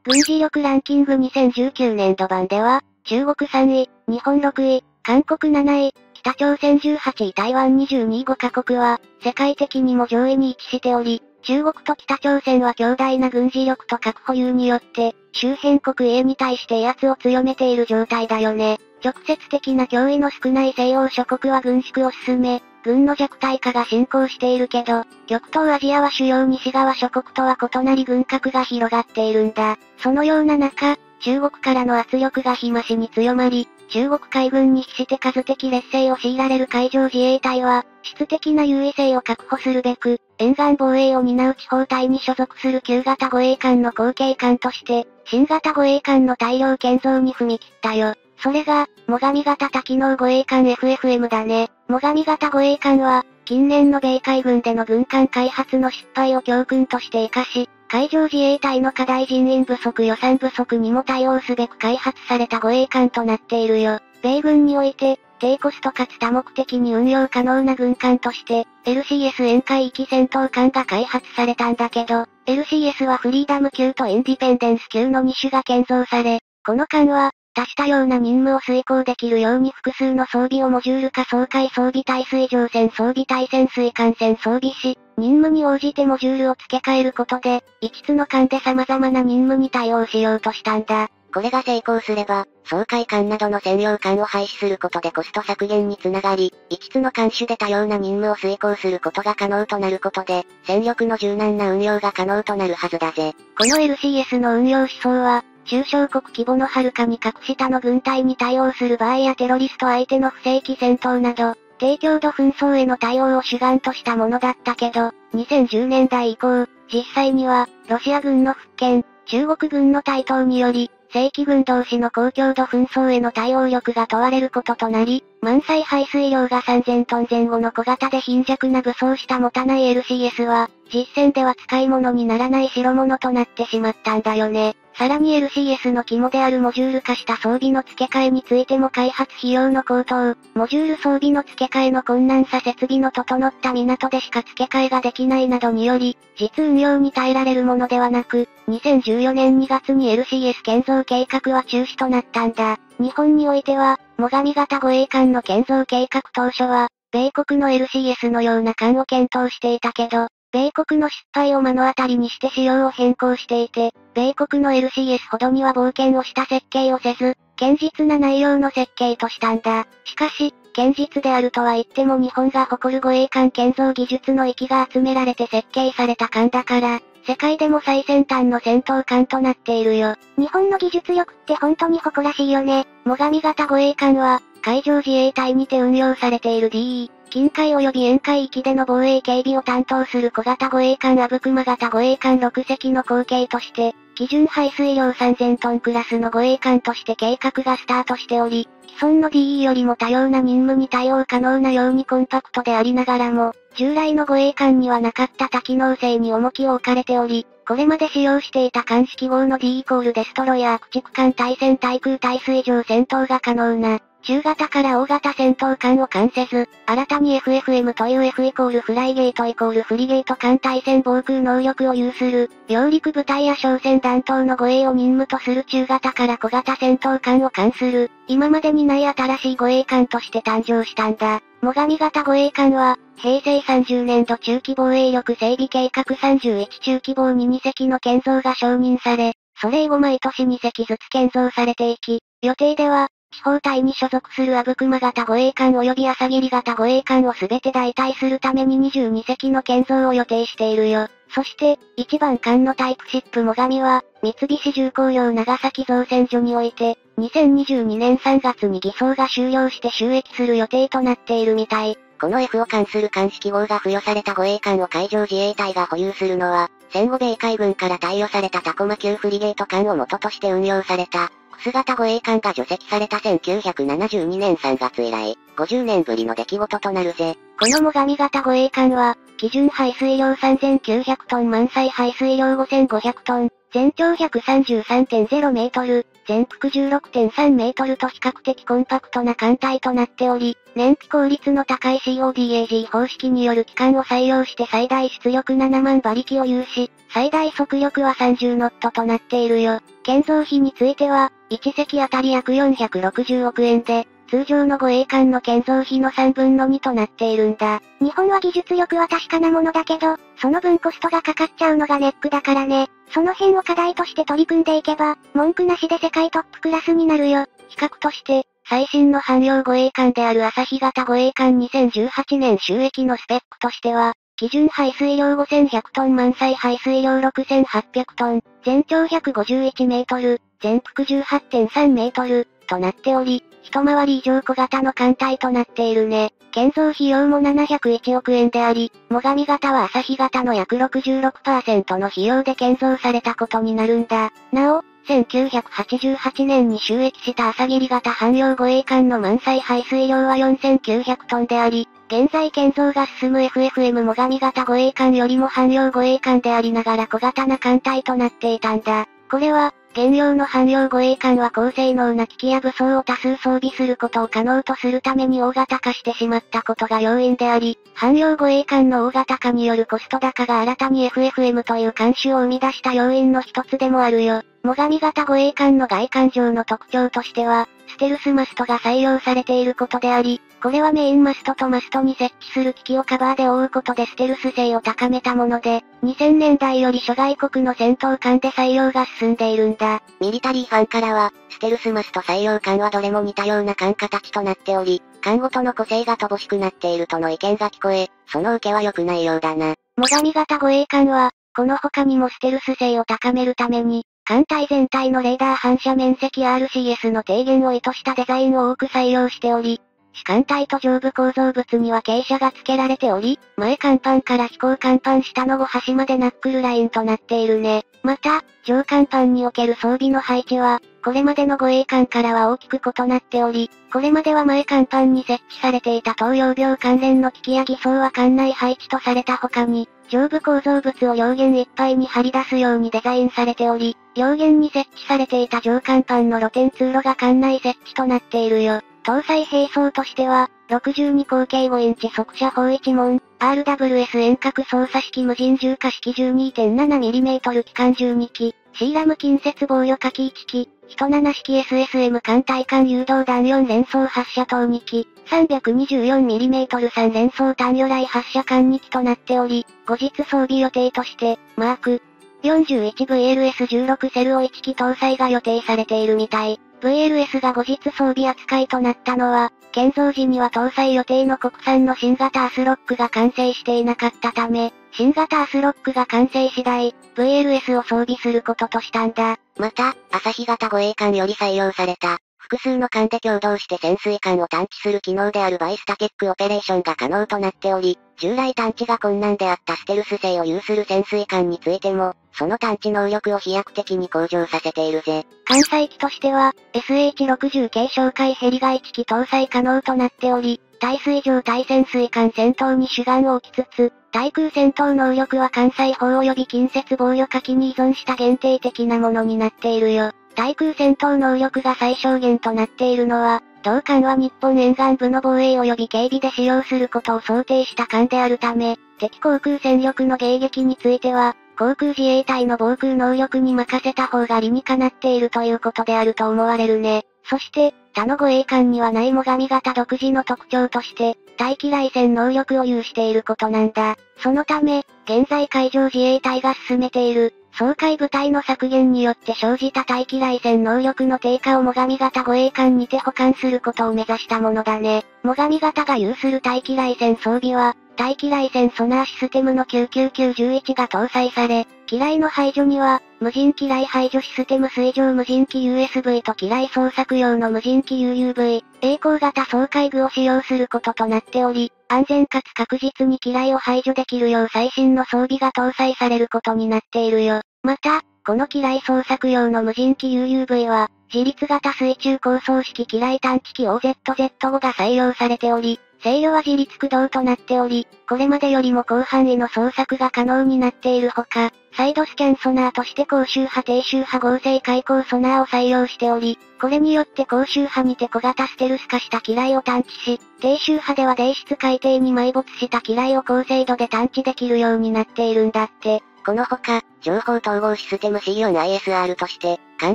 軍事力ランキングにせんじゅうきゅうねんどばんでは、中国さんい、日本ろくい、韓国なない、北朝鮮じゅうはちい、台湾にじゅうにい、ごかこくは、世界的にも上位に位置しており、中国と北朝鮮は強大な軍事力と核保有によって、周辺国 A に対して威圧を強めている状態だよね。直接的な脅威の少ない西欧諸国は軍縮を進め、軍の弱体化が進行しているけど、極東アジアは主要西側諸国とは異なり軍拡が広がっているんだ。そのような中、中国からの圧力が日増しに強まり、中国海軍に比して数的劣勢を強いられる海上自衛隊は、質的な優位性を確保するべく、沿岸防衛を担う地方隊に所属する旧型護衛艦の後継艦として、新型護衛艦の大量建造に踏み切ったよ。それが、最上型多機能護衛艦 エフエフエム だね。最上型護衛艦は、近年の米海軍での軍艦開発の失敗を教訓として活かし、海上自衛隊の課題人員不足予算不足にも対応すべく開発された護衛艦となっているよ。米軍において、低コストかつ多目的に運用可能な軍艦として、エルシーエス 沿海域戦闘艦が開発されたんだけど、エルシーエス はフリーダム級とインディペンデンス級のに種が建造され、この艦は、多したような任務を遂行できるように複数の装備をモジュール化掃海装備対水上戦装備対潜水艦船装備し、任務に応じてモジュールを付け替えることで、いつつの艦で様々な任務に対応しようとしたんだ。これが成功すれば、掃海艦などの専用艦を廃止することでコスト削減につながり、いつつの艦種で多様な任務を遂行することが可能となることで、戦力の柔軟な運用が可能となるはずだぜ。この エルシーエス の運用思想は、中小国規模のはるかに格下の軍隊に対応する場合やテロリスト相手の不正規戦闘など、低強度紛争への対応を主眼としたものだったけど、にせんじゅうねんだい以降、実際には、ロシア軍の復権、中国軍の台頭により、正規軍同士の高強度紛争への対応力が問われることとなり、満載排水量がさんぜんトン前後の小型で貧弱な武装した持たない エルシーエス は、実戦では使い物にならない代物となってしまったんだよね。さらに エルシーエス の肝であるモジュール化した装備の付け替えについても開発費用の高騰、モジュール装備の付け替えの困難さ設備の整った港でしか付け替えができないなどにより、実運用に耐えられるものではなく、にせんじゅうよねんにがつに エルシーエス 建造計画は中止となったんだ。日本においては、最上型護衛艦の建造計画当初は、米国の エルシーエス のような艦を検討していたけど、米国の失敗を目の当たりにして仕様を変更していて、米国の エルシーエス ほどには冒険をした設計をせず、堅実な内容の設計としたんだ。しかし、堅実であるとは言っても日本が誇る護衛艦建造技術の域が集められて設計された艦だから、世界でも最先端の戦闘艦となっているよ。日本の技術力って本当に誇らしいよね。最上型護衛艦は、海上自衛隊にて運用されている ディーイー。近海及び沿海域での防衛警備を担当する小型護衛艦阿武隈型護衛艦ろくせきの後継として、基準排水量さんぜんトンクラスの護衛艦として計画がスタートしており、既存の ディーイー よりも多様な任務に対応可能なようにコンパクトでありながらも、従来の護衛艦にはなかった多機能性に重きを置かれており、これまで使用していた艦式号の D イコールデストロイヤー駆逐艦対戦対空対水上戦闘が可能な、中型から大型戦闘艦を完成せず、新たに エフエフエム という F イコールフライゲートイコールフリゲート艦対戦防空能力を有する、揚陸部隊や商船弾頭の護衛を任務とする中型から小型戦闘艦を完する、今までにない新しい護衛艦として誕生したんだ。最上型護衛艦は、平成さんじゅうねんど中期防衛力整備計画さんじゅういち中期防ににせきの建造が承認され、それ以後毎年にせきずつ建造されていき、予定では、地方隊に所属する阿武隈型護衛艦及び朝霧型護衛艦を全て代替するためににじゅうにせきの建造を予定しているよ。そして、いちばんかんのタイプシップ最上は、三菱重工業長崎造船所において、にせんにじゅうにねんさんがつに偽装が終了して収益する予定となっているみたい。この F を冠する艦式号が付与された護衛艦を海上自衛隊が保有するのは、戦後米海軍から貸与されたタコマ級フリゲート艦を元として運用された、クス型護衛艦が除籍されたせんきゅうひゃくななじゅうにねんさんがつ以来、ごじゅうねんぶりの出来事となるぜ。この最上型護衛艦は、基準排水量さんぜんきゅうひゃくトン満載排水量ごせんごひゃくトン、全長 ひゃくさんじゅうさんてんゼロメートル、全幅 じゅうろくてんさんメートルと比較的コンパクトな艦隊となっており、燃費効率の高い シーオーディーエージー 方式による機関を採用して最大出力ななまんばりきを有し、最大速力はさんじゅうノットとなっているよ。建造費については、いっせきあたり約よんひゃくろくじゅうおくえんで、通常の護衛艦の建造費のさんぶんのにとなっているんだ。日本は技術力は確かなものだけど、その分コストがかかっちゃうのがネックだからね。その辺を課題として取り組んでいけば、文句なしで世界トップクラスになるよ。比較として、最新の汎用護衛艦である朝日型護衛艦にせんじゅうはちねん収益のスペックとしては、基準排水量ごせんひゃくトン満載排水量ろくせんはっぴゃくトン、全長ひゃくごじゅういちメートル、全幅 じゅうはちてんさんメートル、となっており、一回り以上小型の艦隊となっているね。建造費用もななひゃくいちおくえんであり、最上型は朝日型の約 ろくじゅうろくパーセント の費用で建造されたことになるんだ。なお、せんきゅうひゃくはちじゅうはちねんに収益した朝霧型汎用護衛艦の満載排水量はよんせんきゅうひゃくトンであり、現在建造が進む エフエフエム 最上型護衛艦よりも汎用護衛艦でありながら小型な艦隊となっていたんだ。これは、現用の汎用護衛艦は高性能な機器や武装を多数装備することを可能とするために大型化してしまったことが要因であり、汎用護衛艦の大型化によるコスト高が新たに エフエフエム という艦種を生み出した要因の一つでもあるよ。最上型護衛艦の外観上の特徴としては、ステルスマストが採用されていることであり、これはメインマストとマストに設置する機器をカバーで覆うことでステルス性を高めたもので、にせんねんだいより諸外国の戦闘艦で採用が進んでいるんだ。ミリタリーファンからは、ステルスマスト採用艦はどれも似たような艦形となっており、艦ごとの個性が乏しくなっているとの意見が聞こえ、その受けは良くないようだな。最上型護衛艦は、この他にもステルス性を高めるために、艦隊全体のレーダー反射面積 アールシーエス の低減を意図したデザインを多く採用しており、艦隊と上部構造物には傾斜が付けられており、前甲板から飛行甲板下のご端までナックルラインとなっているね。また、上甲板における装備の配置は、これまでの護衛艦からは大きく異なっており、これまでは前甲板に設置されていた東洋病関連の機器や偽装は艦内配置とされた他に、上部構造物を両舷いっぱいに張り出すようにデザインされており、両舷に設置されていた上甲板の露天通路が艦内設置となっているよ。搭載兵装としては、ろくじゅうにこうけいごインチ速射砲いちもん、アールダブリューエス 遠隔操作式無人重火式 じゅうにてんななミリメートル 機関じゅうにき、シーラム近接防御火器いっき、じゅうななしき エスエスエム 艦対艦誘導弾よんれんそう発射塔にき、さんびゃくにじゅうよんミリメートルさん 連装単魚雷発射艦にきとなっており、後日装備予定として、マーク よんじゅういちブイエルエスじゅうろく セルオいっき搭載が予定されているみたい。ブイエルエス が後日装備扱いとなったのは、建造時には搭載予定の国産の新型アスロックが完成していなかったため、新型アスロックが完成次第、ブイエルエス を装備することとしたんだ。また、朝日型護衛艦より採用された、複数の艦で共同して潜水艦を探知する機能であるバイスタテックオペレーションが可能となっており、従来探知が困難であったステルス性を有する潜水艦についても、その探知能力を飛躍的に向上させているぜ。艦載機としては、エスエイチろくじゅう 系哨戒ヘリがいっき搭載可能となっており、対水上対潜水艦戦闘に主眼を置きつつ、対空戦闘能力は艦載砲及び近接防御火器に依存した限定的なものになっているよ。対空戦闘能力が最小限となっているのは、同艦は日本沿岸部の防衛及び警備で使用することを想定した艦であるため、敵航空戦力の迎撃については、航空自衛隊の防空能力に任せた方が理にかなっているということであると思われるね。そして、他の護衛艦にはない最上型独自の特徴として、対機雷戦能力を有していることなんだ。そのため、現在海上自衛隊が進めている、掃海部隊の削減によって生じた対機雷戦能力の低下を最上型護衛艦にて補完することを目指したものだね。最上型が有する対機雷戦装備は、対機雷戦ソナーシステムのきゅうきゅうきゅういちいちが搭載され、機雷の排除には、無人機雷排除システム水上無人機 ユーエスブイ と機雷捜索用の無人機 ユーユーブイ、栄光型掃海具を使用することとなっており、安全かつ確実に機雷を排除できるよう最新の装備が搭載されることになっているよ。また、この機雷捜索用の無人機 ユーユーブイ は、自立型水中高層式機雷探知機 オーゼットゼットご が採用されており、制御は自立駆動となっており、これまでよりも広範囲の捜索が可能になっているほか、サイドスキャンソナーとして高周波低周波合成開口ソナーを採用しており、これによって高周波にて小型ステルス化した機雷を探知し、低周波では泥質海底に埋没した機雷を高精度で探知できるようになっているんだって。このほか、情報統合システム シーよんアイエスアール として、艦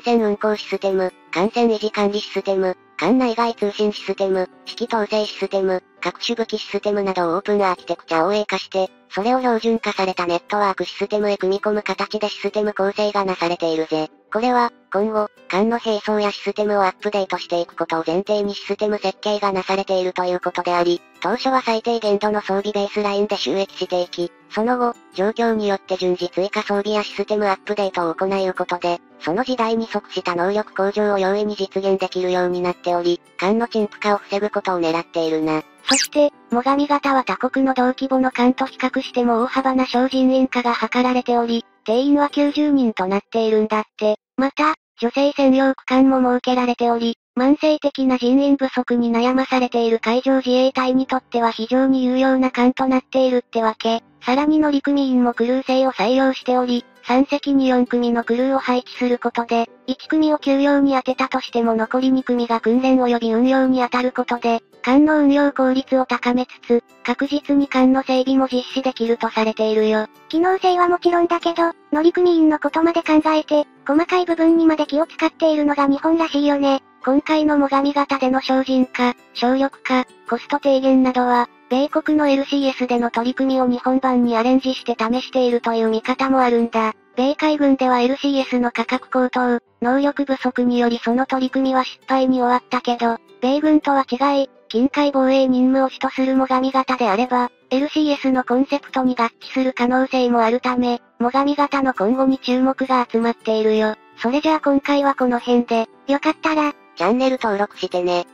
船運航システム、艦船維持管理システム、艦内外通信システム、指揮統制システム、各種武器システムなどをオープンアーキテクチャをA化して、それを標準化されたネットワークシステムへ組み込む形でシステム構成がなされているぜ。これは、今後、艦の兵装やシステムをアップデートしていくことを前提にシステム設計がなされているということであり、当初は最低限度の装備ベースラインで収益していき、その後、状況によって順次追加装備やシステムアップデートを行うことで、その時代に即した能力向上を容易に実現できるようになっており、艦の陳腐化を防ぐことを狙っているな。そして、最上型は他国の同規模の艦と比較しても大幅な小人員化が図られており、定員はきゅうじゅうにんとなっているんだって。また、女性専用区間も設けられており、慢性的な人員不足に悩まされている海上自衛隊にとっては非常に有用な艦となっているってわけ。さらに乗組員もクルー制を採用しており、さん隻によん組のクルーを配置することで、いち組を給養に当てたとしても残りに組が訓練及び運用に当たることで、艦の運用効率を高めつつ、確実に艦の整備も実施できるとされているよ。機能性はもちろんだけど、乗組員のことまで考えて、細かい部分にまで気を使っているのが日本らしいよね。今回の最上型での省人化、省力化、コスト低減などは、米国の エルシーエス での取り組みを日本版にアレンジして試しているという見方もあるんだ。米海軍では エルシーエス の価格高騰、能力不足によりその取り組みは失敗に終わったけど、米軍とは違い、近海防衛任務を主とする最上型であれば、エルシーエス のコンセプトに合致する可能性もあるため、最上型の今後に注目が集まっているよ。それじゃあ今回はこの辺で、よかったら、チャンネル登録してね。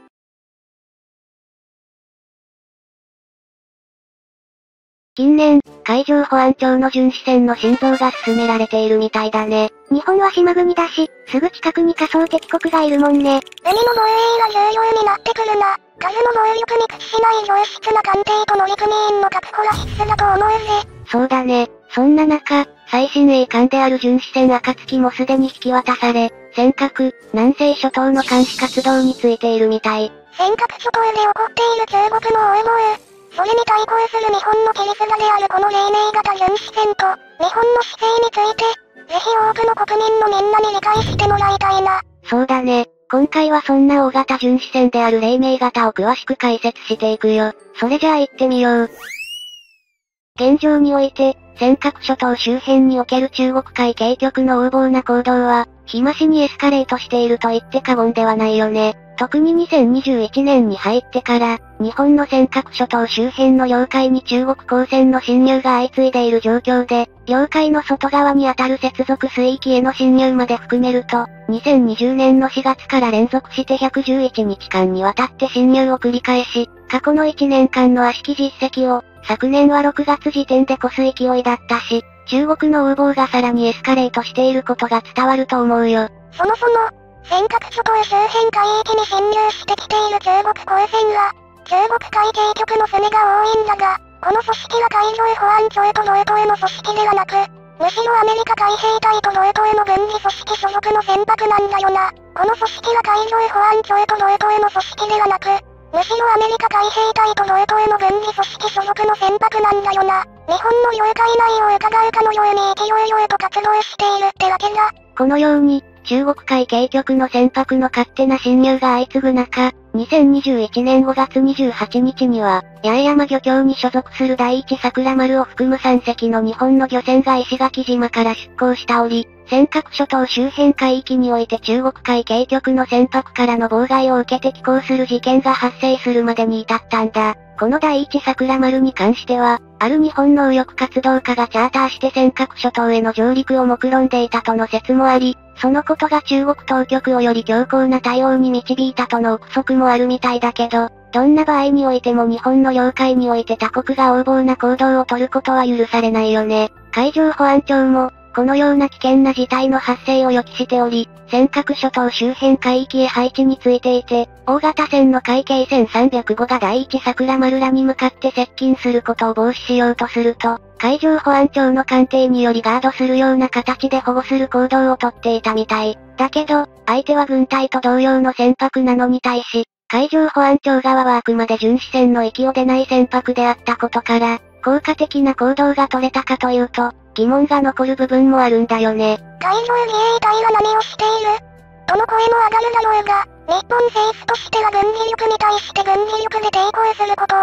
近年、海上保安庁の巡視船の新造が進められているみたいだね。日本は島国だし、すぐ近くに仮想敵国がいるもんね。海の防衛が重要になってくるな。数の能力に屈しない良質な艦艇と乗組員の確保が必須だと思うぜ。そうだね。そんな中、最新鋭艦である巡視船暁もすでに引き渡され、尖閣、南西諸島の監視活動についているみたい。尖閣諸島で起こっている中国のオウムウ、それに対抗する日本の切り札であるこの黎明型巡視船と、日本の姿勢について、ぜひ多くの国民のみんなに理解してもらいたいな。そうだね。今回はそんな大型巡視船である黎明型を詳しく解説していくよ。それじゃあ行ってみよう。現状において、尖閣諸島周辺における中国海警局の横暴な行動は、日増しにエスカレートしていると言って過言ではないよね。特ににせんにじゅういちねんに入ってから、日本の尖閣諸島周辺の領海に中国公船の侵入が相次いでいる状況で、領海の外側にあたる接続水域への侵入まで含めると、にせんにじゅうねんのしがつから連続してひゃくじゅういちにちかんにわたって侵入を繰り返し、過去のいちねんかんの悪しき実績を、昨年はろくがつ時点で越す勢いだったし、中国の横暴がさらにエスカレートしていることが伝わると思うよ。そもそも、尖閣諸島周辺海域に侵入してきている中国公船は、中国海警局の船が多いんだが、この組織は海上保安庁とノートへの組織ではなく、むしろアメリカ海兵隊とノートへの軍事組織所属の船舶なんだよな。この組織は海上保安庁とノートへの組織ではなく、むしろアメリカ海兵隊とノートへの軍事組織所属の船舶なんだよな。日本の領海内を伺うかのように勢いよいと活動しているってわけだ。このように、中国海警局の船舶の勝手な侵入が相次ぐ中、にせんにじゅういちねんごがつにじゅうはちにちには、八重山漁協に所属する第一桜丸を含むさん隻の日本の漁船が石垣島から出港した折、尖閣諸島周辺海域において中国海警局の船舶からの妨害を受けて寄港する事件が発生するまでに至ったんだ。この第一桜丸に関しては、ある日本の右翼活動家がチャーターして尖閣諸島への上陸を目論んでいたとの説もあり、そのことが中国当局をより強硬な対応に導いたとの憶測もあるみたいだけど、どんな場合においても日本の領海において他国が横暴な行動を取ることは許されないよね。海上保安庁も、このような危険な事態の発生を予期しており、尖閣諸島周辺海域へ配置についていて、大型船の海警船さんびゃくごが第一桜丸らに向かって接近することを防止しようとすると、海上保安庁の艦艇によりガードするような形で保護する行動をとっていたみたい。だけど、相手は軍隊と同様の船舶なのに対し、海上保安庁側はあくまで巡視船の域を出ない船舶であったことから、効果的な行動が取れたかというと、疑問が残る部分もあるんだよね。海上自衛隊は何をしているとの声も上がるだろうが、日本政府としては軍事力に対して軍事力で抵抗することを、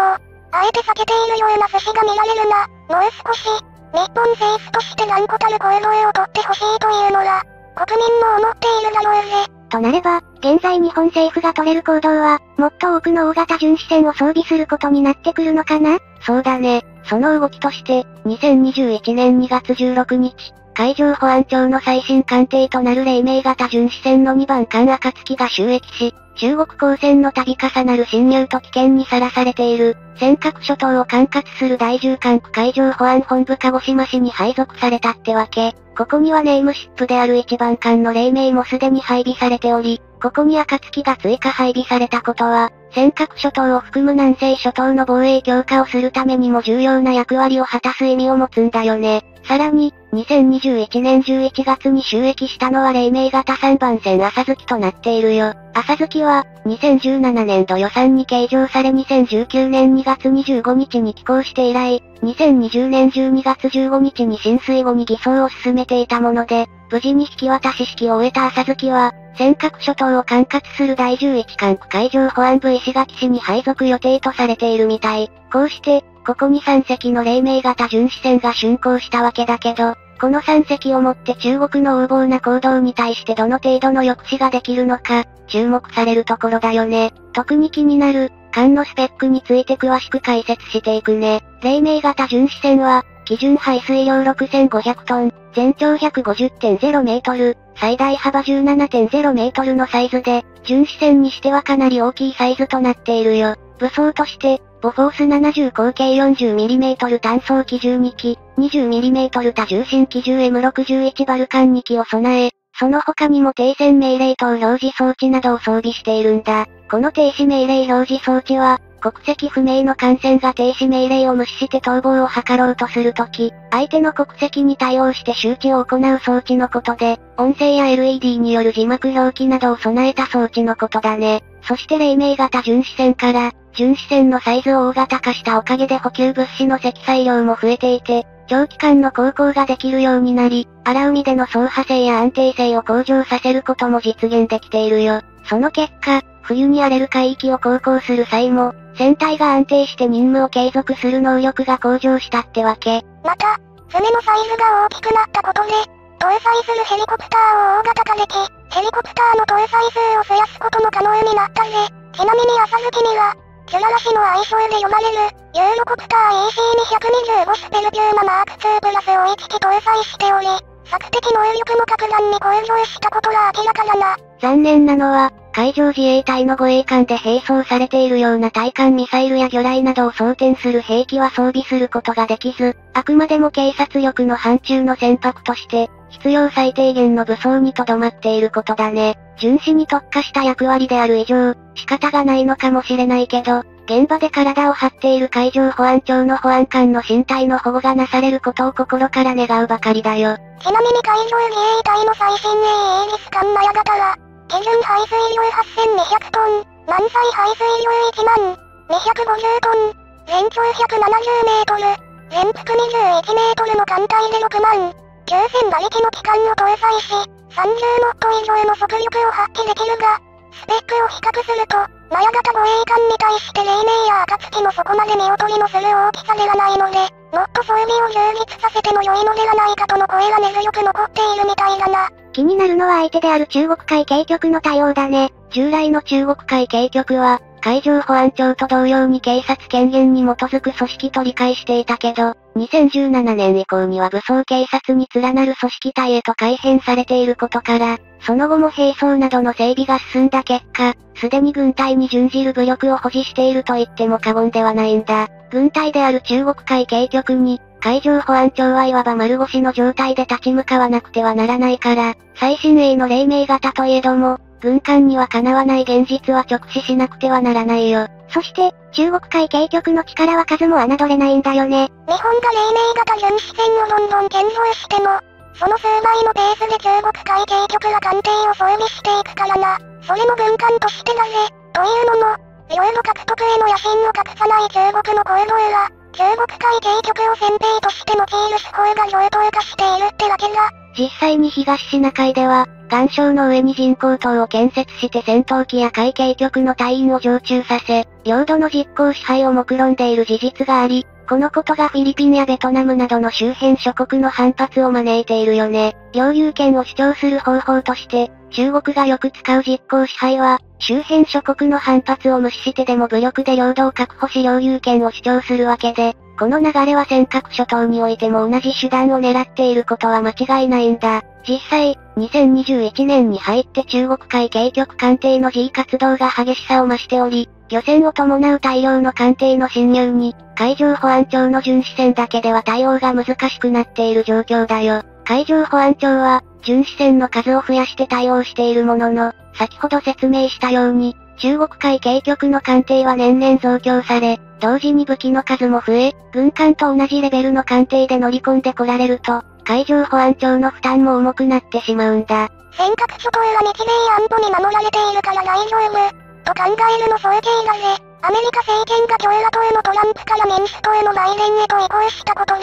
あえて避けているような節が見られるな。もう少し、日本政府として断固たる行動をとってほしいというのが、国民も思っているだろうぜ。となれば、現在日本政府が取れる行動は、もっと多くの大型巡視船を装備することになってくるのかな？そうだね。その動きとして、にせんにじゅういちねんにがつじゅうろくにち、海上保安庁の最新艦艇となる黎明型巡視船のにばん艦暁が就役し、中国公船の度重なる侵入と危険にさらされている、尖閣諸島を管轄する第じゅう管区海上保安本部鹿児島市に配属されたってわけ。ここにはネームシップであるいちばん艦の黎明もすでに配備されており、ここに暁が追加配備されたことは、尖閣諸島を含む南西諸島の防衛強化をするためにも重要な役割を果たす意味を持つんだよね。さらに、にせんにじゅういちねんじゅういちがつに就役したのは黎明型さんばん線朝月となっているよ。朝月は、にせんじゅうななねんど予算に計上されにせんじゅうきゅうねんにがつにじゅうごにちに寄港して以来、にせんにじゅうねんじゅうにがつじゅうごにちに浸水後に偽装を進めていたもので、無事に引き渡し式を終えた朝月は、尖閣諸島を管轄するだいじゅういちかんく海上保安部石垣市に配属予定とされているみたい。こうして、ここにさんせきの黎明型巡視船が竣工したわけだけど、このさんせきをもって中国の横暴な行動に対してどの程度の抑止ができるのか、注目されるところだよね。特に気になる、艦のスペックについて詳しく解説していくね。黎明型巡視船は、基準排水量ろくせんごひゃくトン、全長 ひゃくごじゅってんゼロメートル、最大幅 じゅうななてんゼロメートルのサイズで、巡視船にしてはかなり大きいサイズとなっているよ。武装として、ボフォースななじゅう口径 よんじゅうミリ 単装機じゅうにき、にじゅうミリ 多重心機 エムろくじゅういち バルカンにきを備え、その他にも停船命令等表示装置などを装備しているんだ。この停止命令表示装置は、国籍不明の艦船が停止命令を無視して逃亡を図ろうとするとき、相手の国籍に対応して周知を行う装置のことで、音声や エルイーディー による字幕表記などを備えた装置のことだね。そして黎明型巡視船から、巡視船のサイズを大型化したおかげで補給物資の積載量も増えていて、長期間の航行ができるようになり、荒海での走破性や安定性を向上させることも実現できているよ。その結果、冬に荒れる海域を航行する際も、船体が安定して任務を継続する能力が向上したってわけ。また、船のサイズが大きくなったことで、搭載するヘリコプターを大型化でき、ヘリコプターの搭載数を増やすことも可能になったぜ。ちなみに朝月には、つららしの愛称で呼ばれる、ユーロコプター イーシーにひゃくにじゅうご スペルピューママークツープラスをいっき搭載しており、索敵能力も格段に向上したことが明らかだな。残念なのは、海上自衛隊の護衛艦で並走されているような対艦ミサイルや魚雷などを装填する兵器は装備することができず、あくまでも警察力の範疇の船舶として、必要最低限の武装にとどまっていることだね。巡視に特化した役割である以上、仕方がないのかもしれないけど、現場で体を張っている海上保安庁の保安官の身体の保護がなされることを心から願うばかりだよ。ちなみに海上自衛隊の最新鋭イージス艦マヤ型は、基準排水量 はっせんにひゃくトン、満載排水量 いちまんにひゃくごじゅうトン、全長 ひゃくななじゅうメートル、全幅 にじゅういちメートルの艦隊でろくまんきゅうせんばりきの機関を搭載し、さんじゅうノット以上の速力を発揮できるが、スペックを比較すると、マヤ型護衛艦に対して黎明や暁もそこまで見劣りのする大きさではないので、もっと装備を充実させても良いのではないかとの声が根強く残っているみたいだな。気になるのは相手である中国海警局の対応だね。従来の中国海警局は、海上保安庁と同様に警察権限に基づく組織と理解していたけど、にせんじゅうななねん以降には武装警察に連なる組織体へと改編されていることから、その後も兵装などの整備が進んだ結果、すでに軍隊に準じる武力を保持していると言っても過言ではないんだ。軍隊である中国海警局に、海上保安庁はいわば丸腰の状態で立ち向かわなくてはならないから、最新鋭の黎明型といえども、軍艦にはかなわない現実は直視しなくてはならないよ。そして、中国海警局の力は数も侮れないんだよね。日本が黎明型巡視船をどんどん建造しても、その数倍のペースで中国海警局が艦艇を装備していくからな。それも軍艦としてだぜ。というのも、領土獲得への野心を隠さない中国の行動や、中国海警局を先兵として用いる手法が常套化しているってわけだ。実際に東シナ海では、岩礁の上に人工島を建設して戦闘機や海警局の隊員を常駐させ、領土の実効支配を目論んでいる事実があり、このことがフィリピンやベトナムなどの周辺諸国の反発を招いているよね。領有権を主張する方法として、中国がよく使う実効支配は、周辺諸国の反発を無視してでも武力で領土を確保し領有権を主張するわけで、この流れは尖閣諸島においても同じ手段を狙っていることは間違いないんだ。実際、にせんにじゅういちねんに入って中国海警局艦艇の自衛活動が激しさを増しており、漁船を伴う大量の艦艇の侵入に、海上保安庁の巡視船だけでは対応が難しくなっている状況だよ。海上保安庁は、巡視船の数を増やして対応しているものの、先ほど説明したように、中国海警局の艦艇は年々増強され、同時に武器の数も増え、軍艦と同じレベルの艦艇で乗り込んでこられると、海上保安庁の負担も重くなってしまうんだ。尖閣諸島は日米安保に守られているから大丈夫と考えるの早計だぜ。アメリカ政権が共和党へのトランプから民主党へのバイデンへと移行したことで、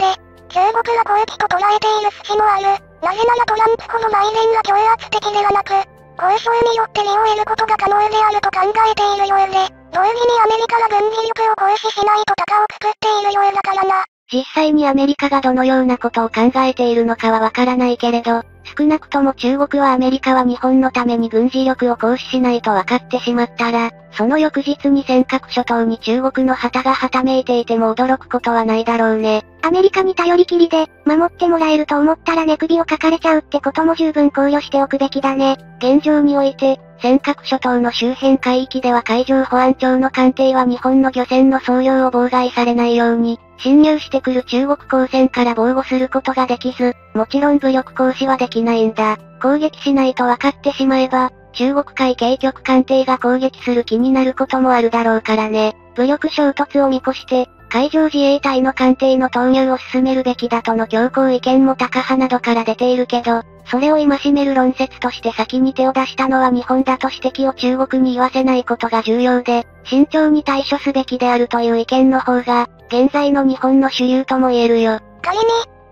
中国は好機と捉えている節もある。なぜならトランプほどバイデンが強圧的ではなく、交渉によって利を得ることが可能であると考えているようで、同時にアメリカが軍事力を行使しないと高をくくっているようだからな。実際にアメリカがどのようなことを考えているのかはわからないけれど、少なくとも中国はアメリカは日本のために軍事力を行使しないと分かってしまったら、その翌日に尖閣諸島に中国の旗がはためいていても驚くことはないだろうね。アメリカに頼りきりで、守ってもらえると思ったら寝首をかかれちゃうってことも十分考慮しておくべきだね。現状において、尖閣諸島の周辺海域では海上保安庁の艦艇は日本の漁船の操業を妨害されないように、侵入してくる中国公船から防護することができず、もちろん武力行使はできないんだ。攻撃しないと分かってしまえば、中国海警局艦艇が攻撃する気になることもあるだろうからね。武力衝突を見越して、海上自衛隊の艦艇の投入を進めるべきだとの強硬意見もタカ派などから出ているけど、それを戒める論説として先に手を出したのは日本だと指摘を中国に言わせないことが重要で、慎重に対処すべきであるという意見の方が、現在の日本の主流とも言えるよ。仮に、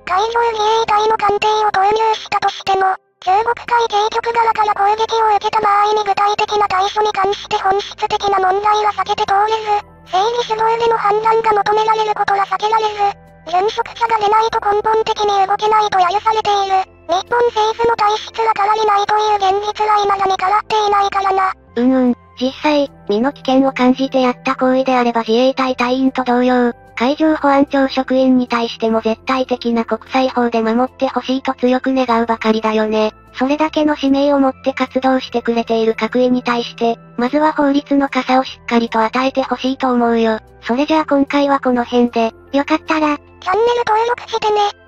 海上自衛隊の艦艇を投入したとしても、中国海警局側から攻撃を受けた場合に具体的な対処に関して本質的な問題は避けて通れず、政治主導での判断が求められることは避けられず、殉職者が出ないと根本的に動けないと揶揄されている。日本政府の体質は変わりないという現実は未だに変わっていないからな。うんうん。実際、身の危険を感じてやった行為であれば自衛隊隊員と同様、海上保安庁職員に対しても絶対的な国際法で守ってほしいと強く願うばかりだよね。それだけの使命を持って活動してくれている各位に対して、まずは法律の傘をしっかりと与えてほしいと思うよ。それじゃあ今回はこの辺で、よかったら、チャンネル登録してね。